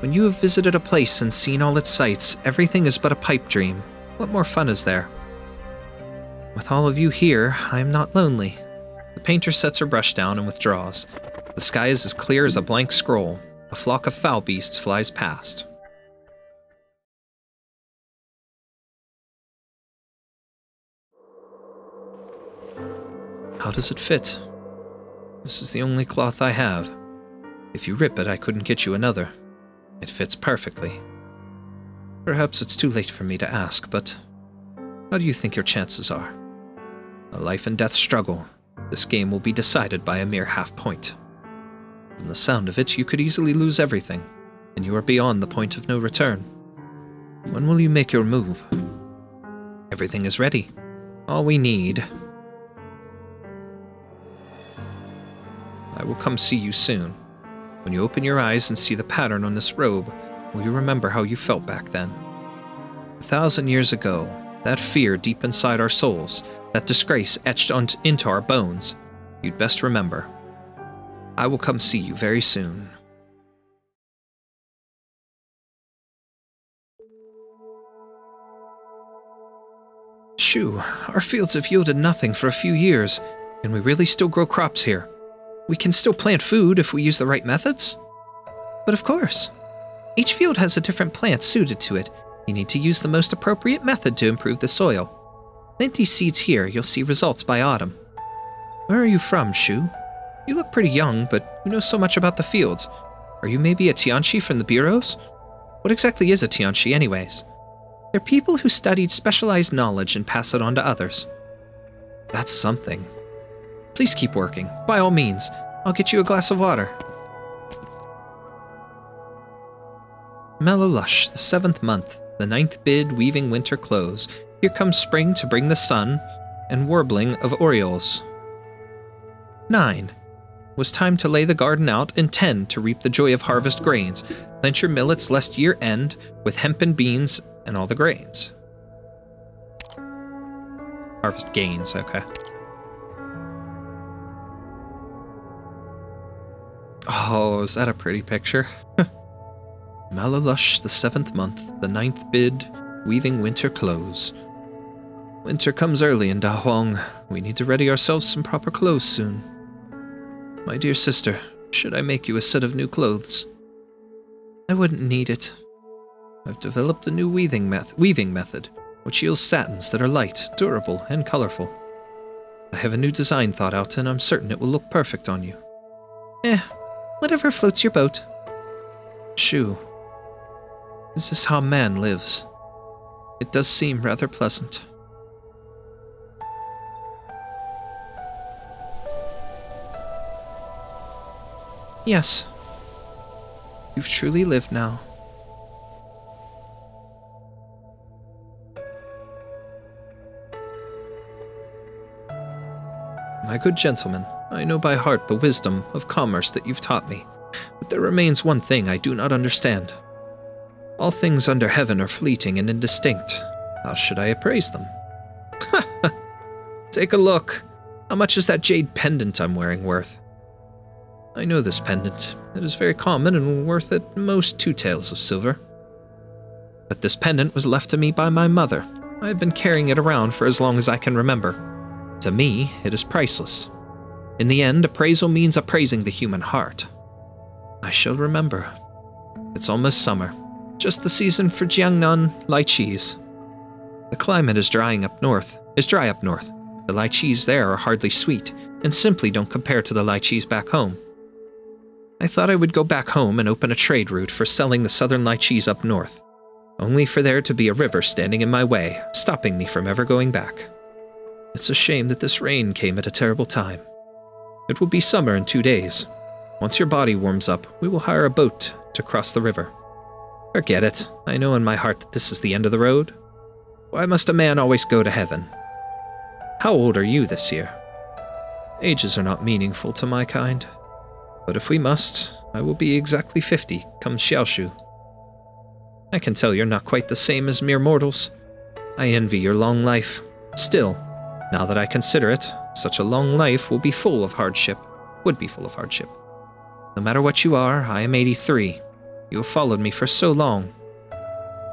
When you have visited a place and seen all its sights, everything is but a pipe dream. What more fun is there? With all of you here, I am not lonely. The painter sets her brush down and withdraws. The sky is as clear as a blank scroll. A flock of foul beasts flies past. How does it fit? This is the only cloth I have. If you rip it, I couldn't get you another. It fits perfectly. Perhaps it's too late for me to ask, but how do you think your chances are? A life and death struggle. This game will be decided by a mere half point. From the sound of it, you could easily lose everything, and you are beyond the point of no return. When will you make your move? Everything is ready. All we need... I will come see you soon. When you open your eyes and see the pattern on this robe, will you remember how you felt back then? A thousand years ago, that fear deep inside our souls, that disgrace etched on into our bones, you'd best remember. I will come see you very soon. Shu, our fields have yielded nothing for a few years, and we really still grow crops here. We can still plant food if we use the right methods. But of course, each field has a different plant suited to it. You need to use the most appropriate method to improve the soil. Plant these seeds here, you'll see results by autumn. Where are you from, Shu? You look pretty young, but you know so much about the fields. Are you maybe a Tianxi from the bureaus? What exactly is a Tianxi anyways? They're people who studied specialized knowledge and pass it on to others. That's something. Please keep working, by all means. I'll get you a glass of water. Mellow lush, the seventh month, the ninth bid weaving winter close. Here comes spring to bring the sun and warbling of orioles. Nine. Was time to lay the garden out, and ten to reap the joy of harvest grains. Plant your millets lest year end, with hempen beans and all the grains. Harvest gains, okay. Oh, is that a pretty picture? Malalush, the seventh month, the ninth bid, weaving winter clothes. Winter comes early in Dahuang. We need to ready ourselves some proper clothes soon. My dear sister, should I make you a set of new clothes? I wouldn't need it. I've developed a new weaving, meth weaving method, which yields satins that are light, durable, and colorful. I have a new design thought out, and I'm certain it will look perfect on you. Eh, whatever floats your boat. Shu, this is how man lives. It does seem rather pleasant. Yes, you've truly lived now. My good gentleman, I know by heart the wisdom of commerce that you've taught me, but there remains one thing I do not understand. All things under heaven are fleeting and indistinct. How should I appraise them? Ha! Take a look. How much is that jade pendant I'm wearing worth? I know this pendant. It is very common and worth at most two taels of silver. But this pendant was left to me by my mother. I have been carrying it around for as long as I can remember. To me, it is priceless. In the end, appraisal means appraising the human heart. I shall remember. It's almost summer. Just the season for Jiangnan lychees. The climate is drying up north, is dry up north. The lychees there are hardly sweet, and simply don't compare to the lychees back home. I thought I would go back home and open a trade route for selling the southern lychees up north, only for there to be a river standing in my way, stopping me from ever going back. It's a shame that this rain came at a terrible time. It will be summer in two days. Once your body warms up, we will hire a boat to cross the river. Forget it. I know in my heart that this is the end of the road. Why must a man always go to heaven? How old are you this year? Ages are not meaningful to my kind. But if we must, I will be exactly fifty, come Shangshu. I can tell you're not quite the same as mere mortals. I envy your long life. Still, now that I consider it, such a long life will be full of hardship, would be full of hardship. No matter what you are, I am eighty-three. You have followed me for so long.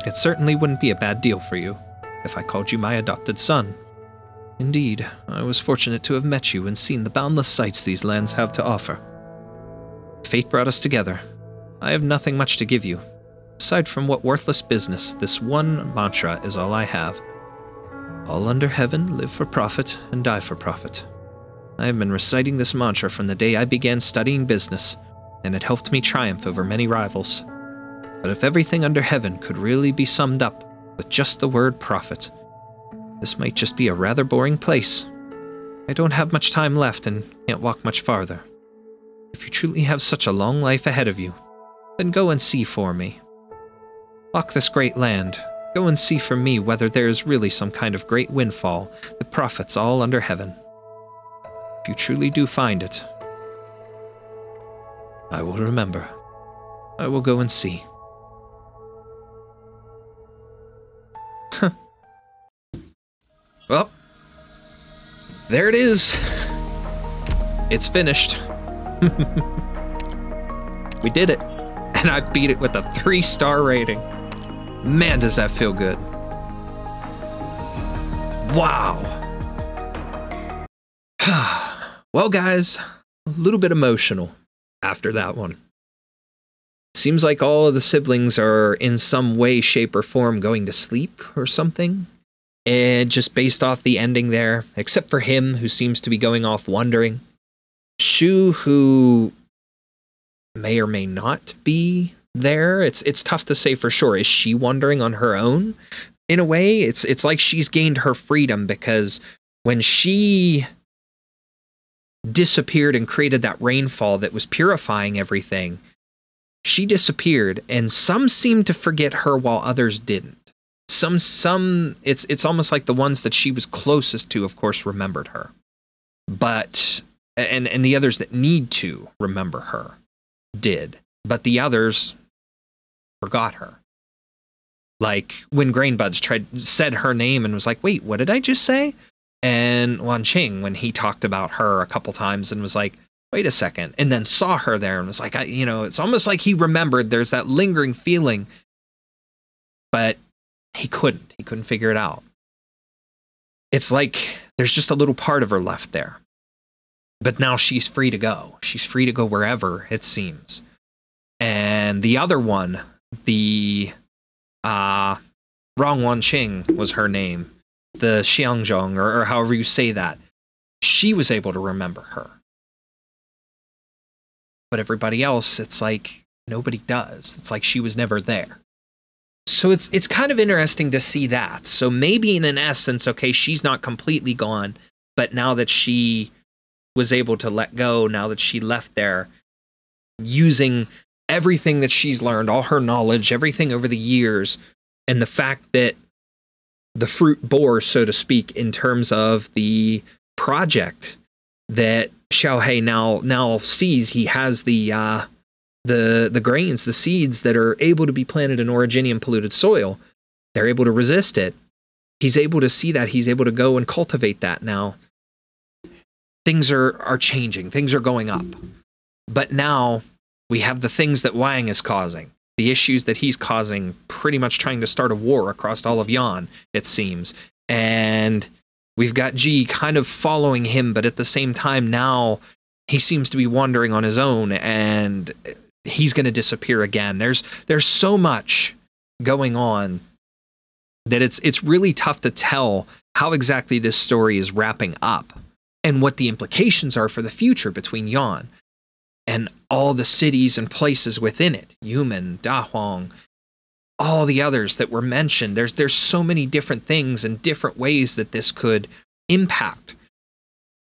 It certainly wouldn't be a bad deal for you if I called you my adopted son. Indeed, I was fortunate to have met you and seen the boundless sights these lands have to offer. Fate brought us together. I have nothing much to give you. Aside from what worthless business, this one mantra is all I have. All under heaven live for profit and die for profit. I have been reciting this mantra from the day I began studying business, and it helped me triumph over many rivals. But if everything under heaven could really be summed up with just the word profit, this might just be a rather boring place. I don't have much time left and can't walk much farther. If you truly have such a long life ahead of you, then go and see for me. Walk this great land. Go and see for me whether there is really some kind of great windfall that profits all under heaven. If you truly do find it, I will remember. I will go and see. Well, there it is. It's finished. We did it. And I beat it with a three-star rating. Man, does that feel good. Wow. Well, guys, a little bit emotional after that one. Seems like all of the siblings are in some way, shape, or form going to sleep or something. And just based off the ending there, except for him, who seems to be going off wandering. Shu, who may or may not be there. It's it's tough to say for sure. Is she wandering on her own? In a way, it's it's like she's gained her freedom, because when she disappeared and created that rainfall that was purifying everything, she disappeared, and some seemed to forget her while others didn't. Some, some, it's, it's almost like the ones that she was closest to, of course, remembered her. But, and, and the others that need to remember her did. But the others forgot her. Like when Grain Buds tried, said her name and was like, wait, what did I just say? And Wanqing, when he talked about her a couple times and was like, wait a second, and then saw her there and was like, I, you know, it's almost like he remembered. There's that lingering feeling, but he couldn't. He couldn't figure it out. It's like there's just a little part of her left there. But now she's free to go. She's free to go wherever, it seems. And the other one, the uh, Rong Wanqing was her name, the Xiangzhong, or, or however you say that, she was able to remember her. But everybody else, it's like nobody does. It's like she was never there. So it's it's kind of interesting to see that. So maybe in an essence, okay, she's not completely gone, but now that she was able to let go, now that she left there, using everything that she's learned, all her knowledge, everything over the years, and the fact that the fruit bore, so to speak, in terms of the project that Xiaohei now now sees. He has the uh, the the grains, the seeds that are able to be planted in Originium polluted soil. They're able to resist it. He's able to see that. He's able to go and cultivate that now. Things are are changing. Things are going up. But now we have the things that Wang is causing. The issues that he's causing, pretty much trying to start a war across all of Yan, it seems. And we've got G kind of following him, but at the same time now he seems to be wandering on his own and he's going to disappear again. There's there's so much going on that it's it's really tough to tell how exactly this story is wrapping up and what the implications are for the future between Yan and all the cities and places within it, Yumen, Dahuang, all the others that were mentioned. There's, there's so many different things and different ways that this could impact.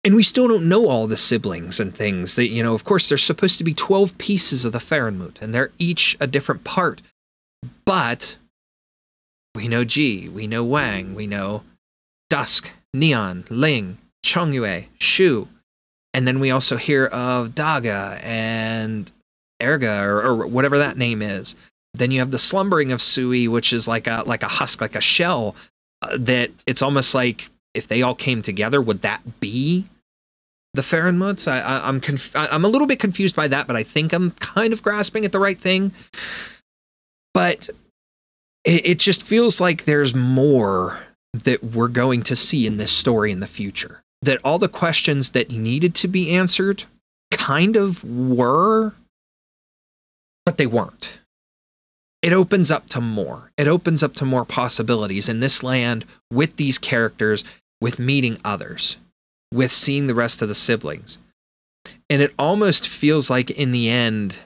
And we still don't know all the siblings and things that, you know, of course, there's supposed to be twelve pieces of the Farenmut, and they're each a different part. But we know Ji, we know Wang, we know Dusk, Nian, Ling, Chongyue, Shu. And then we also hear of Daga and Erga, or, or whatever that name is. Then you have the slumbering of Sui, which is like a like a husk, like a shell, uh, that it's almost like if they all came together, would that be the Farenmuts? I, I, I'm conf I, I'm a little bit confused by that, but I think I'm kind of grasping at the right thing. But it, it just feels like there's more that we're going to see in this story in the future. That all the questions that needed to be answered kind of were, but they weren't. It opens up to more. It opens up to more possibilities in this land, with these characters, with meeting others, with seeing the rest of the siblings. And it almost feels like in the end,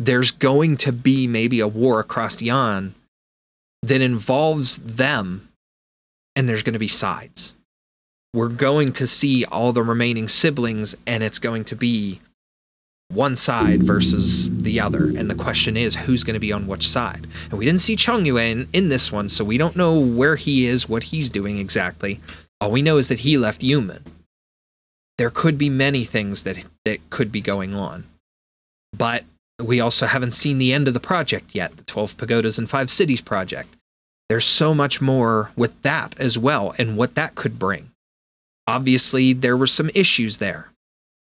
there's going to be maybe a war across Yan that involves them, and there's going to be sides. We're going to see all the remaining siblings, and it's going to be one side versus the other. And the question is, who's going to be on which side? And we didn't see Chongyue in, in this one, so we don't know where he is, what he's doing exactly. All we know is that he left Yumen. There could be many things that, that could be going on. But we also haven't seen the end of the project yet, the twelve Pagodas and five Cities project. There's so much more with that as well and what that could bring. Obviously, there were some issues there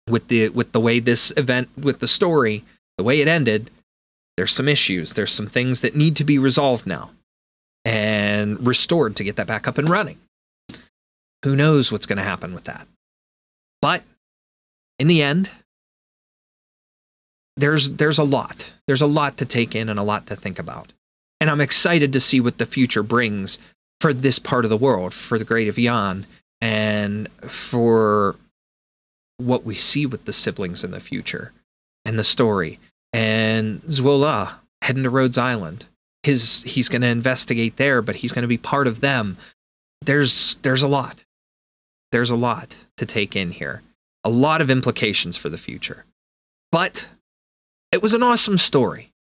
with the with the way this event, with the story, the way it ended. There's some issues. There's some things that need to be resolved now and restored to get that back up and running. Who knows what's going to happen with that? But in the end, there's there's a lot. There's a lot to take in and a lot to think about. And I'm excited to see what the future brings for this part of the world, for the Great of Yan, and for what we see with the siblings in the future and the story. And Zuo La heading to Rhodes Island. His he's going to investigate there, but he's going to be part of them. There's there's a lot. There's a lot to take in here. A lot of implications for the future. But it was an awesome story.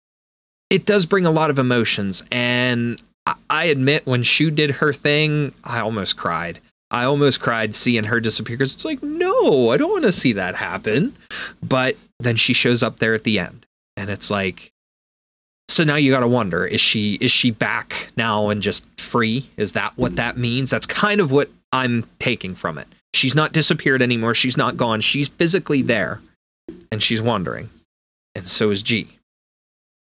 It does bring a lot of emotions, and I, I admit when Shu did her thing, I almost cried. I almost cried seeing her disappear, because it's like, no, I don't want to see that happen. But then she shows up there at the end, and it's like, so now you got to wonder, is she is she back now and just free? Is that what that means? That's kind of what I'm taking from it. She's not disappeared anymore. She's not gone. She's physically there, and she's wandering. And so is G.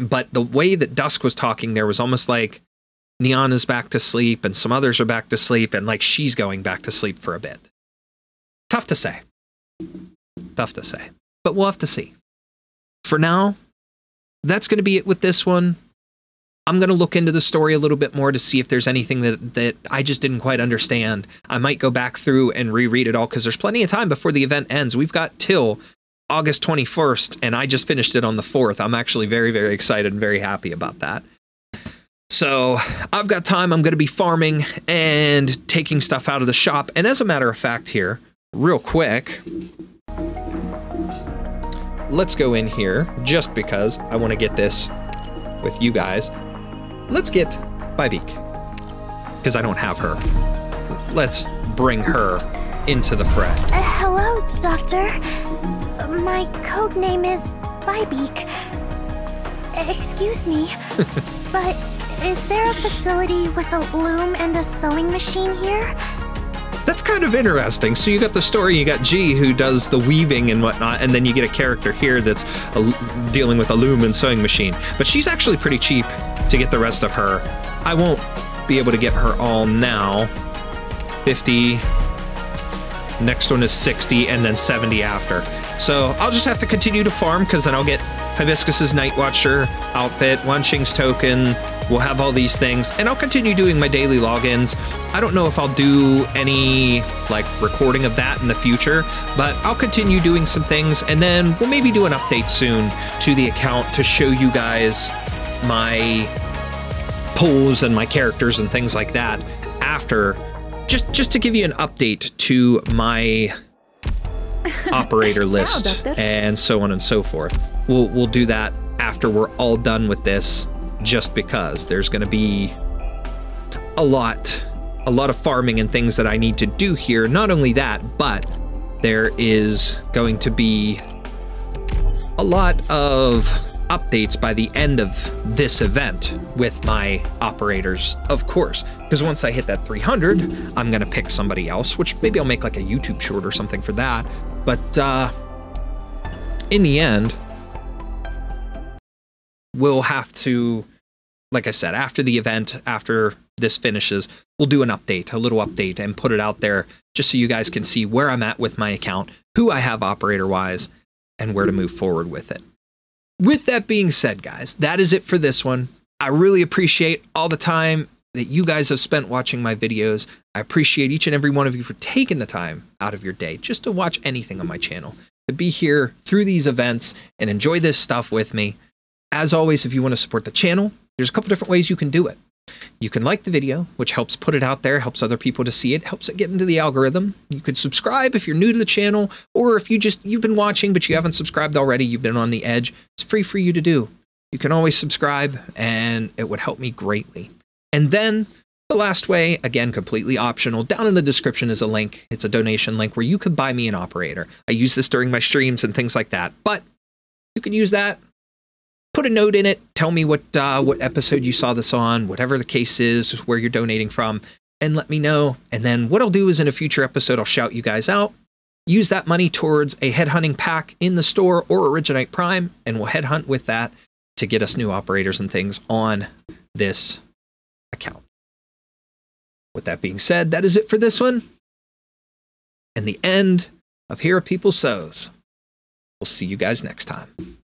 But the way that Dusk was talking there was almost like Nian is back to sleep and some others are back to sleep and like she's going back to sleep for a bit. Tough to say. Tough to say. But we'll have to see. For now, that's going to be it with this one. I'm going to look into the story a little bit more to see if there's anything that, that I just didn't quite understand. I might go back through and reread it all because there's plenty of time before the event ends. We've got till August twenty-first, and I just finished it on the fourth. I'm actually very, very excited and very happy about that. So I've got time. I'm going to be farming and taking stuff out of the shop. And as a matter of fact here, real quick, let's go in here just because I want to get this with you guys. Let's get Baibique because I don't have her. Let's bring her into the fray. Uh, hello, Doctor. My code name is Baibique. Excuse me, but is there a facility with a loom and a sewing machine here? That's kind of interesting. So you got the story, you got G who does the weaving and whatnot, and then you get a character here that's a, dealing with a loom and sewing machine. But she's actually pretty cheap to get the rest of her. I won't be able to get her all now. fifty. Next one is sixty, and then seventy after. So I'll just have to continue to farm, because then I'll get Hibiscus's Night Watcher outfit, Wanqing's token, we'll have all these things, and I'll continue doing my daily logins. I don't know if I'll do any like recording of that in the future, but I'll continue doing some things, and then we'll maybe do an update soon to the account to show you guys my pulls and my characters and things like that after. Just, just to give you an update to my operator list and so on and so forth. We'll, we'll do that after we're all done with this, just because there's going to be a lot, a lot of farming and things that I need to do here. Not only that, but there is going to be a lot of updates by the end of this event with my operators, of course, because once I hit that three hundred, I'm going to pick somebody else, which maybe I'll make like a YouTube short or something for that. But uh, in the end, we'll have to, like I said, after the event, after this finishes, we'll do an update, a little update, and put it out there just so you guys can see where I'm at with my account, who I have operator wise, and where to move forward with it. With that being said, guys, that is it for this one. I really appreciate all the time that you guys have spent watching my videos. I appreciate each and every one of you for taking the time out of your day just to watch anything on my channel, to be here through these events and enjoy this stuff with me. As always, if you want to support the channel, there's a couple different ways you can do it. You can like the video, which helps put it out there, helps other people to see it, helps it get into the algorithm. You could subscribe if you're new to the channel, or if you just, you've been watching, but you haven't subscribed already, you've been on the edge. It's free for you to do. You can always subscribe, and it would help me greatly. And then the last way, again, completely optional, down in the description is a link. It's a donation link where you could buy me an operator. I use this during my streams and things like that, but you can use that. put a note in it. Tell me what uh, what episode you saw this on, whatever the case is, where you're donating from, and let me know. And then what I'll do is in a future episode, I'll shout you guys out. Use that money towards a headhunting pack in the store or Originite Prime, and we'll headhunt with that to get us new operators and things on this account. With that being said, that is it for this one. And the end of Here Are People Sows. We'll see you guys next time.